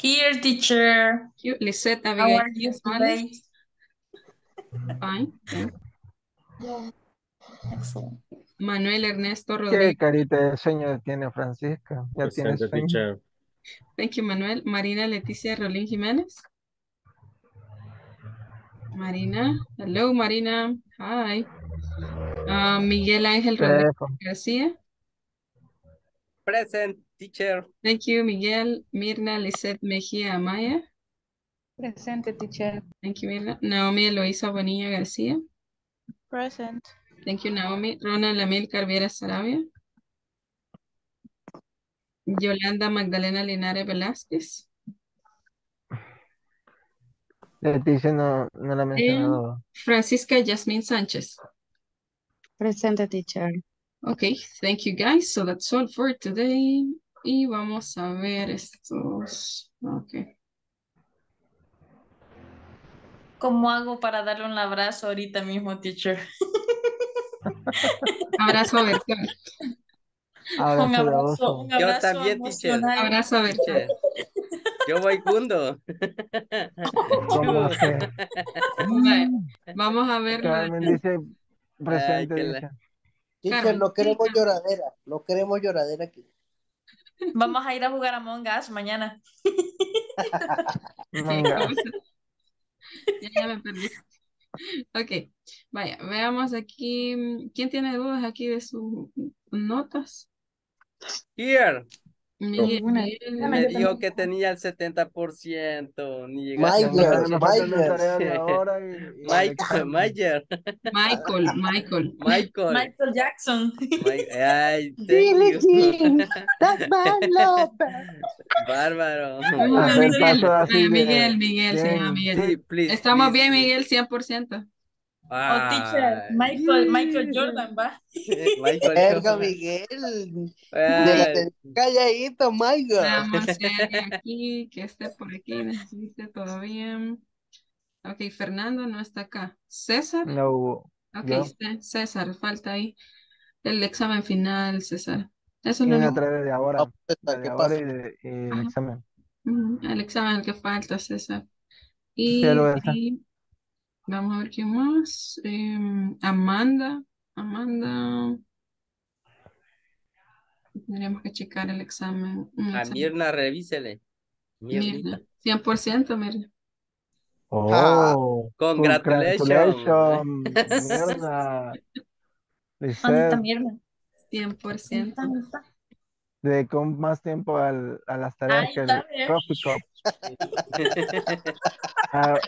Here, teacher. Lisette Abigail. Fine. Yeah. Excellent. Manuel Ernesto Rodríguez. Qué carita de sueño tiene Francisca. Ya tiene sueño. Thank you, Manuel. Marina Leticia Rolín Jiménez. Marina, hello Marina, hi. Uh, Miguel Ángel Rodríguez García. Present, teacher. Thank you, Miguel. Mirna Lisette Mejía Amaya. Presente, teacher. Thank you, Mirna. Naomi Eloisa Bonilla García. Present. Thank you, Naomi. Rona Lamil Carviera Sarabia. Yolanda Magdalena Linares Velázquez. Leticia no, no la mencionó. Francisca Yasmin Sánchez. Presente, teacher. Okay, thank you guys. So that's all for today. Y vamos a ver estos. Okay. ¿Cómo hago para darle un abrazo ahorita mismo, teacher? Abrazo virtual. Abrazo, abrazo, un abrazo. Yo también, teacher. Abrazo virtual. Yo voy cundo. Vamos a ver. Carmen dice presente. Ay, la... Chicos, no queremos lloradera, no queremos lloradera aquí. Vamos a ir a jugar a Among Us mañana. Ya, ya me perdí. Ok, vaya, veamos aquí. ¿Quién tiene dudas aquí de sus notas? Here. Miguel, Miguel me dijo que tenía el setenta por ciento. Ni Michael, Michael. Michael, Michael. Michael, Michael. Michael. Michael Jackson. Mike, ay, Billie Jean. Bárbaro. Miguel, Miguel, Miguel, sí, Miguel. Sí, please, estamos please, bien, Miguel, cien por ciento. Ah, oh, teacher, Michael, Michael Jordan, va. Verga, Miguel. De la calladito, Michael. Vamos a ver aquí, que esté por aquí, necesite todavía. Ok, Fernando no está acá. César. No hubo. Ok, no. César, falta ahí el examen final, César. Eso es lo único. De ahora, oh, César, de ahora y de, y el examen. Uh-huh. El examen que falta, César. Y... Sí, vamos a ver quién más. Eh, Amanda. Amanda. Tendríamos que checar el examen. El examen. A Mirna, revísele. Mirna. cien por ciento, Mirna. Oh. Congratulations. Congratulations. Mirna. Mirna. cien por ciento. Dedicó más tiempo al, a las tareas. Ay, que el Coffee Cup. Uh,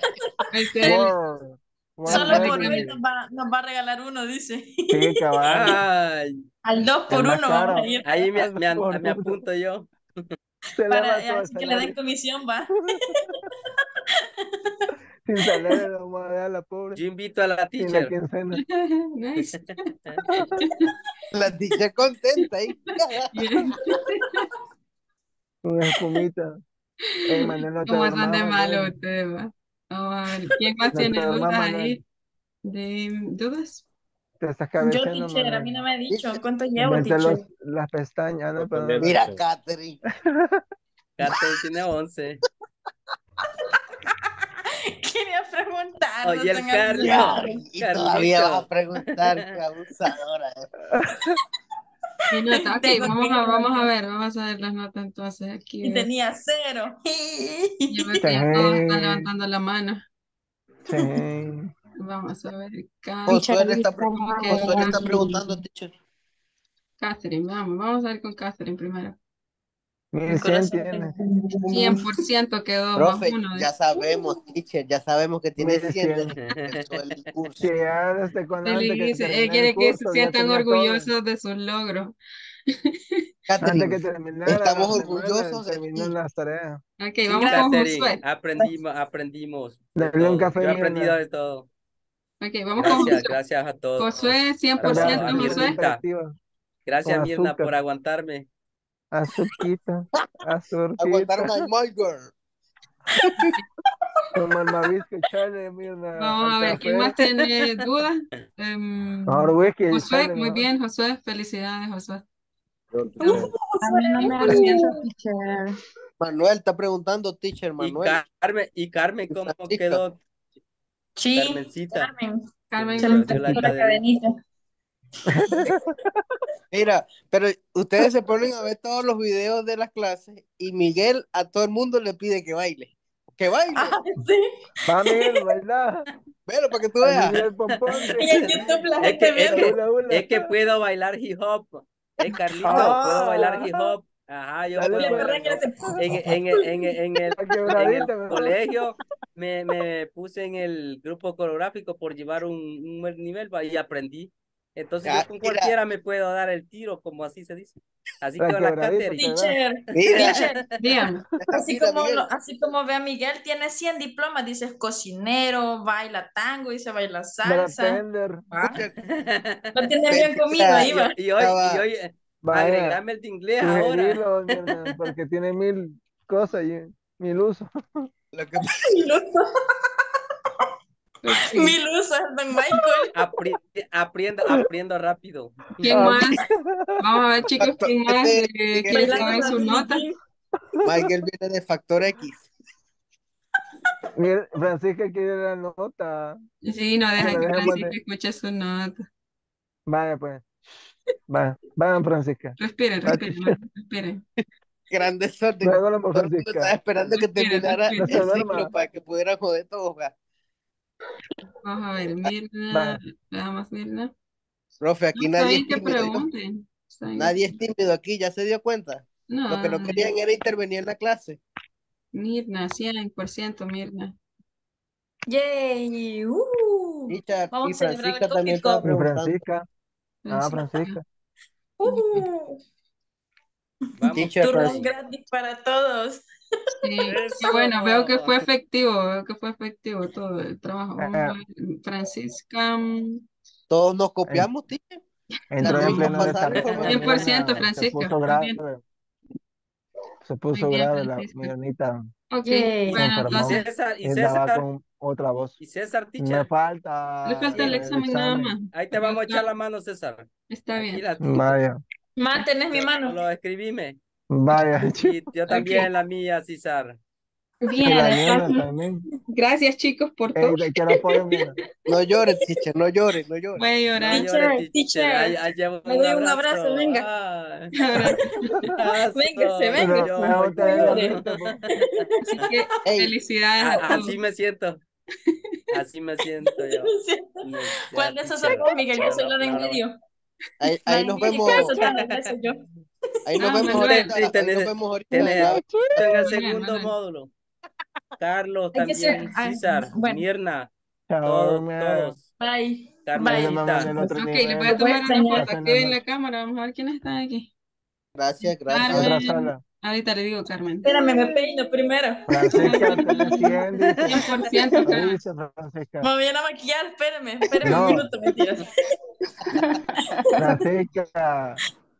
wow, wow, solo wow, por hoy nos va, nos va a regalar uno, dice. Sí, cabal. Al dos por uno vamos a ir. Ahí me, me, me apunto yo. Para que le den comisión, va. Sin salario, vamos a dar a la pobre. Yo invito a la teacher. Nice. La teacher contenta ahí. Una espumita. Hey, Manuel, no ¿cómo son de malo ustedes? ¿No? ¿Quién más no tiene dudas ahí? ¿De dudas? Te estás cabeceando, yo, teacher, Manuel. A mí no me ha dicho. ¿Cuánto llevo, Mete teacher? Los, las pestañas. No, pero... Mira, Catherine. Catherine tiene once. Quería preguntar. Oye, el Carlos. Todavía vas a preguntar, qué abusadora. Nota, okay, vamos, a, vamos a ver, vamos a ver las notas entonces aquí. Y tenía cero. Yo me tenía todos están levantando la mano. Sí. Vamos a ver. Josué está, está preguntando, teacher. Catherine, vamos, vamos a ver con Catherine primero. cien por ciento, cien por ciento quedó. Profe, uno de... ya sabemos, teacher, ya sabemos que tiene cien. Sí, desde cuando antes que dice, él quiere que se sientan orgullosos de sus logros. Antes que terminara, estamos orgullosos de terminar las tareas. Ok, vamos con Josué. Aprendimos, aprendimos. Yo he aprendido de todo. Ok, vamos con Josué. Gracias a todos. Josué, cien por ciento, Josué. Gracias, Mirna, por aguantarme. Azurquita, azurquita. Aguantaron a Michael. Vamos a ver, ¿quién más tiene dudas? Um, Josué, muy bien, Josué, felicidades, Josué. Uh, Manuel está preguntando, teacher, Manuel. Y Carmen, y Carmen ¿cómo quedó? Sí, Carmencita. Carmen, Carmen, Carmen la cadenita. Mira, pero ustedes se ponen a ver todos los videos de las clases y Miguel a todo el mundo le pide que baile, que baile. Ah, sí. Va Miguel, ¿verdad? Pero para que tú veas. Es que, es, que, es que puedo bailar hip hop. Es Carlito, ah, puedo bailar hip hop. Ajá, yo dale, puedo bailar. En, en, en, en, en el, en el colegio me, me puse en el grupo coreográfico por llevar un, un nivel y aprendí. Entonces yo con cualquiera me puedo dar el tiro, como así se dice. Así que la Catherine. Teacher, teacher, dígame. Así como, así como ve a Miguel, tiene cien diplomas, dice cocinero, baila tango, dice baila salsa. No tiene bien comido, Iba. Y hoy, y hoy, agregame el de inglés ahora. Porque tiene mil cosas, mil usos. Mil usos. Mil usos, don Michael. Apri aprendo, aprendo rápido. ¿Quién más? Vamos a ver, chicos, ¿quién más? Eh, ¿Quién sabe su nota? Michael viene de Factor X. Francisca quiere la nota. Sí, no deja que Francisca escuche su nota. Vale, pues. Va, va, Francisca. Respiren, respiren, respiren. Grandeza de... No, Francisca. Estaba esperando que terminara el ciclo para que pudiera joder todo. Va. Vamos a ver, Mirna. Nada más, Mirna. Profe, aquí no, nadie es tímido. Nadie es tímido aquí, ¿ya se dio cuenta? No. Lo que no querían era intervenir en la clase. Mirna, cien por ciento, Mirna. ¡Yay! ¡Uh! Richard, vamos y Francisca también estaba preguntando. Francisca. Ah, Francisca. ¡Uh! Turnos gratis para todos. Sí, bueno, veo que fue efectivo, veo que fue efectivo todo el trabajo. Francisca. Todos nos copiamos, teacher. Entró en pleno desarrollo. cien por ciento, Francisca. Se puso bien, grave la millonita. Ok, se bueno, entonces César, y César va con otra voz. Y César, teacher. Me falta. Le falta el, el examen, examen nada más. Ahí te vamos a echar la mano, César. Está bien. Vaya. Más tenés mi mano. Lo escribíme. Vaya. Y yo también okay. La mía, César. Bien. También. Gracias, chicos, por todo. Ey, no llores, teacher, no llores, no llores. Voy a llorar. Teacher, no llores, teacher. teacher. Me doy un abrazo, venga. Venga, se venga. Así que, ey, felicidades a, a todos. Así me siento. Así me siento yo. ¿Cuándo eso soy con Miguel? Yo soy la de en medio. Ahí, ahí nos vemos. Ahí nos vemos ahorita. Ahí nos vemos ahorita. En el segundo módulo. Carlos también, ser, César, ah, bueno. Mirna, todos, todos. Bye. Carmelita. Bye. Ok, le voy a tomar una foto. Activen la cámara, vamos a ver quiénes están aquí. Gracias, gracias. Carmen. Ahorita le digo, Carmen. Espérame, me peino primero. Francisca, te defiende. cien por ciento, Carmen. Me voy a maquillar, espérame, espérame no. un minuto, mentiras. Francisca.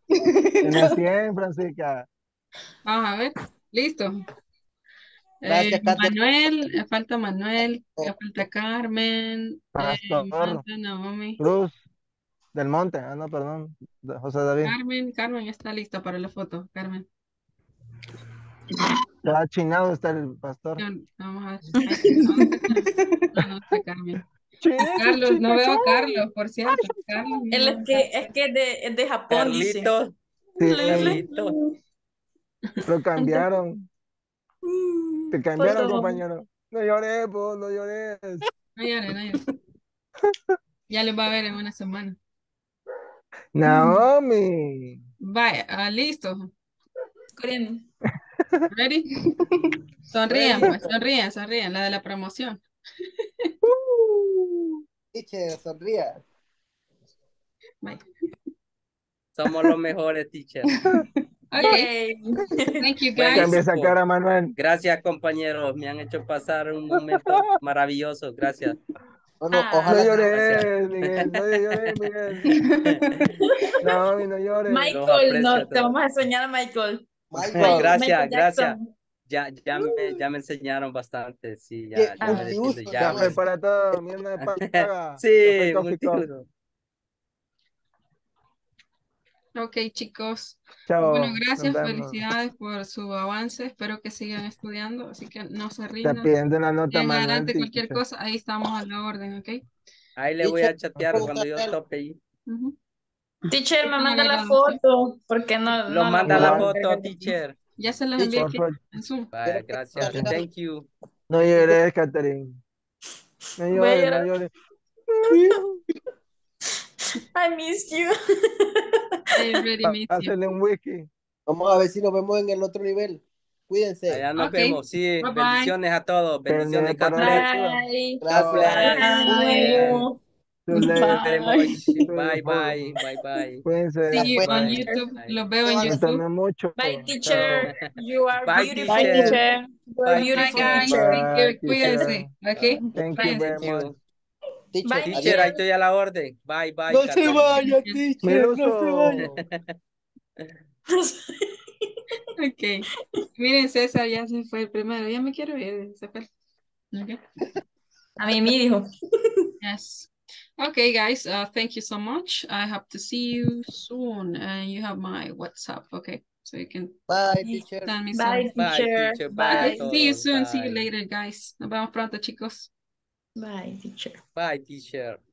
En el cien, Francisca. Vamos a ver, listo. Gracias, eh, Manuel, falta Manuel, oh. falta Carmen, Pastor, eh, falta Naomi. Cruz del Monte, ah no, perdón, José David. Carmen, Carmen está lista para la foto, Carmen. Está chinado está el pastor. No, vamos a ver. No, no está Carmen. Carlos, no veo a Carlos, por cierto. Carlos, no es que es que de, es de Japón. Carlito. Sí, Carlito. Lo cambiaron. Te cambiaron, Por compañero. No llores, vos, no llores. No llores, no llores. Ya los va a ver en una semana. Naomi. Vaya, ah, listo. Corriendo. ¿Ready? Sonrían, pues, sonrían, sonrían. La de la promoción. Teacher, sonrían. Somos los mejores, teacher. Okay. Thank you guys. Cambia esa cara, Manuel. Gracias, compañeros. Me han hecho pasar un momento maravilloso. Gracias. Bueno, ah, ojalá no llores, Miguel. No llores, Miguel. No, no llores. Michael, no, te vamos a enseñar a Michael. Michael. Gracias, Michael gracias. Ya, ya, me, ya me enseñaron bastante. Sí, ya. Ya, me gusto, ya, ya para todo. Mierda de paga. Sí, multitud. Ok, chicos. Chao, bueno, gracias, felicidades por su avance. Espero que sigan estudiando, así que no se rindan. Te piden una nota más adelante, cualquier cosa, ahí estamos a la orden, ¿ok? Ahí le voy a chatear cuando yo tope ahí. Uh -huh. Teacher, me manda la foto, porque no. Lo no, manda no, la foto, no. Teacher. Ya se las envié aquí en Zoom. Vale, gracias. Thank you. No llores, Catherine. No llores, no llores. I miss you. I really miss you. Un whisky. Vamos a ver si nos vemos en el otro nivel. Cuídense. Allá nos okay. vemos. Sí, bye bendiciones bye. a todos. Bendiciones, Catherine. Gracias. Bye, bye, bye, bye, bye. Cuídense. See you on YouTube. Los veo en YouTube. Bye, teacher. You are bye, beautiful. Bye, teacher. You are beautiful. Bye, cuídense. Okay. Thank you very much. Teacher, bye, teacher, teacher, ahí estoy a la orden. Bye, bye. No Catherine. se vaya, teacher. No se vaya. Okay. Miren, César ya se fue el primero. Ya me quiero ir. Se fue. Okay. A mí me dijo. Yes. Okay, guys. Uh, thank you so much. I hope to see you soon. And uh, you have my WhatsApp. Okay. So you can bye, teacher. Me bye, bye, teacher. teacher. Bye. Okay. See you soon. Bye. See you later, guys. Nos vemos pronto, chicos. Bye, teacher. Bye, teacher.